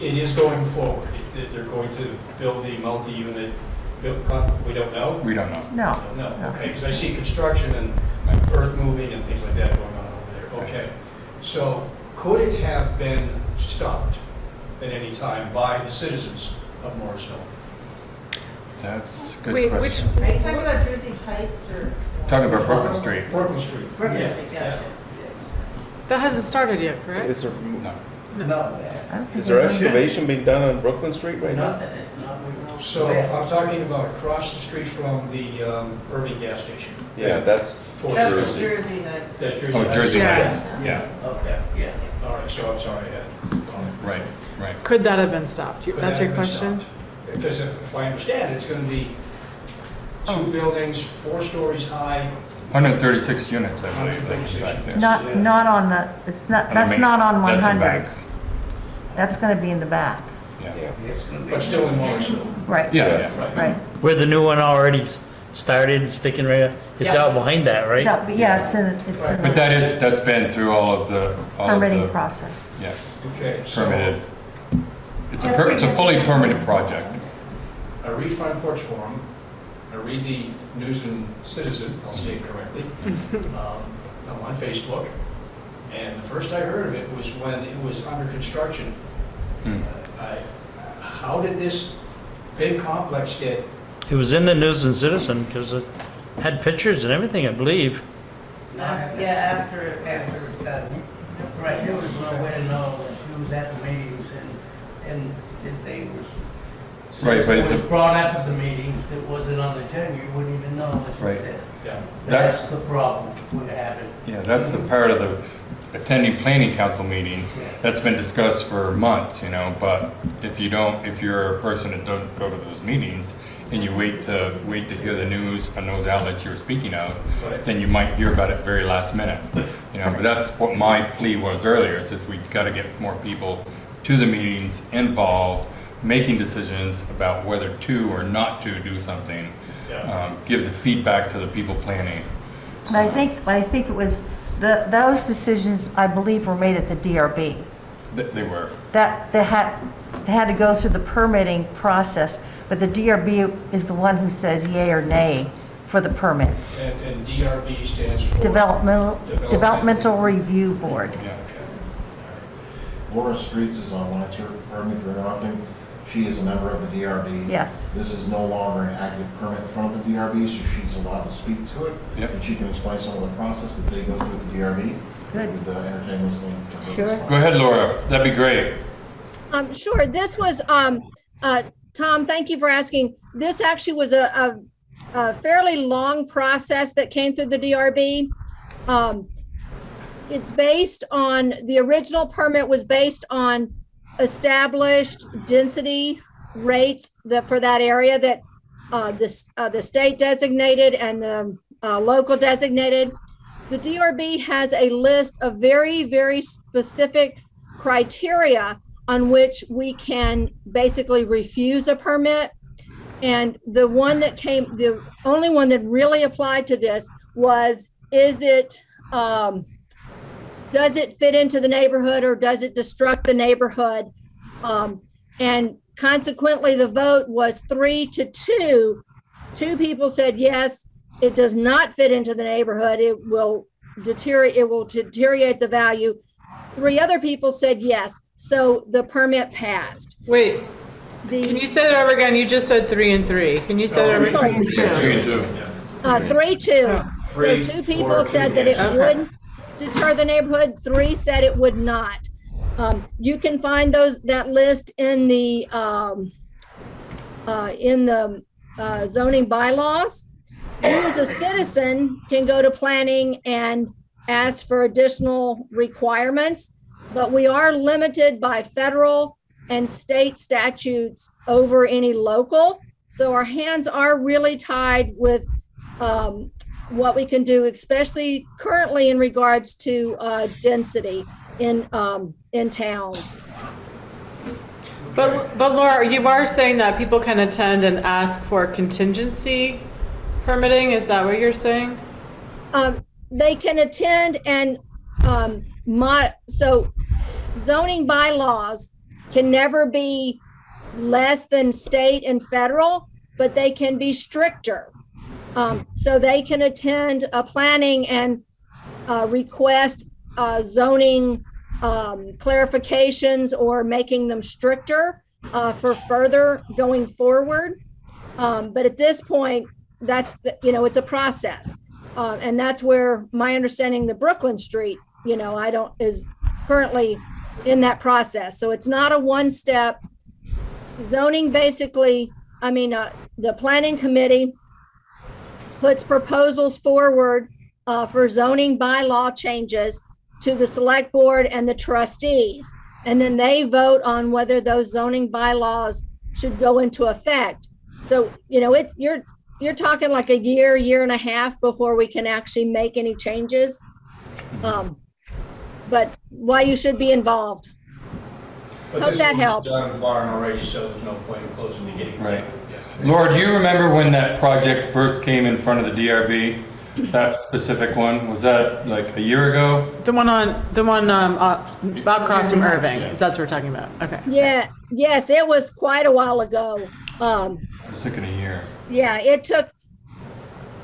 it is going forward. If they're going to build the multi-unit, we don't know. We don't know. No. We don't know. Okay. Because I see construction and earth moving and things like that going on over there. Okay. So could it have been stopped at any time by the citizens of Morrisville? That's a good question. Which, are you talking about Jersey Heights or? Talking about Brooklyn Street. Brooklyn Street. Brooklyn Street, yes. That hasn't started yet, correct? Is there, is there excavation being done on Brooklyn Street right now? So I'm talking about across the street from the Irving gas station. Yeah, that's Jersey Heights. That's Jersey Heights. Oh, Jersey Heights. Yeah. Okay. Yeah. All right. So I'm sorry. Right. Right. Could that have been stopped? That's your question. Because if I understand, it's going to be two buildings, 4 stories high. 136 units, I believe. 136. Not on the. It's not. That's not on 100. That's going to be in the back. Yeah. It's going to be. But still in Morrisville. Right. Yeah. Right. Where the new one already started, sticking right up. It's out behind that, right? It's out, it's in. It's in. But that's been through all of the permitting process. Yeah. Okay. Permitted. It's a fully permitted project. I read Front Porch Forum, I read the News and Citizen, I'll say it correctly, I'm on Facebook, and the first I heard of it was when it was under construction. How did this big complex get? It was in the News and Citizen because it had pictures and everything, I believe. After done. Right, there was no way to know if she was at the meetings and if they was. Right, but it was brought up at the meetings. It wasn't on the agenda. You wouldn't even know. Right. Yeah. That's the problem we have. Yeah, that's a part of the attending planning council meeting that's been discussed for months, you know. But if you're a person that doesn't go to those meetings and you wait to hear the news on those outlets you're speaking of, then you might hear about it very last minute, you know. But that's what my plea was earlier. It's just we've got to get more people to the meetings involved, making decisions about whether to or not to do something, give the feedback to the people planning. And I think it was those decisions, I believe, were made at the DRB. They were. They had to go through the permitting process, but the DRB is the one who says yay or nay for the permits. And DRB stands for Developmental Review Board. Yeah. Laura Streets is on one. Pardon me for interrupting. She is a member of the DRB. Yes. This is no longer an active permit in front of the DRB, so she's allowed to speak to it. Yep. And she can explain some of the process that they go through with the DRB. Good. Would entertain listening to her. Sure. Go ahead, Laura. That'd be great. Sure. This was, Tom, thank you for asking. This actually was a fairly long process that came through the DRB. It's based on, the original permit was based on established density rates for that area that the state designated and the local designated. The DRB has a list of very, very specific criteria on which we can basically refuse a permit. And the one that came, the only one that really applied to this was, is it, does it fit into the neighborhood or does it destruct the neighborhood? And consequently, the vote was 3-2. Two people said, yes, it does not fit into the neighborhood. It will deteriorate the value. Three other people said yes. So the permit passed. Wait. Can you say that over again? You just said 3 and 3. Can you say that over again? 3 and 2. 3-2. So two people said that it wouldn't deter the neighborhood. Three said it would not. You can find that list in the zoning bylaws. You as a citizen can go to planning and ask for additional requirements, but we are limited by federal and state statutes over any local. So our hands are really tied with what we can do, especially currently in regards to density in towns. But Laura, you are saying that people can attend and ask for contingency permitting. Is that what you're saying? They can attend and so zoning bylaws can never be less than state and federal, but they can be stricter. So they can attend a planning and request zoning clarifications or making them stricter for further going forward. But at this point, that's, it's a process. And that's where my understanding the Brooklyn Street, is currently in that process. So it's not a one step zoning. Basically, the planning committee puts proposals forward for zoning bylaw changes to the select board and the trustees. And then they vote on whether those zoning bylaws should go into effect. So, you're talking like a year, year and a half before we can actually make any changes. But why you should be involved. But hope that helps. Done already, so there's no point in closing the gate. Right. Yeah. Laura, do you remember when that project first came in front of the DRB? That specific one, was that like a year ago? The one across from Irving. Yeah. That's what we're talking about. Okay. Yeah. Yes, it was quite a while ago. I was thinking a year. Yeah, it took.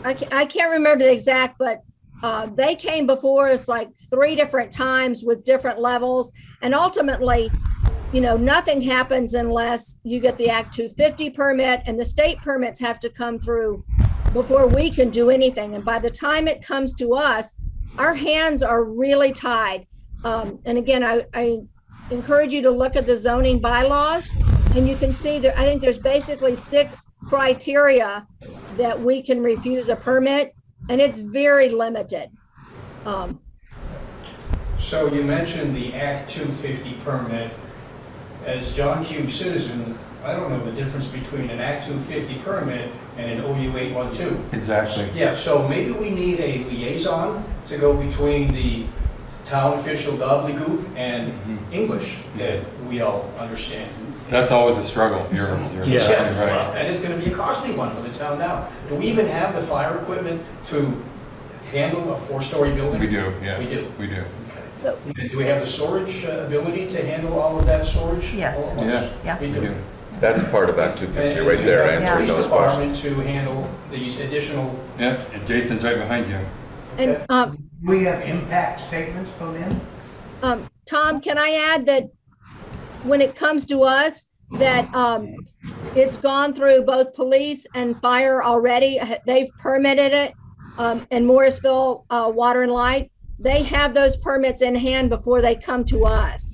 I can't remember the exact, but. They came before us like 3 different times with different levels. And ultimately, nothing happens unless you get the Act 250 permit, and the state permits have to come through before we can do anything. And by the time it comes to us, our hands are really tied. And again, I encourage you to look at the zoning bylaws, and you can see that I think there's basically 6 criteria that we can refuse a permit. And it's very limited. So you mentioned the Act 250 permit. As John Q. Citizen, I don't know the difference between an Act 250 permit and an OU 812. Exactly. Yeah, so maybe we need a liaison to go between the town official gobbledygook and English that we all understand. That's always a struggle. You're right. That is going to be a costly one for the town now. Do we even have the fire equipment to handle a 4-story building? We do, yeah. We do. Okay. So, do we have the storage ability to handle all of that storage? Yes. Yeah. We do. That's part of Act 250 and right there, answering those questions. To handle these additional... Yeah, and Jason's right behind you. Okay. And we have impact statements put in. Tom, can I add that when it comes to us, that it's gone through both police and fire already. They've permitted it, and Morrisville Water and Light. They have those permits in hand before they come to us.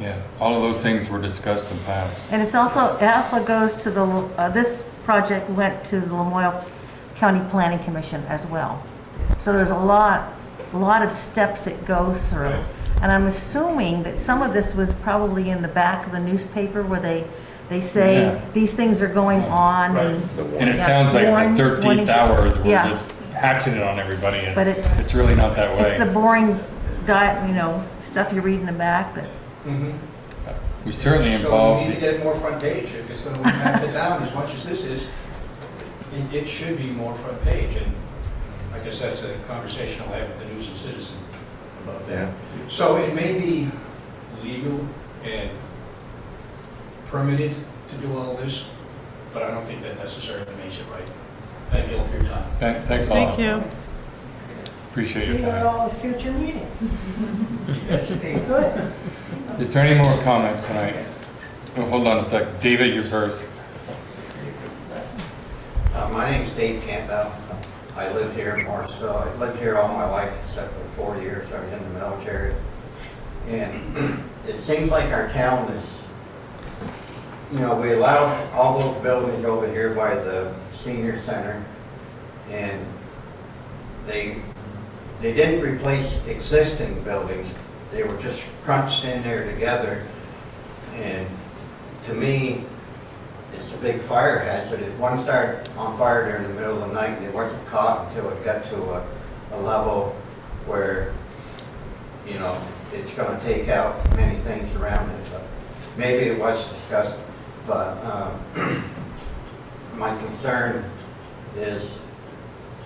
Yeah, all of those things were discussed and passed. And it also goes to the, this project went to the Lamoille County Planning Commission as well. So there's a lot of steps it goes through. Right. And I'm assuming that some of this was probably in the back of the newspaper where they say these things are going on. Right. And it sounds like the 13th hours we're just hatching it on everybody. And but it's really not that way. It's the boring guy, you know, stuff you read in the back. But we certainly involved. So we need to get more front page if it's going to impact the town as much as this is. It should be more front page, and I guess that's a conversation I'll have with the News and Citizen about that. So it may be legal and permitted to do all this, but I don't think that necessarily makes it right. Thank you all for your time. Thanks all. Thank you. Appreciate it. See you at all the future meetings. Good. Is there any more comments tonight? Oh, hold on a sec. David, you're first. My name is Dave Campbell. I live here in Morrisville. I've lived here all my life except for 4 years. I was in the military. And it seems like our town is, you know, we allowed all those buildings over here by the senior center, and they didn't replace existing buildings. They were just crunched in there together, and to me, it's a big fire hazard. If one started on fire during the middle of the night, it wasn't caught until it got to a level where, you know, it's going to take out many things around it. So maybe it was discussed, but my concern is,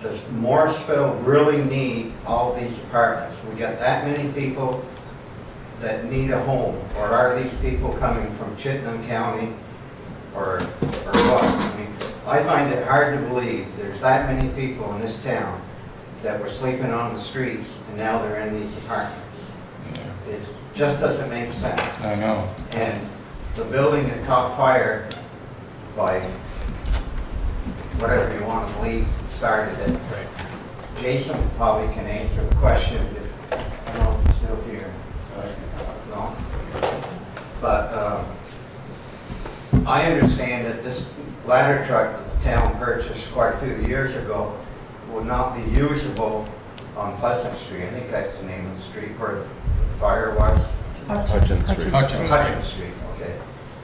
does Morrisville really need all these apartments? We got that many people that need a home, or are these people coming from Chittenden County, or what? I mean, I find it hard to believe there's that many people in this town that were sleeping on the streets and now they're in these apartments. Yeah. It just doesn't make sense. I know. And the building that caught fire by whatever you want to believe started it. Right. Jason probably can answer the question if I don't know if he's still here. No. But I understand that this ladder truck that the town purchased quite a few years ago will not be usable on Pleasant Street. I think that's the name of the street where the fire was. Hutchins Street. Okay.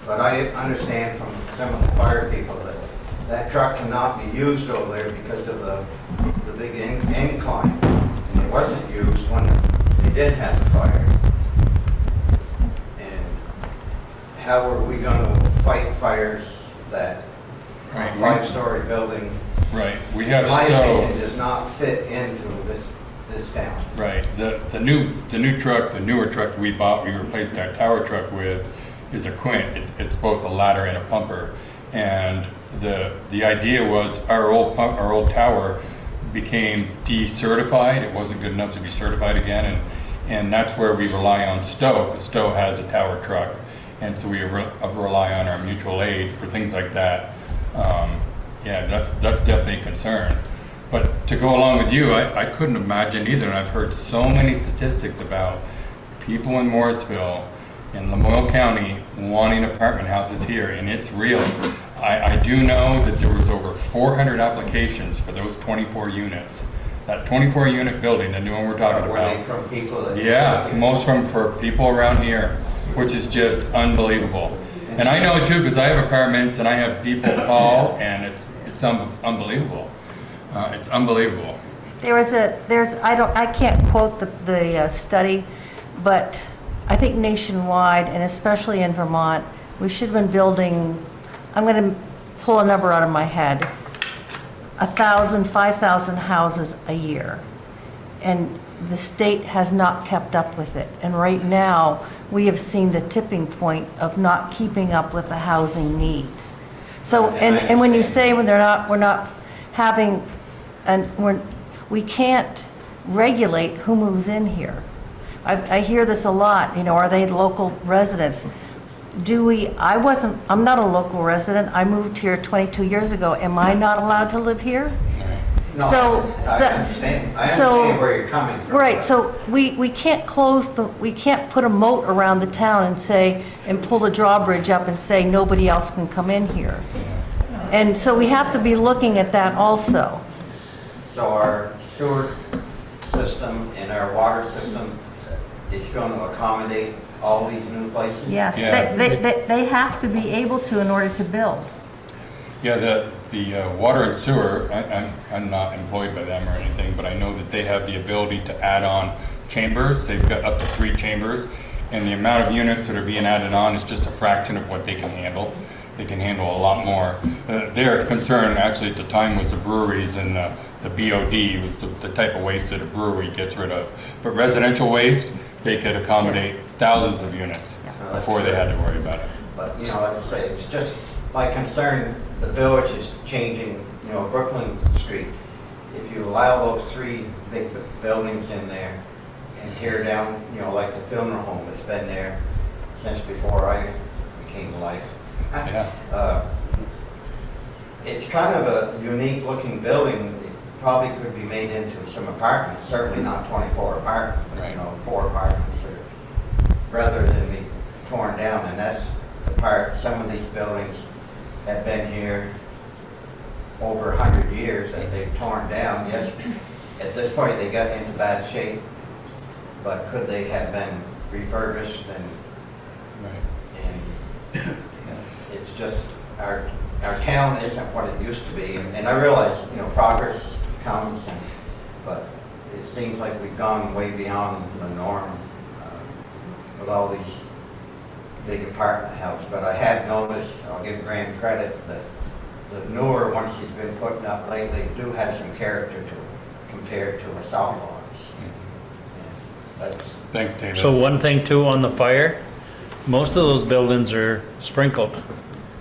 But I understand from some of the fire people that that truck cannot be used over there because of the big incline. And it wasn't used when they did have the fire. And how are we going to fight fires that right, five-story building? Right. We have. My opinion does not fit into this town. Right. The newer truck we bought, we replaced our tower truck with, is a Quint. It's both a ladder and a pumper, and the idea was our old tower became decertified. It wasn't good enough to be certified again, and that's where we rely on Stowe. Stowe has a tower truck, and so we rely on our mutual aid for things like that. Yeah, that's definitely a concern. But to go along with you, I couldn't imagine either, and I've heard so many statistics about people in Morrisville and Lamoille County wanting apartment houses here, and it's real. I do know that there was over 400 applications for those 24 units. That 24-unit building, the new one we're talking about. Were they from people that most for people around here, which is just unbelievable. And I know it too, because I have apartments and I have people call, and it's unbelievable. It's unbelievable. I can't quote the study, but I think nationwide and especially in Vermont, we should have been building. I'm going to pull a number out of my head, 1,000, 5,000 houses a year. And the state has not kept up with it. And right now, we have seen the tipping point of not keeping up with the housing needs. So, and when you say when they're not, we're not having, we can't regulate who moves in here. I hear this a lot, you know, are they local residents? I'm not a local resident. I moved here 22 years ago. Am I not allowed to live here? No, I understand where you're coming from. Right, so we can't we can't put a moat around the town and say, and pull the drawbridge up and say nobody else can come in here. And so we have to be looking at that also. So our sewer system and our water system is going to accommodate all these new places? Yes, yeah. They have to be able to in order to build. Yeah, the water and sewer, I'm not employed by them or anything, but I know that they have the ability to add on chambers. They've got up to 3 chambers, and the amount of units that are being added on is just a fraction of what they can handle. They can handle a lot more. Their concern actually at the time was the breweries and the BOD was the type of waste that a brewery gets rid of. But residential waste, they could accommodate thousands of units before they had to worry about it. But, you know, like I say, it's just my concern, the village is changing, you know, Brooklyn Street. If you allow those 3 big buildings in there and tear down, you know, like the funeral home has been there since before I became life. Yeah. It's kind of a unique looking building. It probably could be made into some apartments, certainly not 24 apartments, but, you know, 4 apartments rather than be torn down. And that's the part, some of these buildings have been here over 100 years that they've torn down. Yes, at this point they got into bad shape, but could they have been refurbished and, and it's just our town isn't what it used to be, and I realize, you know, progress comes, and, but it seems like we've gone way beyond the norm with all these big apartment houses. But I have noticed, I'll give Graham credit, that the newer ones he's been putting up lately do have some character to them compared to a south ones. Thanks, David. So one thing too on the fire, most of those buildings are sprinkled.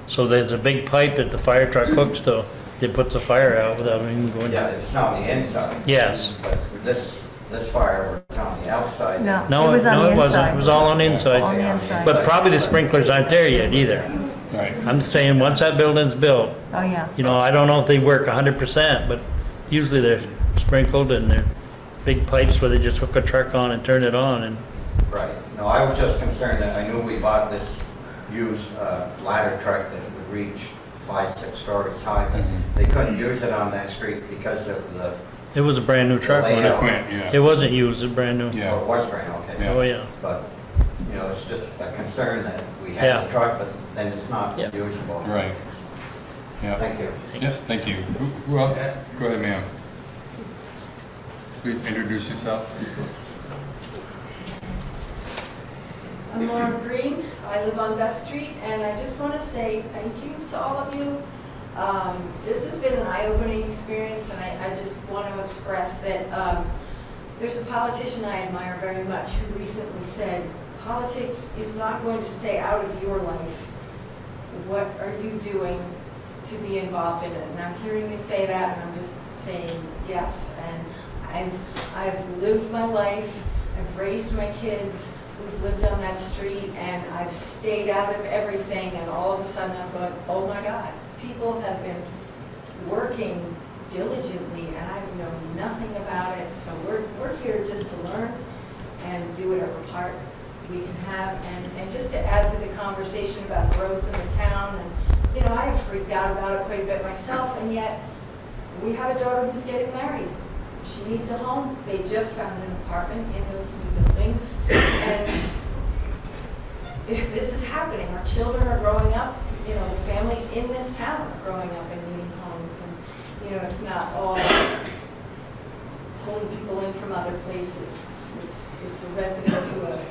So there's a big pipe that the fire truck hooks to. It puts the fire out without even going. Yeah, it's on the inside. Yes. But this fire was on the outside. No, it was on the inside. It was all on the inside. On the inside. But probably the sprinklers aren't there yet either. Right. I'm saying once that building's built. Oh yeah. You know, I don't know if they work 100%, but usually they're sprinkled and they're big pipes where they just hook a truck on and turn it on and. Right. No, I was just concerned that I knew we bought this. Use a ladder truck that would reach 5-6 stories high, but they couldn't use it on that street because of the. It was a brand new truck when it went. Yeah. It wasn't used; it was brand new. Yeah, oh, it was brand new. Okay. Yeah. Oh yeah. But you know, it's just a concern that we have the truck, but then it's not usable. Right. Yeah. Thank you. Yes, thank you. Who else? Go ahead, ma'am. Please introduce yourself. I'm Laura Green. I live on Best Street, and I just want to say thank you to all of you. This has been an eye-opening experience, and I just want to express that there's a politician I admire very much who recently said, politics is not going to stay out of your life. What are you doing to be involved in it? And I'm hearing you say that, and I'm just saying yes. And I've lived my life. I've raised my kids. We've lived on that street, and I've stayed out of everything, and all of a sudden I'm going, oh my God, people have been working diligently, and I've known nothing about it, so we're here just to learn and do whatever part we can have, and just to add to the conversation about growth in the town, and you know, I have freaked out about it quite a bit myself, and yet we have a daughter who's getting married. She needs a home. They just found an apartment in those new buildings. And if this is happening. Our children are growing up. You know, the families in this town are growing up and needing homes. And, you know, it's not all pulling people in from other places. It's the residents who have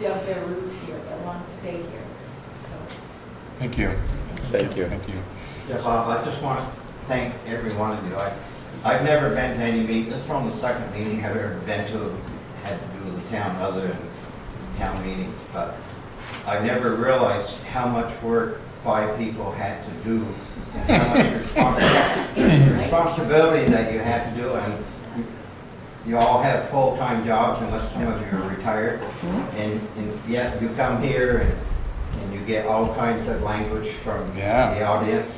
dug their roots here that want to stay here. So. Thank you. Thank you. Thank you. Yeah, Bob, I just want to thank every one of you. I've never been to any meeting. This is only the second meeting I've ever been to had to do with the town other than town meetings, but I never realized how much work 5 people had to do and how much responsibility that you had to do, and you all have full-time jobs unless some of you are retired, and yet you come here and you get all kinds of language from the audience,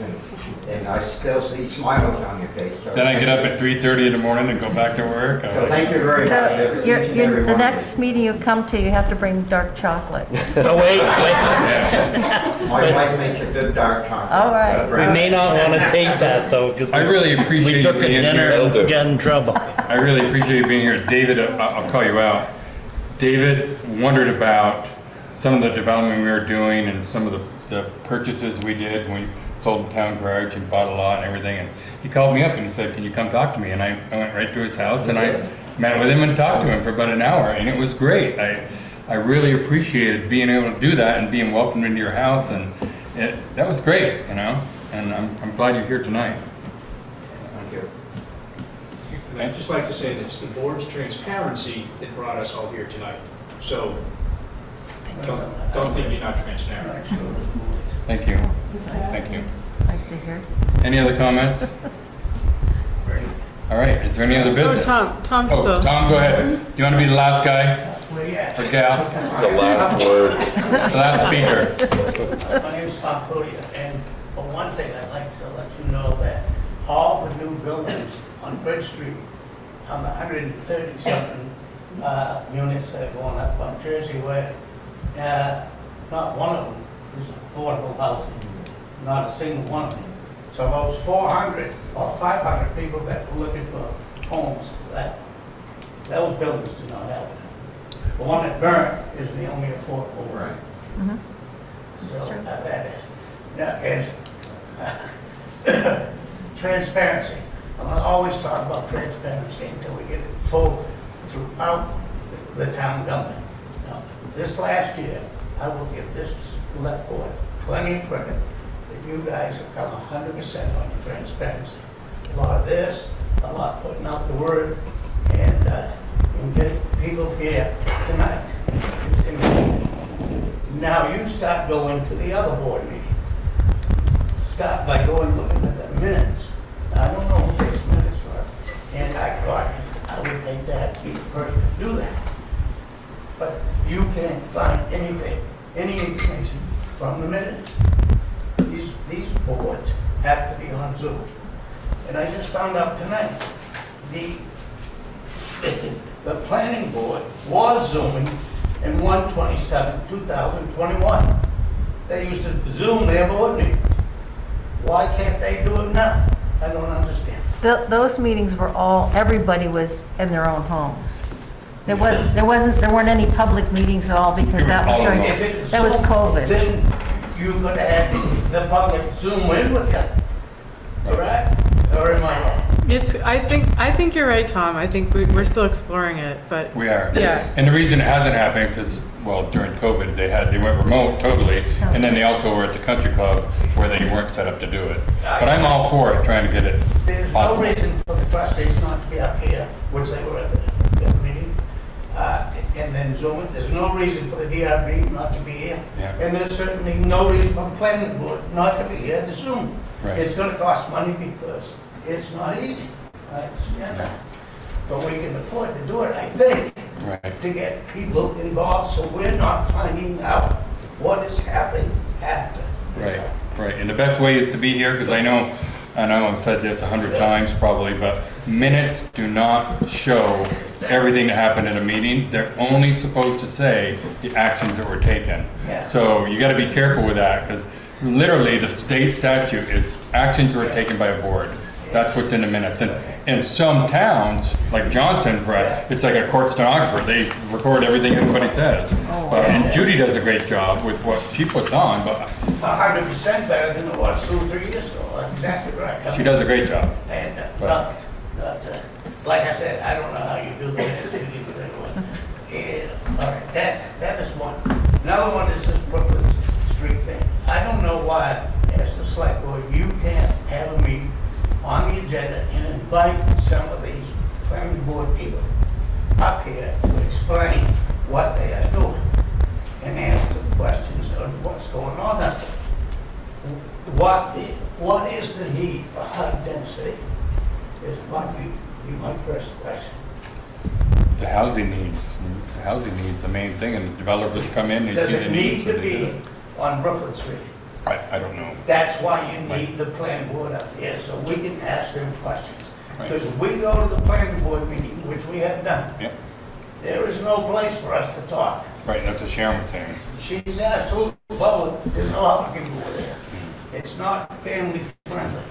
and I still see smiles on your face. So then I get up at 3:30 in the morning and go back to work. So thank you very much. The next meeting you come to, you have to bring dark chocolate. Oh, wait. My wife makes a good dark chocolate. All right. We may not want to take that, though, because we took a dinner and got in trouble. I really appreciate you being here. David, I'll call you out. David wondered about some of the development we were doing and some of the purchases we did when we sold the town garage and bought a lot and everything. And he called me up and he said, can you come talk to me? And I went right to his house and I met with him and talked to him for about an hour, and it was great. I really appreciated being able to do that and being welcomed into your house, and that was great, you know. And I'm glad you're here tonight. Thank you. And I'd just like to say that it's the board's transparency that brought us all here tonight. So don't think you're not transparent. Thank you. Thank you. Nice to hear. Any other comments? All right. Is there any other business? Tom, Tom, go ahead. Do you want to be the last guy? Well, yeah. Or gal? The last word. The last speaker. My name is Tom Podia, and for one thing, I'd like to let you know that all the new buildings on Bridge Street, on the 130-something units that are going up on Jersey Way, not one of them is affordable housing. Not a single one of them. So those 400 or 500 people that were looking for homes, those buildings do not have it. The one that burned is the only affordable one. Right. Mm-hmm. So that is transparency. I'm going to always talk about transparency until we get it full throughout the town government. Now, this last year, I will give this select board plenty of credit. You guys have come 100% on your transparency. A lot of this, a lot putting out the word, and getting people here tonight. Now you start going to the other board meeting. Start by going looking at the minutes. Now, I don't know who takes minutes for, and I would think that be the person to do that. But you can't find anything, any information from the minutes. These boards have to be on Zoom. And I just found out tonight, the planning board was Zooming in 1/27, 2021. They used to Zoom their board meetings. Why can't they do it now? I don't understand. Those meetings were all, everybody was in their own homes. There weren't any public meetings at all because that was during, that was COVID. Then you could have the public Zoom in with you, correct? Or am I wrong? I think you're right, Tom. I think we're still exploring it, but we are. Yeah. And the reason it hasn't happened because, well, during COVID they went remote totally, and then they also were at the country club where they weren't set up to do it. But I'm all for it, trying to get it. There's possible. No reason for the trustees not to be up here, which they were at the meeting. And then Zoom. There's no reason for the DRB not to be here. Yeah. And there's certainly no reason for the planning board not to be here to Zoom. Right. It's going to cost money because it's not easy. I understand that. But we can afford to do it, I think, to get people involved so we're not finding out what is happening after. Right, right. And the best way is to be here because I know I've said this 100 times probably, but minutes do not show everything that happened in a meeting. They're only supposed to say the actions that were taken. Yeah. So you got to be careful with that because literally the state statute is actions were taken by a board. That's what's in the minutes. And in some towns, like Johnson, it's like a court stenographer. They record everything everybody says. And Judy does a great job with what she puts on. But 100% better than it was 2 or 3 years ago. That's exactly right. She does a great job. And like I said, I don't know how you do this. All right, that is one. Another one is this Brooklyn Street thing. I don't know why, as the select board, you can't have a meeting on the agenda and invite some of these planning board people up here to explain what they are doing and answer the questions on what's going on up there. What is the need for high density? This might be my first question. The housing needs. The housing needs the main thing, and the developers come in and see the needs. Does it need to be on Brooklyn Street? I don't know. That's why you need the planning board up here, so we can ask them questions. Because we go to the planning board meeting, which we have done. Yep. There is no place for us to talk. Right, that's what Sharon was saying. She's absolutely public. There's a lot of people there. It's not family friendly.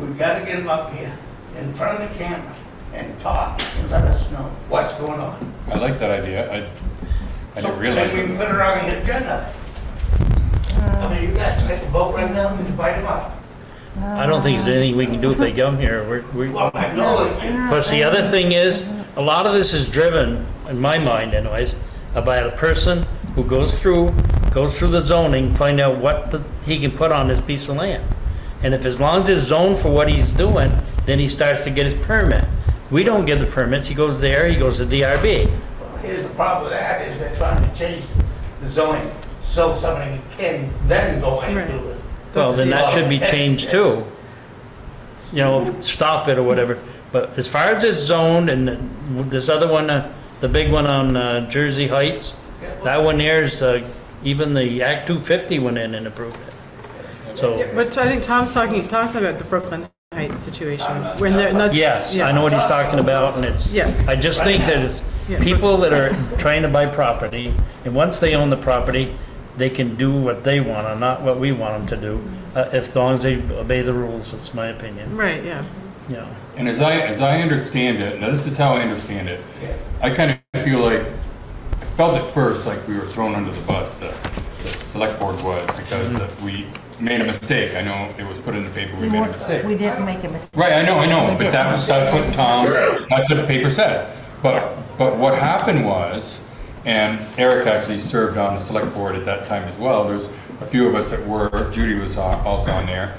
We've got to get them up here in front of the camera and talk and let us know what's going on. I like that idea. I didn't realize that. So we put it on the agenda. I mean, you guys can take a vote right now and invite them up. I don't think there's anything we can do if they come here. Because the other thing is, a lot of this is driven, in my mind anyways, about a person who goes through the zoning, find out what he can put on this piece of land. And if as long as it's zoned for what he's doing, then he starts to get his permit. We don't give the permits. He goes there, he goes to DRB. Well, here's the problem with that is they're trying to change the zoning so somebody can then go in and do it. Well, then that should be changed too. You know, stop it or whatever. But as far as it's zoned, and this other one, the big one on Jersey Heights, that one there is even the Act 250 went in and approved it. So, yeah, but I think Tom's talking about the Brooklyn Heights situation. When that's, yes, yeah. I know what he's talking about, and it's. Yeah. I just think that it's people that are trying to buy property, and once they own the property, they can do what they want, and not what we want them to do, as long as they obey the rules. That's my opinion. Right. Yeah. Yeah. And as I understand it, now this is how I understand it. I kind of feel like I felt at first like we were thrown under the bus. The select board was because we made a mistake. I know it was put in the paper. We made a mistake. We didn't make a mistake. Right. I know. But that's what Tom. That's what the paper said. But what happened was. And Eric actually served on the select board at that time as well. There's a few of us that were, Judy was also on there.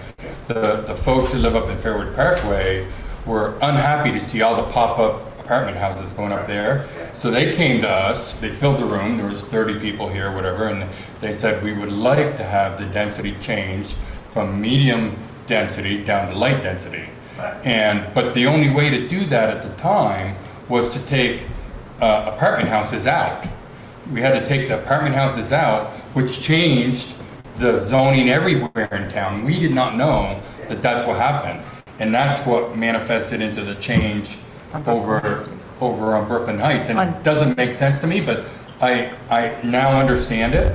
The folks that live up in Fairwood Parkway were unhappy to see all the pop-up apartment houses going up there. So they came to us, they filled the room, there was 30 people here, whatever, and they said we would like to have the density changed from medium density down to light density. But the only way to do that at the time was to take apartment houses out. We had to take the apartment houses out, which changed the zoning everywhere in town. We did not know that that's what happened. And that's what manifested into the change over on Brooklyn Heights. And it doesn't make sense to me, but I now understand it.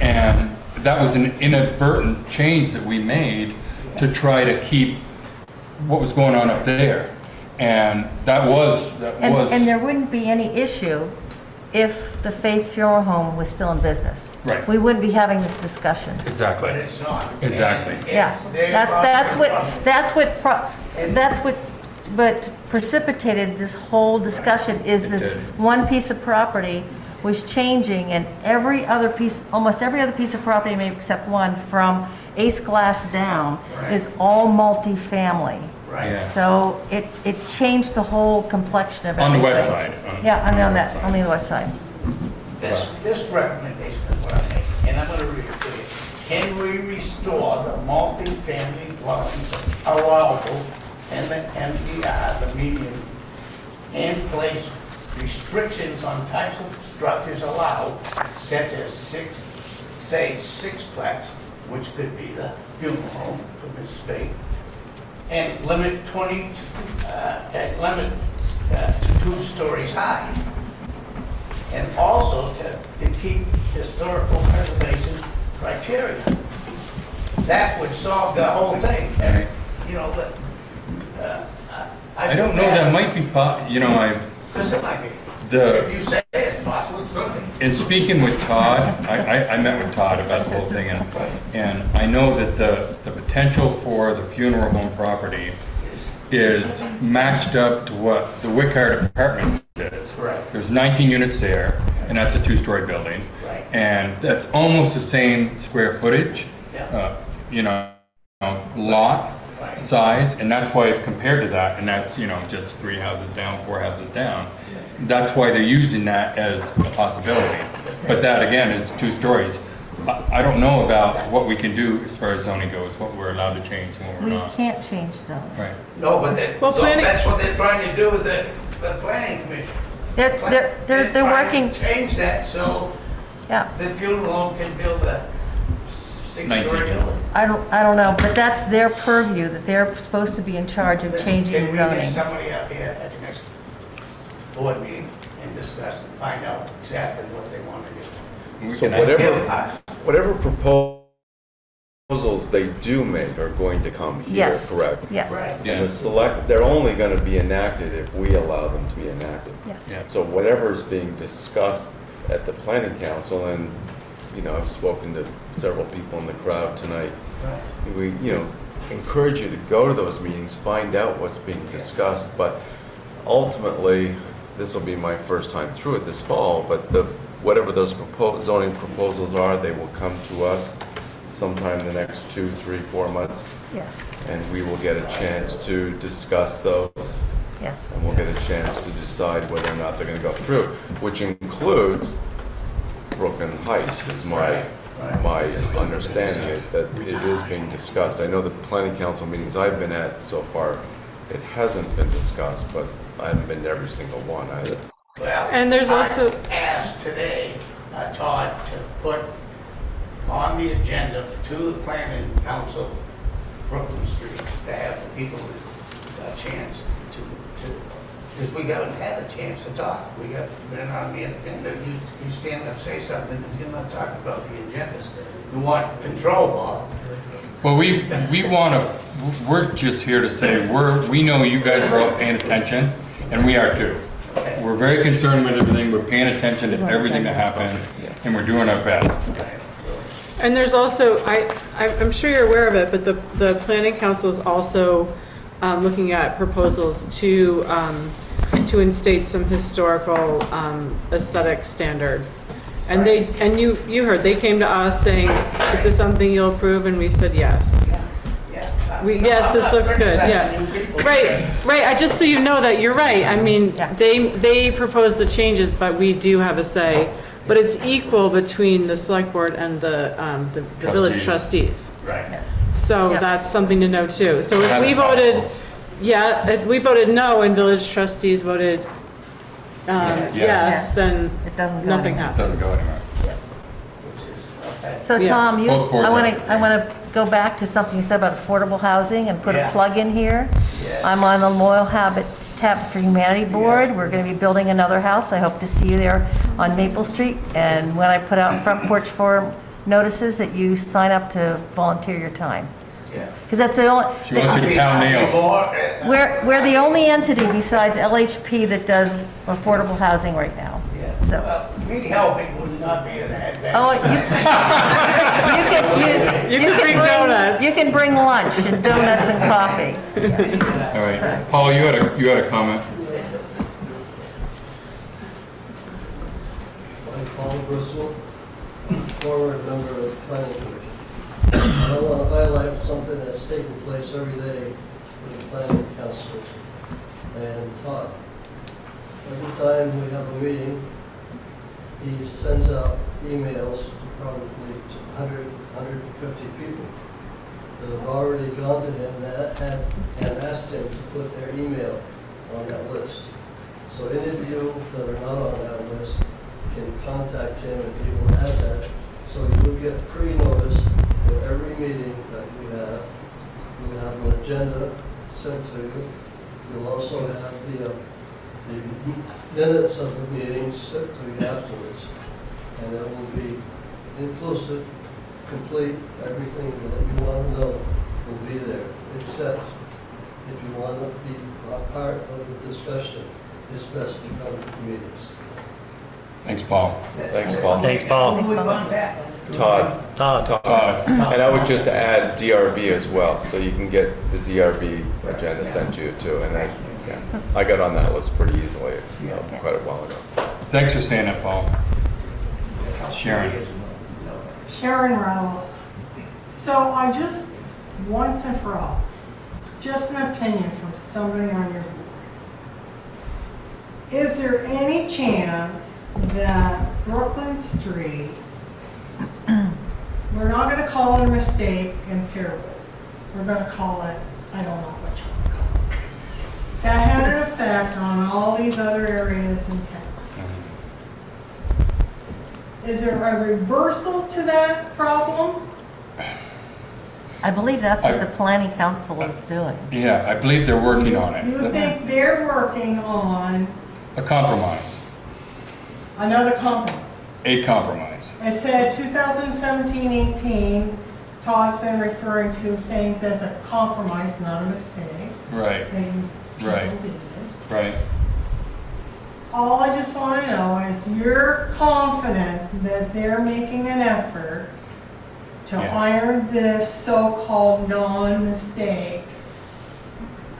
And that was an inadvertent change that we made to try to keep what was going on up there. And that was. And there wouldn't be any issue if the Faith Funeral Home was still in business. Right. We wouldn't be having this discussion. Exactly. But it's not. Exactly. Yeah. That's what precipitated this whole discussion is this one piece of property was changing, and every other piece, almost every other piece of property, maybe except one, from Ace Glass down, is all multifamily. Right. Yeah. So it changed the whole complexion of everything. On the west side. Only the west side. This recommendation is what I make, and I'm going to read it to you. Can we restore the multi-family dwellings allowable in the MDR, the medium, and place restrictions on types of structures allowed, such as sixplex, which could be the funeral home for this state, and limit 2 stories high, and also to keep historical preservation criteria. That would solve the whole thing. And, you know, but I don't know. That might be possible. You know, because it might be. If you say it's possible, it's going to be. In speaking with Todd, I met with Todd about the whole thing, and I know that the potential for the funeral home property is matched up to what the Wickard Apartments is. Right. There's 19 units there, and that's a 2-story building, right. And that's almost the same square footage, you know, lot size, and that's why it's compared to that, and that's, you know, just 3 houses down, 4 houses down. That's why they're using that as a possibility. But that, again, is 2 stories. I don't know about what we can do as far as zoning goes, what we're allowed to change and what we're not. We can't change zoning. Right. No, but that's what they're trying to do with the planning commission. They're working to change that so the funeral home can build a 6-story building. I don't know, but that's their purview, that they're supposed to be in charge of changing zoning. Can we get somebody up here at the next board meeting and discuss and find out exactly what they want to do. So whatever proposals they do make are going to come here, correct? Yes. Right. And they're only going to be enacted if we allow them to be enacted. Yes. Yeah. So whatever is being discussed at the planning council, and you know, I've spoken to several people in the crowd tonight. Right. We, you know, encourage you to go to those meetings, find out what's being discussed, but ultimately, this will be my first time through it this fall, but the, whatever those zoning proposals are, they will come to us sometime in the next 2, 3, 4 months. Yes. And we will get a chance to discuss those. Yes. And we'll get a chance to decide whether or not they're going to go through, which includes Brooklyn Heights, is my understanding that it is being discussed. I know the planning council meetings I've been at so far, it hasn't been discussed, but I haven't been to every single one either. Well, and there's also asked today, Todd, to put on the agenda to the planning council, Brooklyn Street, to have the people a chance to, because we haven't had a chance to talk. We got been on the agenda. You stand up, say something, and you're not talking about the agendas. You want control, Bob. Well, we want to. We're just here to say we know you guys are all paying attention, and we are too. Okay. We're very concerned with everything. We're paying attention to everything that happens, and we're doing our best. Okay. And there's also, I'm sure you're aware of it, but the Planning Council is also looking at proposals to instate some historical aesthetic standards. And you heard, they came to us saying, is this something you'll approve? And we said yes. Yes, this looks good. Yeah. Right. I just so you know that you're right. I mean, they proposed the changes, but we do have a say. But it's equal between the select board and the village trustees. Right. Yes. So that's something to know too. So if we voted, if we voted no and village trustees voted yes, then it doesn't go nothing happens. It doesn't go anywhere. Yeah. So Tom, I want to go back to something you said about affordable housing and put a plug in here. Yeah. I'm on the Loyal Habitat for Humanity board. Yeah. We're going to be building another house. I hope to see you there on Maple Street. And when I put out front porch forum notices, that you sign up to volunteer your time. Yeah. Because that's the only. She wants you to pound nails. We're the only entity besides LHP that does affordable housing right now. Yeah. So. Me helping would not be an advantage. Oh, you can bring lunch and donuts and coffee. All right, so. Paul, you had a comment. I'm Paul Bristol, former member of the planning commission. I want to highlight something that's taking place every day with the planning council and Todd. Every time we have a meeting, he sends out emails to probably 100, 150 people that have already gone to him and asked him to put their email on that list. So any of you that are not on that list can contact him and he will add that. So you'll get pre-notice for every meeting that we have. You'll have an agenda sent to you. You'll also have the minutes of the meetings set to you afterwards, and that will be inclusive, complete, everything that you want to know will be there, except if you want to be a part of the discussion, it's best to come to the meetings. Thanks, Paul. Thanks, Paul. Thanks, Paul. Todd. Todd. And I would just add DRB as well, so you can get the DRB agenda sent to you too. And I got on that list pretty easily quite a while ago. Thanks for saying that, Paul. Sharon Rowell. So I just, once and for all, just an opinion from somebody on your board. Is there any chance that Brooklyn Street, we're not going to call it a mistake in Fairwood, we're going to call it, I don't know what you want to call it, that had an effect on all these other areas in town? Is there a reversal to that problem? I believe that's what the Planning Council is doing. Yeah, I believe they're working on it. You think they're working on a compromise? Another compromise. A compromise. I said 2017-18, Todd's been referring to things as a compromise, not a mistake. Right. Right. All I just want to know is you're confident that they're making an effort to iron this so-called non-mistake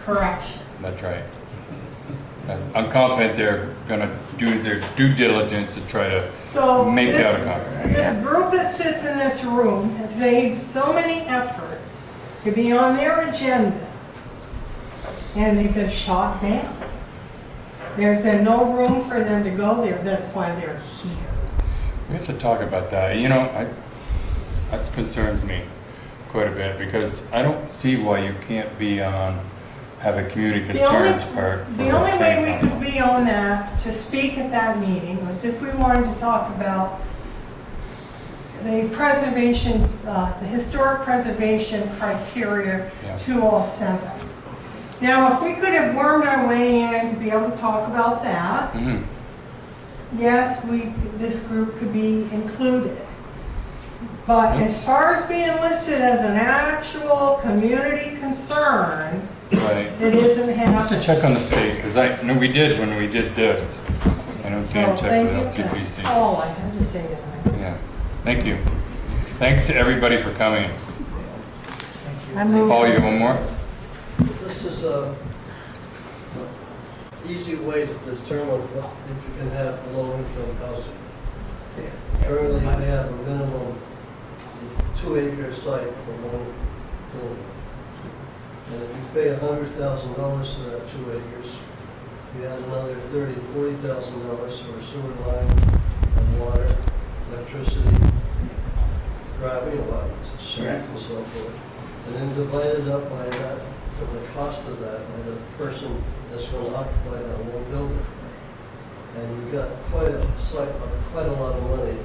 correction. That's right. I'm confident they're going to do their due diligence to try to make that a contract. This group that sits in this room has made so many efforts to be on their agenda, and they've been shot down. There's been no room for them to go there. That's why they're here. We have to talk about that. You know, that concerns me quite a bit, because I don't see why you can't be on, have a community concerns part. The only way we could be on that, to speak at that meeting, was if we wanted to talk about the preservation, the historic preservation criteria to all seven. Now, if we could have wormed our way in to be able to talk about that, yes, this group could be included. But as far as being listed as an actual community concern, it isn't happening. I'll have to check on the state, because I know we did when we did this. I know Dan checked with LCPC. Oh, I have to say that. Yeah. Thank you. Thanks to everybody for coming. Thank you. Paul, you one more? This is an easy way to determine if you can have low-income housing. Currently, we have a minimum 2-acre site for one building. And if you pay $100,000 for that 2 acres, you add another $30,000, $40,000 for sewer line and water, electricity, driving allowances, and so forth. And then divided up by that, the cost of that, by the person that's going to occupy that one building. And you got quite a lot of money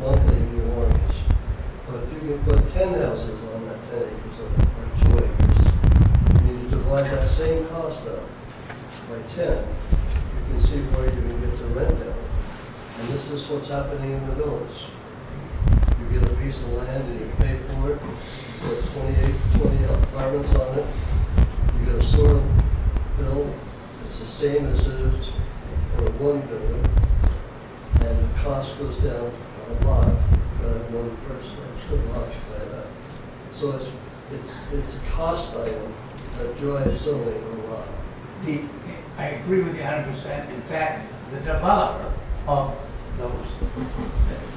monthly in your mortgage. But if you can put 10 houses on that 10 acres or 2 acres, divide that same cost up by 10, you can see where you can get the rent down. And this is what's happening in the village. You get a piece of land and you pay for it, you put 20 apartments on it, you get a sewer bill, it's the same as it is for one building, and the cost goes down a lot that one person should occupy that. So it's a cost item. I agree with you 100%. In fact, the developer of those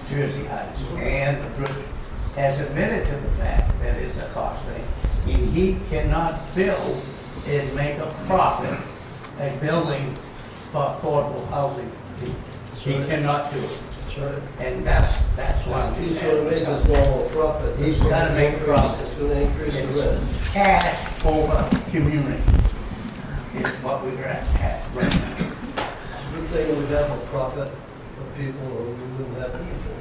Jersey Heights and the Bridge has admitted to the fact that it's a cost thing. And he cannot build and make a profit a building for affordable housing. He cannot do it. And that's why he's going to make a small profit. He's got to make a profit. It's going to increase the rent. Cash over community is what we're at right now. It's a good thing we have a profit for people, or we wouldn't have anything.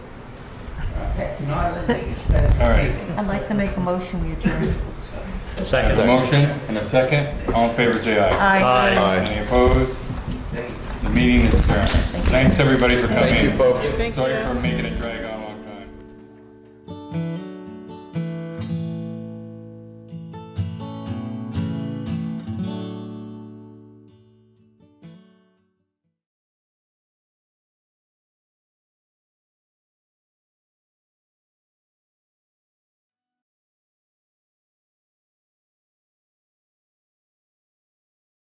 Not a thing you spend. All right. I'd like to make a motion, you adjourn. Second. A motion and a second. All in favor, say aye. Aye. Aye. Any opposed? The meeting is adjourned. Thanks everybody for coming. Thank you, folks. Sorry for making it drag.